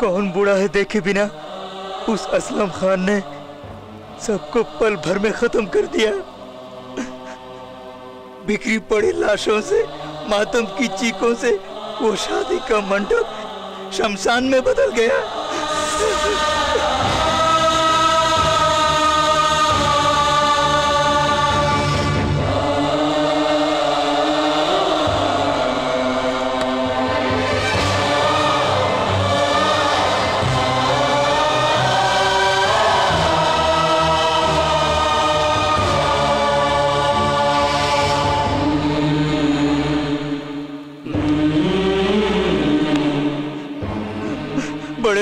कौन बूढ़ा है देखे बिना उस असलम खान ने सबको पल भर में खत्म कर दिया। बिखरी पड़ी लाशों से, मातम की चीखों से वो शादी का मंडप शमशान में बदल गया।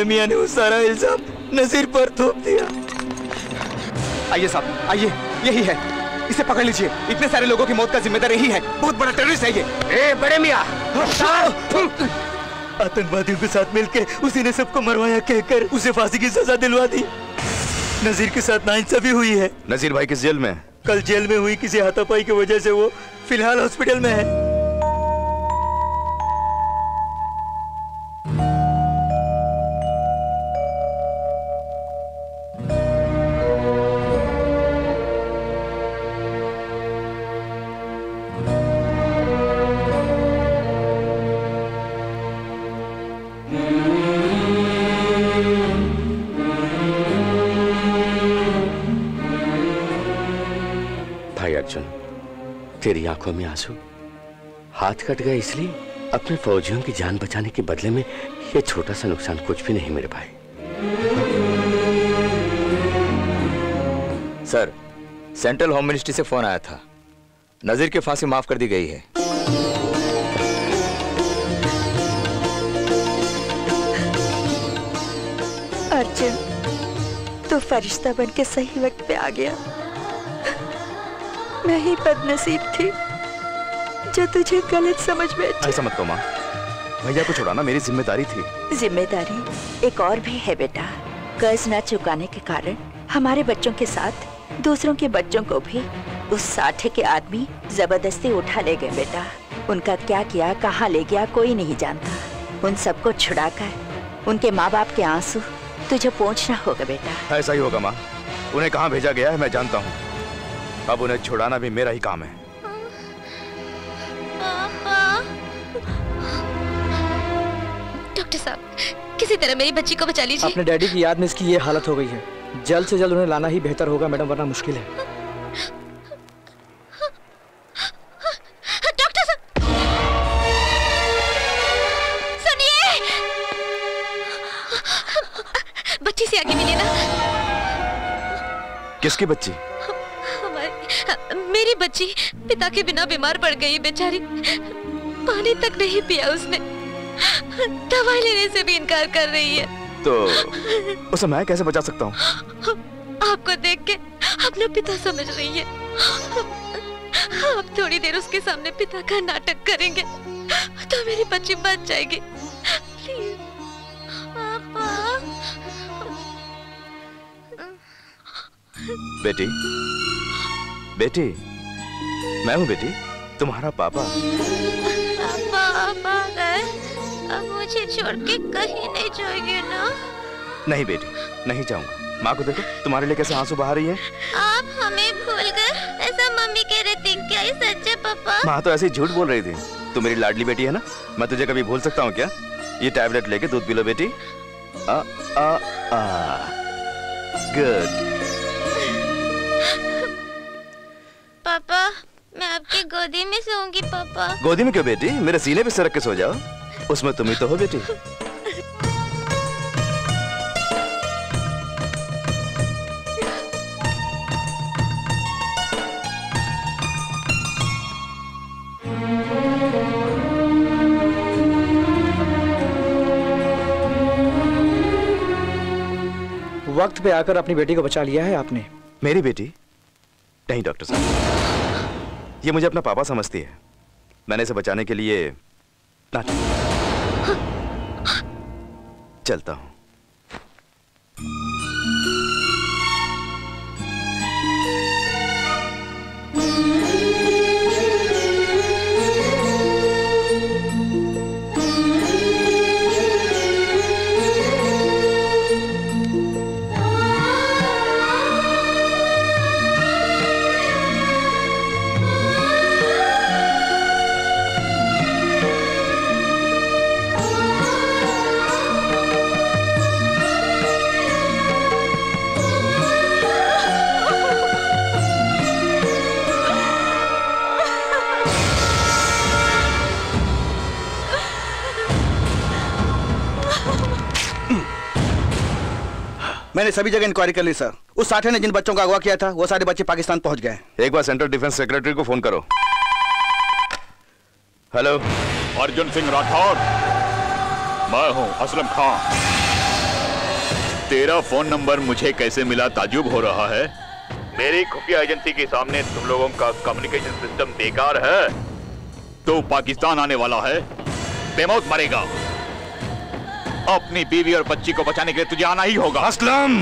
मियाँ ने वो सारा इल्जाम नसीर पर थोप दिया। आइए साहब, आइए, यही है, इसे पकड़ लीजिए। इतने सारे लोगों की मौत का जिम्मेदार यही है। बहुत बड़ा टेररिस्ट है ये। ए बड़े मियाँ, आतंकवादियों के साथ मिलकर उसी ने सबको मरवाया कहकर उसे फांसी की सजा दिलवा दी। नसीर के साथ नाइंसाफी हुई है। नसीर भाई किस जेल में? कल जेल में हुई किसी हाथापाई की वजह से वो फिलहाल हॉस्पिटल में है। तेरी आंखों में आंसू, हाथ कट गए इसलिए? अपने फौजियों की जान बचाने के बदले में यह छोटा सा नुकसान कुछ भी नहीं मेरे भाई। सर, सेंट्रल होम मिनिस्ट्री से फोन आया था, नजीर की फांसी माफ कर दी गई है। अर्जुन, तो फरिश्ता बनके सही वक्त पे आ गया। मैं ही बदनसीब थी जो तुझे गलत समझ में। ऐसा मत कहो माँ, भैया को छुड़ाना मेरी जिम्मेदारी थी। जिम्मेदारी एक और भी है बेटा। कर्ज न चुकाने के कारण हमारे बच्चों के साथ दूसरों के बच्चों को भी उस साठे के आदमी जबरदस्ती उठा ले गए बेटा। उनका क्या किया, कहाँ ले गया, कोई नहीं जानता। उन सबको छुड़ा कर उनके माँ बाप के आंसू तुझे पोंछना होगा बेटा। ऐसा ही होगा माँ। उन्हें कहाँ भेजा गया है मैं जानता हूँ। अब उन्हें छुड़ाना भी मेरा ही काम है। डॉक्टर साहब, किसी तरह मेरी बच्ची को बचा लीजिए। अपने डैडी की याद में इसकी ये हालत हो गई है। जल्द से जल्द उन्हें लाना ही बेहतर होगा मैडम, वरना मुश्किल है। डॉक्टर साहब सुनिए, बच्ची से आगे मिले ना। किसकी बच्ची? मेरी बच्ची पिता के बिना बीमार पड़ गई बेचारी। पानी तक नहीं पिया उसने, दवाई लेने से भी इनकार कर रही है। तो उसे मैं कैसे बचा सकता हूँ? आपको देख के अपना पिता समझ रही है। आप थोड़ी देर उसके सामने पिता का नाटक करेंगे तो मेरी बच्ची बच जाएगी। बेटी, बेटी, मैं हूँ बेटी, तुम्हारा पापा। पापा आप आ गए, अब मुझे छोड़ के कहीं नहीं जाओगे ना? नहीं बेटी, नहीं जाऊँगा। माँ को देखो तुम्हारे लिए कैसे आंसू बहा रही है। आप हमें भूल गए ऐसा मम्मी कह रही थी क्या? ये सच्चे पापा? माँ तो ऐसे झूठ बोल रही थी। तू मेरी लाडली बेटी है ना, मैं तुझे कभी भूल सकता हूँ क्या? ये टैबलेट लेके दूध पी लो बेटी। गुड पापा, मैं आपकी गोदी में सोऊंगी पापा। गोदी में क्यों बेटी, मेरे सीने पे सरक के सो जाओ, उसमें तुम ही तो हो बेटी। वक्त पे आकर अपनी बेटी को बचा लिया है आपने। मेरी बेटी नहीं डॉक्टर साहब, ये मुझे अपना पापा समझती है। मैंने इसे बचाने के लिए चलता हूं। मैंने सभी जगह इंक्वायरी कर ली सर। उस साठे ने जिन बच्चों का अगवा किया था वो सारे बच्चे पाकिस्तान पहुंच गए। एक बार सेंट्रल डिफेंस सेक्रेटरी को फोन करो। हेलो, अर्जुन सिंह राठौर, मैं हूँ असलम खान। तेरा फोन नंबर मुझे कैसे मिला ताजुब हो रहा है। मेरी खुफिया एजेंसी के सामने तुम लोगों का कम्युनिकेशन सिस्टम बेकार है। तो पाकिस्तान आने वाला है, बेमौत मरेगा। अपनी बीवी और बच्ची को बचाने के लिए तुझे आना ही होगा। असलम,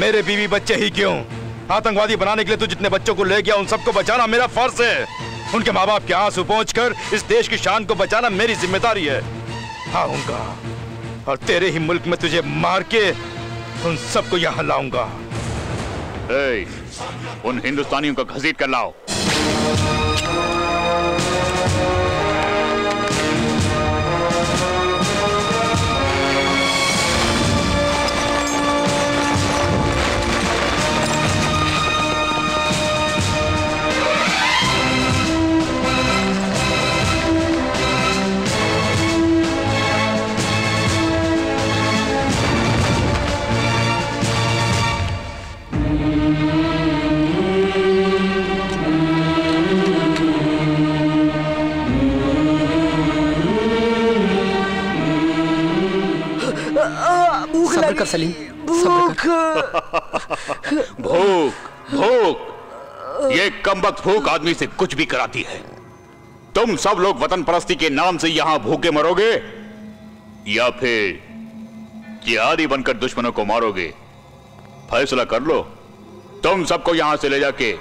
मेरे बीवी बच्चे ही क्यों, आतंकवादी बनाने के लिए तू जितने बच्चों को ले गया उन सबको बचाना मेरा फर्ज है। उनके माँ बाप के आंसू पोंछकर इस देश की शान को बचाना मेरी जिम्मेदारी है। आऊंगा और तेरे ही मुल्क में तुझे मार के उन सबको यहाँ लाऊंगा। उन हिंदुस्तानियों को घसीट कर लाओ। कर सलीम, भूख भूख ये कमबख्त भूख आदमी से कुछ भी कराती है। तुम सब लोग वतन परस्ती के नाम से यहां भूखे मरोगे या फिर जिहादी बनकर दुश्मनों को मारोगे। फैसला कर लो। तुम सबको यहां से ले जाके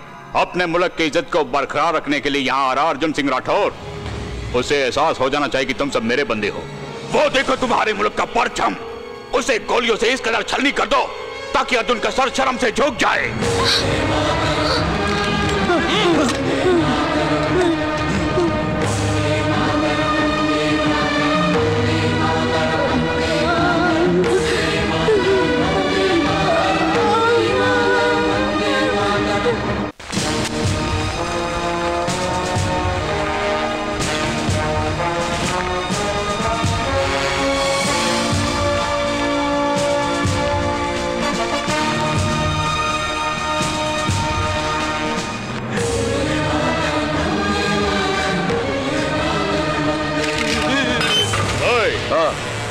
अपने मुल्क की इज्जत को बरकरार रखने के लिए यहां आ रहा अर्जुन सिंह राठौर। उसे एहसास हो जाना चाहिए कि तुम सब मेरे बंदे हो। वो देखो तुम्हारे मुल्क का परचम, उसे गोलियों से इस कदर छलनी कर दो ताकि अर्जुन का सर शर्म से झुक जाए।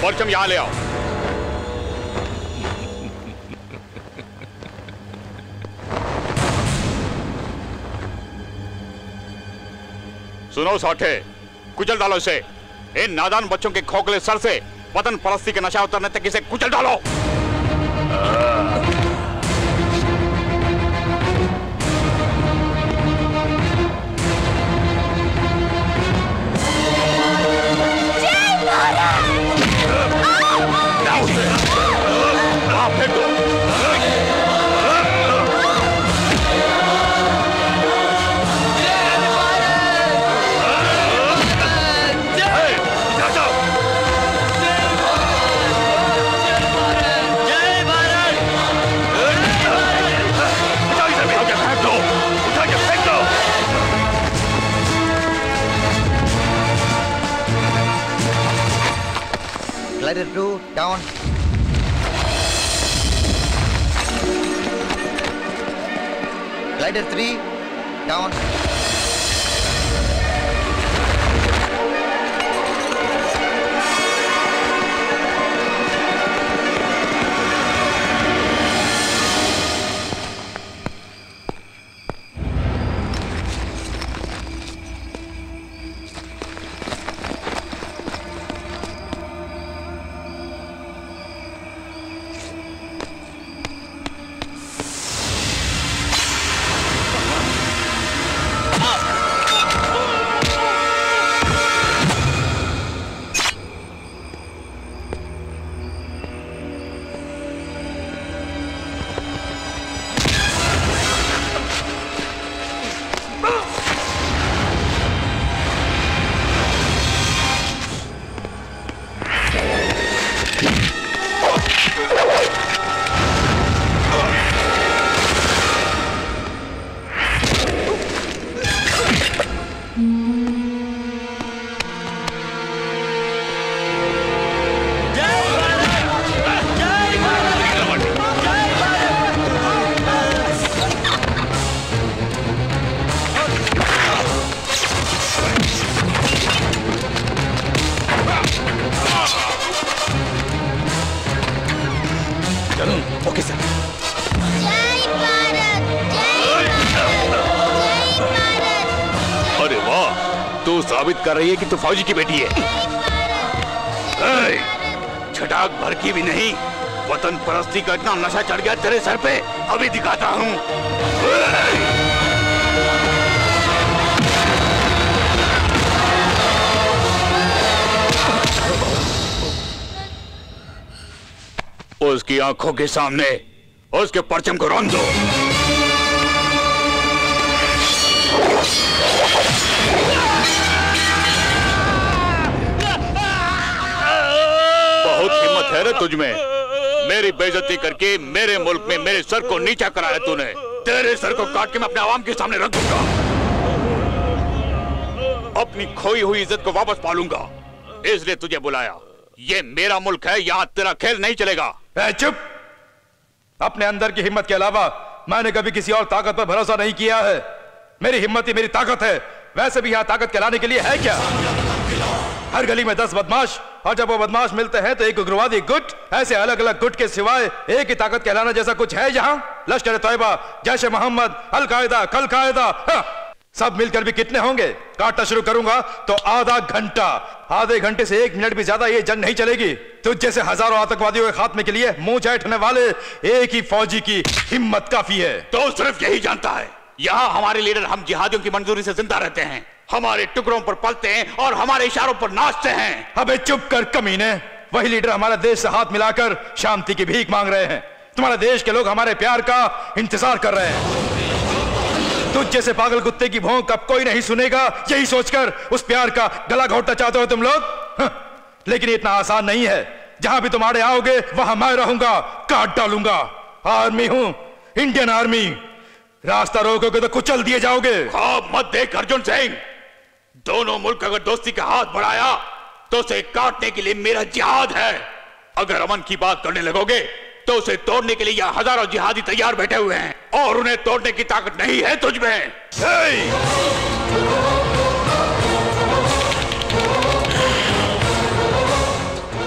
परचम यहाँ ले आओ। सुनो साठे, कुचल डालो इसे। इन नादान बच्चों के खोखले सर से वतन परस्ती के नशा उतरने तक इसे कुचल डालो। Two down. Glider 3 down. Okay sir. जय भारत, जय भारत, जय भारत। अरे वाह, तू साबित कर रही है कि तू फौजी की बेटी है। छटाक भर की भी नहीं, वतन परस्ती का इतना नशा चढ़ गया तेरे सर पे, अभी दिखाता हूँ। उसकी आंखों के सामने उसके परचम को रौंद दो। बहुत हिम्मत है रे तुझ में, मेरी बेइज्जती करके मेरे मुल्क में मेरे सर को नीचा कराया तूने। तेरे सर को काट के मैं अपने आवाम के सामने रख दूंगा, अपनी खोई हुई इज्जत को वापस पालूंगा, इसलिए तुझे बुलाया। ये मेरा मुल्क है, यहाँ तेरा खेल नहीं चलेगा। चुप! अपने अंदर की हिम्मत के अलावा मैंने कभी किसी और ताकत पर भरोसा नहीं किया है। मेरी हिम्मत ही मेरी ताकत है। वैसे भी यहाँ ताकत कहलाने के लिए है क्या? हर गली में 10 बदमाश, और जब वो बदमाश मिलते हैं तो एक उग्रवादी गुट। ऐसे अलग अलग गुट के सिवाय एक ही ताकत कहलाना जैसा कुछ है यहाँ? लश्कर तैयबा, जैश ए मोहम्मद, अलकायदा, कलकायदा, सब मिलकर भी कितने होंगे? काटना शुरू करूंगा तो आधा घंटा, आधे घंटे से 1 मिनट भी ज्यादा ये जंग नहीं चलेगी। तुझ जैसे हजारों आतंकवादियों के खात्मे के लिए मुंह चाटने वाले एक ही फौजी की हिम्मत काफी है। तो सिर्फ यही जानता है यहाँ हमारे लीडर हम जिहादियों की मंजूरी से जिंदा रहते हैं, हमारे टुकड़ों पर पलते हैं और हमारे इशारों पर नाचते हैं। अबे चुप कर कमीने, वही लीडर हमारा देश से हाथ मिलाकर शांति की भीख मांग रहे हैं। तुम्हारा देश के लोग हमारे प्यार का इंतजार कर रहे हैं। तुझ जैसे पागल कुत्ते की भौंक अब कोई नहीं सुनेगा, यही सोचकर उस प्यार का गला घोटना चाहते हो तुम लोग। लेकिन इतना आसान नहीं है, जहां भी तुम्हारे आओगे वहां मैं रहूंगा, काट डालूंगा। आर्मी हूं, इंडियन आर्मी। रास्ता रोकोगे तो कुचल दिए जाओगे। ख्वाब मत देख अर्जुन सिंह, दोनों मुल्क अगर दोस्ती का हाथ बढ़ाया तो उसे काटने के लिए मेरा जिहाद है। अगर अमन की बात करने लगोगे तो उसे तोड़ने के लिए यहाँ हजारों जिहादी तैयार बैठे हुए हैं, और उन्हें तोड़ने की ताकत नहीं है तुझमें।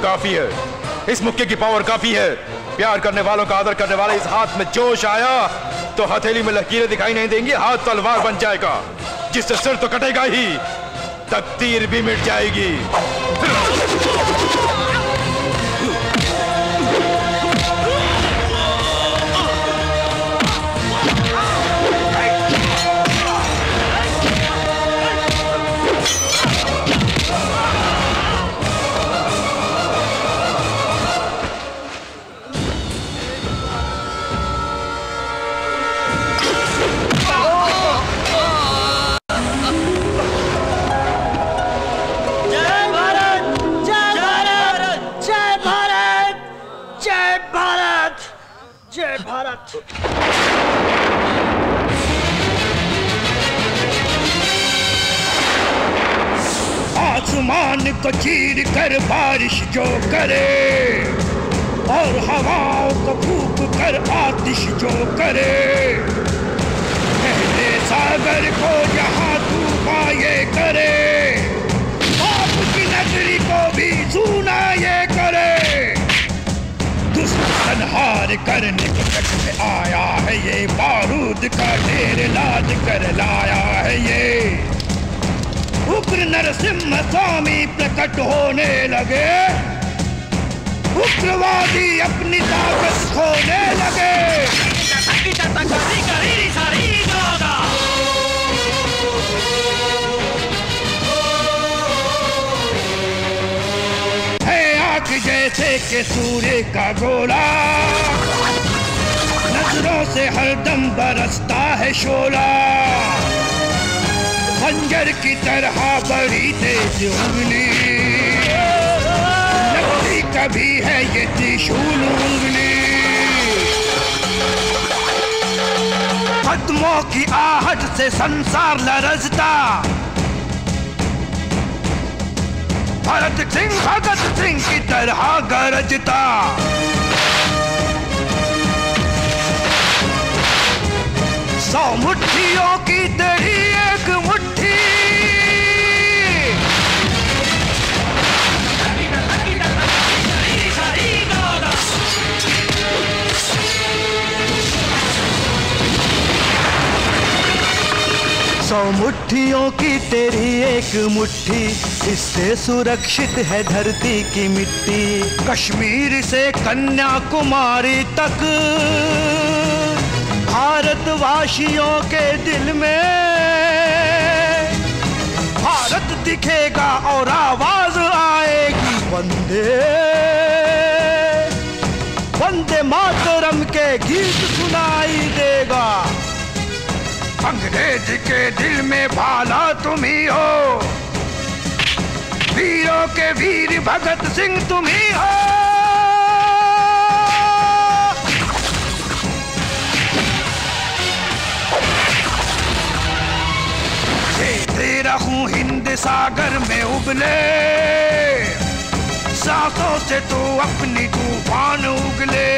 काफी है, इस मुक्के की पावर काफी है। प्यार करने वालों का आदर करने वाले इस हाथ में जोश आया तो हथेली में लकीरें दिखाई नहीं देंगी, हाथ तलवार बन जाएगा, जिससे सिर तो कटेगा ही, तकदीर भी मिट जाएगी। आसमान को चीर कर बारिश जो करे, और हवाओं को फूंक कर आतिश जो करे, पहले सागर को यहाँ तूफा ये करे, पाप की नगरी को भी जूना ये करे। संहार करने के चक्कर में आया है ये, बारूद का ढेर लाद कर लाया है ये। उग्र नरसिम्हा स्वामी प्रकट होने लगे, उग्रवादी अपनी ताकत खोने लगे। जैसे के सूर्य का गोला, नजरों से हरदम बरसता है शोला, खंजर की तरह बड़ी तेज उंगली, लकड़ी कभी है ये त्रिशूल उंगली। कदमों की आहट से संसार लरजता, भगत सिंह की तरह गरजता। सौ मुट्ठियों की तेरी एक मुट्ठी, सौ मुट्ठियों की तेरी एक मुट्ठी, इससे सुरक्षित है धरती की मिट्टी। कश्मीर से कन्याकुमारी तक भारतवासियों के दिल में भारत दिखेगा और आवाज आएगी वंदे मातरम के गीत सुनाई देगा। अंग्रेज के दिल में भाला तुम ही हो, वीरों के वीर भगत सिंह तुम ही हो। तेरा खून हिंद सागर में उबले, सांसों से तू अपनी तूफान उगले।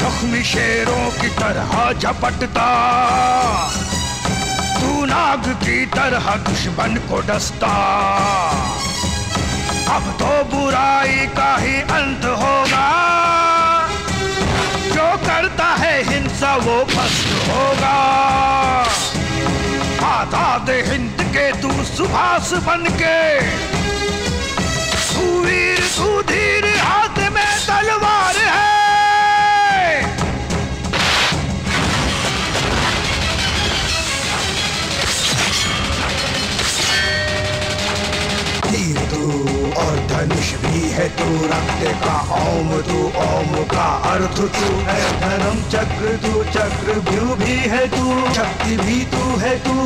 जख्मी शेरों की तरह झपटता, तू नाग की तरह दुश्मन को डसता। अब तो बुराई का ही अंत होगा, जो करता है हिंसा वो भस्म होगा। आजाद हिंद के तू सुभाष बनके, सुवीर सुधीर हाथ में तलवार है। और धनुष भी है तू, रक्त का ओम तू, ओम का अर्थ तू है धर्म चक्र तू, चक्र व्यू भी है तू, शक्ति भी तू है तू।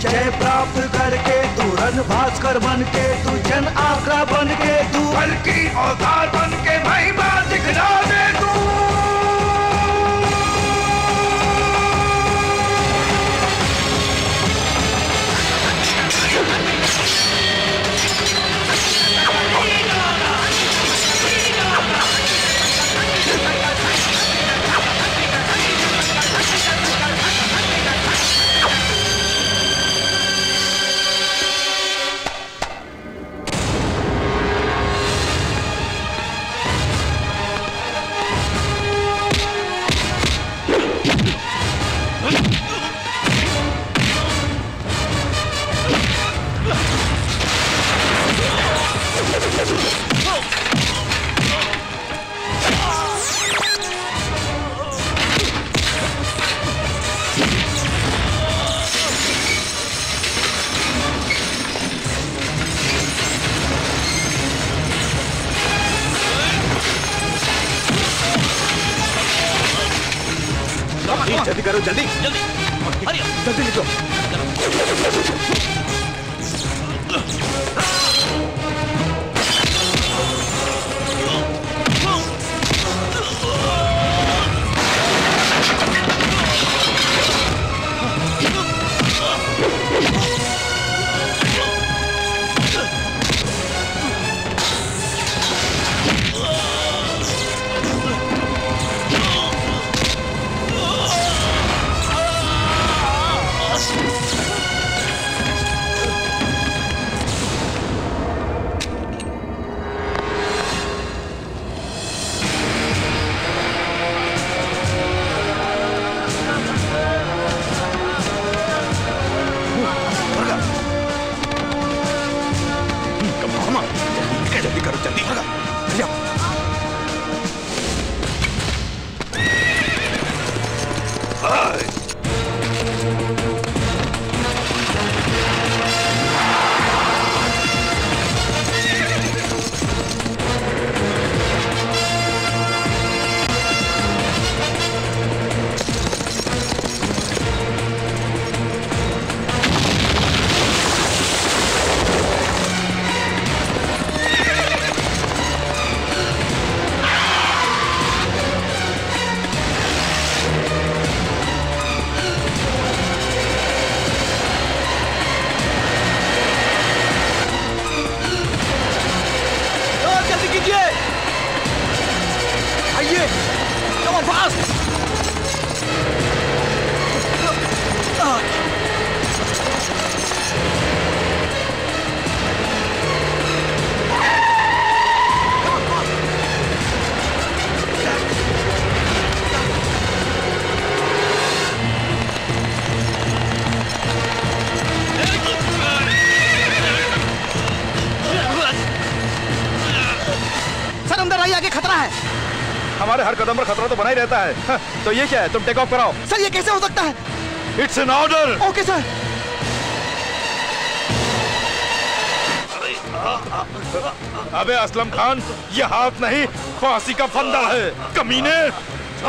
जय प्राप्त करके तू रण भास्कर बन के, तू जन आकरा बन के, तू बल की औजार बन के महिमा दिखला दे तू। जल्दी करो, जल्दी जल्दी जल्दी निकलो। अंदर आइए, आगे खतरा है। हमारे हर कदम पर खतरा तो बना ही रहता है। तो ये क्या है, तुम टेक ऑफ कराओ। सर ये कैसे हो सकता है? It's an order. Okay sir. अबे असलम खान, ये हाथ नहीं फांसी का फंदा है। कमीने,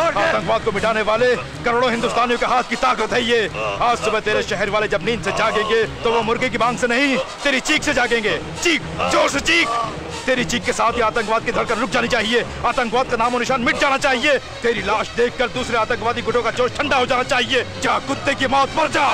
आतंकवाद को मिटाने वाले करोड़ों हिंदुस्तानियों के हाथ की ताकत है ये। आज सुबह तेरे शहर वाले जब नींद से जागेंगे तो वो मुर्गे की मांग से नहीं, तेरी चीख से जागेंगे। चीख, जोर से चीख। तेरी चीख के साथ ही आतंकवाद की धड़कन रुक जानी चाहिए। आतंकवाद का नामो निशान मिट जाना चाहिए। तेरी लाश देखकर दूसरे आतंकवादी गुटों का जोश ठंडा हो जाना चाहिए। जा कुत्ते की मौत पर जा।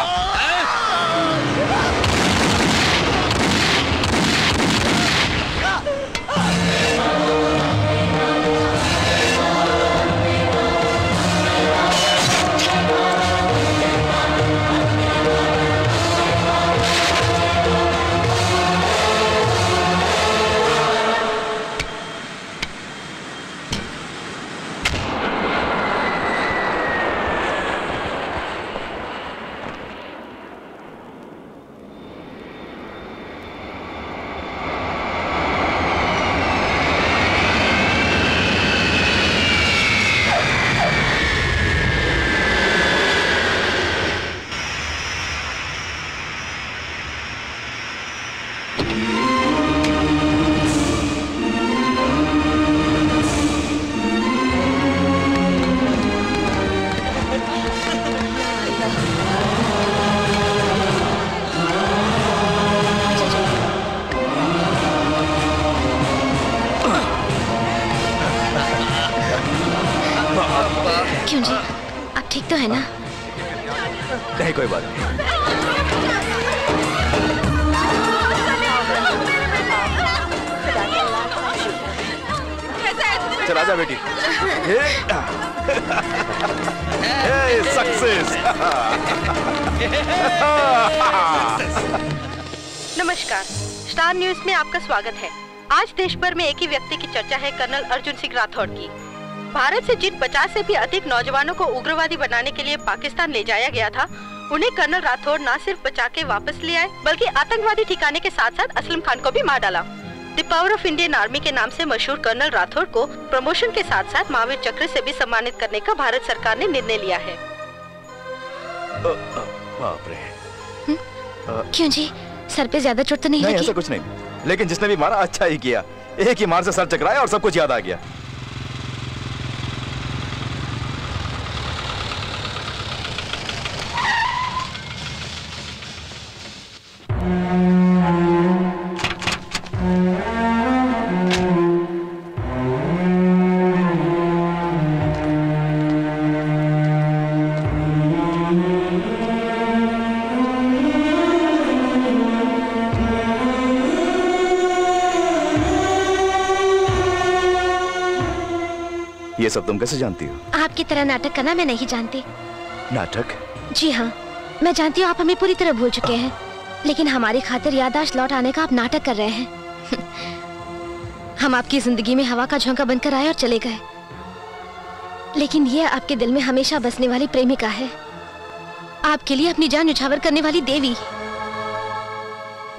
स्वागत है। आज देश भर में एक ही व्यक्ति की चर्चा है, कर्नल अर्जुन सिंह राठौड़ की। भारत से जिन 50 से भी अधिक नौजवानों को उग्रवादी बनाने के लिए पाकिस्तान ले जाया गया था, उन्हें कर्नल राठौड़ न सिर्फ बचा के वापस ले आए बल्कि आतंकवादी ठिकाने के साथ साथ असलम खान को भी मार डाला। The power of Indian army के नाम से मशहूर कर्नल राठौड़ को प्रमोशन के साथ साथ महावीर चक्र से भी सम्मानित करने का भारत सरकार ने निर्णय लिया है। क्यों जी, सर पे ज्यादा चोट तो नहीं लगी? ऐसा कुछ नहीं, लेकिन जिसने भी मारा अच्छा ही किया। एक ही मार से सर चकराया और सब कुछ याद आ गया। ये सब तुम कैसे जानती हो? आपकी तरह नाटक करना मैं नहीं जानती। नाटक? जी हाँ, मैं जानती हूँ आप हमें पूरी तरह भूल चुके हैं, लेकिन हमारी खातिर याददाश्त लौट आने का आप नाटक कर रहे हैं। हम आपकी जिंदगी में हवा का झोंका बनकर आए और चले गए, लेकिन यह आपके दिल में हमेशा बसने वाली प्रेमिका है। आपके लिए अपनी जान उछावर करने वाली देवी,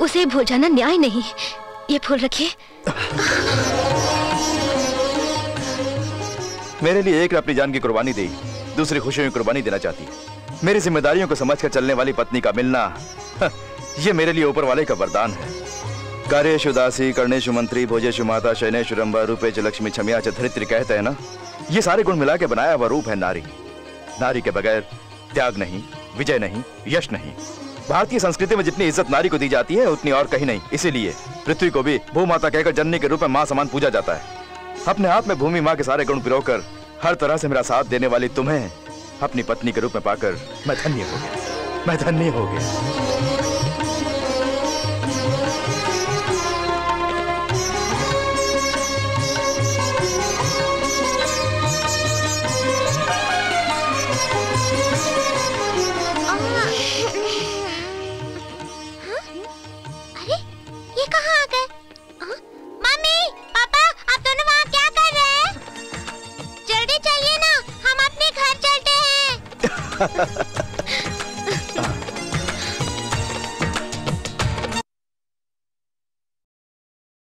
उसे भूल जाना न्याय नहीं। ये फूल रखिए। मेरे लिए एक ने अपनी जान की कुर्बानी दी, दूसरी खुशियों की कुर्बानी देना चाहती है। मेरी जिम्मेदारियों को समझकर चलने वाली पत्नी का मिलना, ये मेरे लिए ऊपर वाले का वरदान है। कार्येषु दासी कर्णेषु मंत्री भोजेषु माता शयनेषु रंभा रूपेषु लक्ष्मी छम्याच धरित्री कहते हैं ना। ये सारे गुण मिला के बनाया हुआ रूप है नारी। नारी के बगैर त्याग नहीं, विजय नहीं, यश नहीं। भारतीय संस्कृति में जितनी इज्जत नारी को दी जाती है उतनी और कहीं नहीं। इसीलिए पृथ्वी को भी भूमाता कहकर जननी के रूप में माँ समान पूजा जाता है। अपने हाथ में भूमि माँ के सारे गुण पिरोकर हर तरह से मेरा साथ देने वाली तुम्हें अपनी पत्नी के रूप में पाकर मैं धन्य हो गया, मैं धन्य हो गया।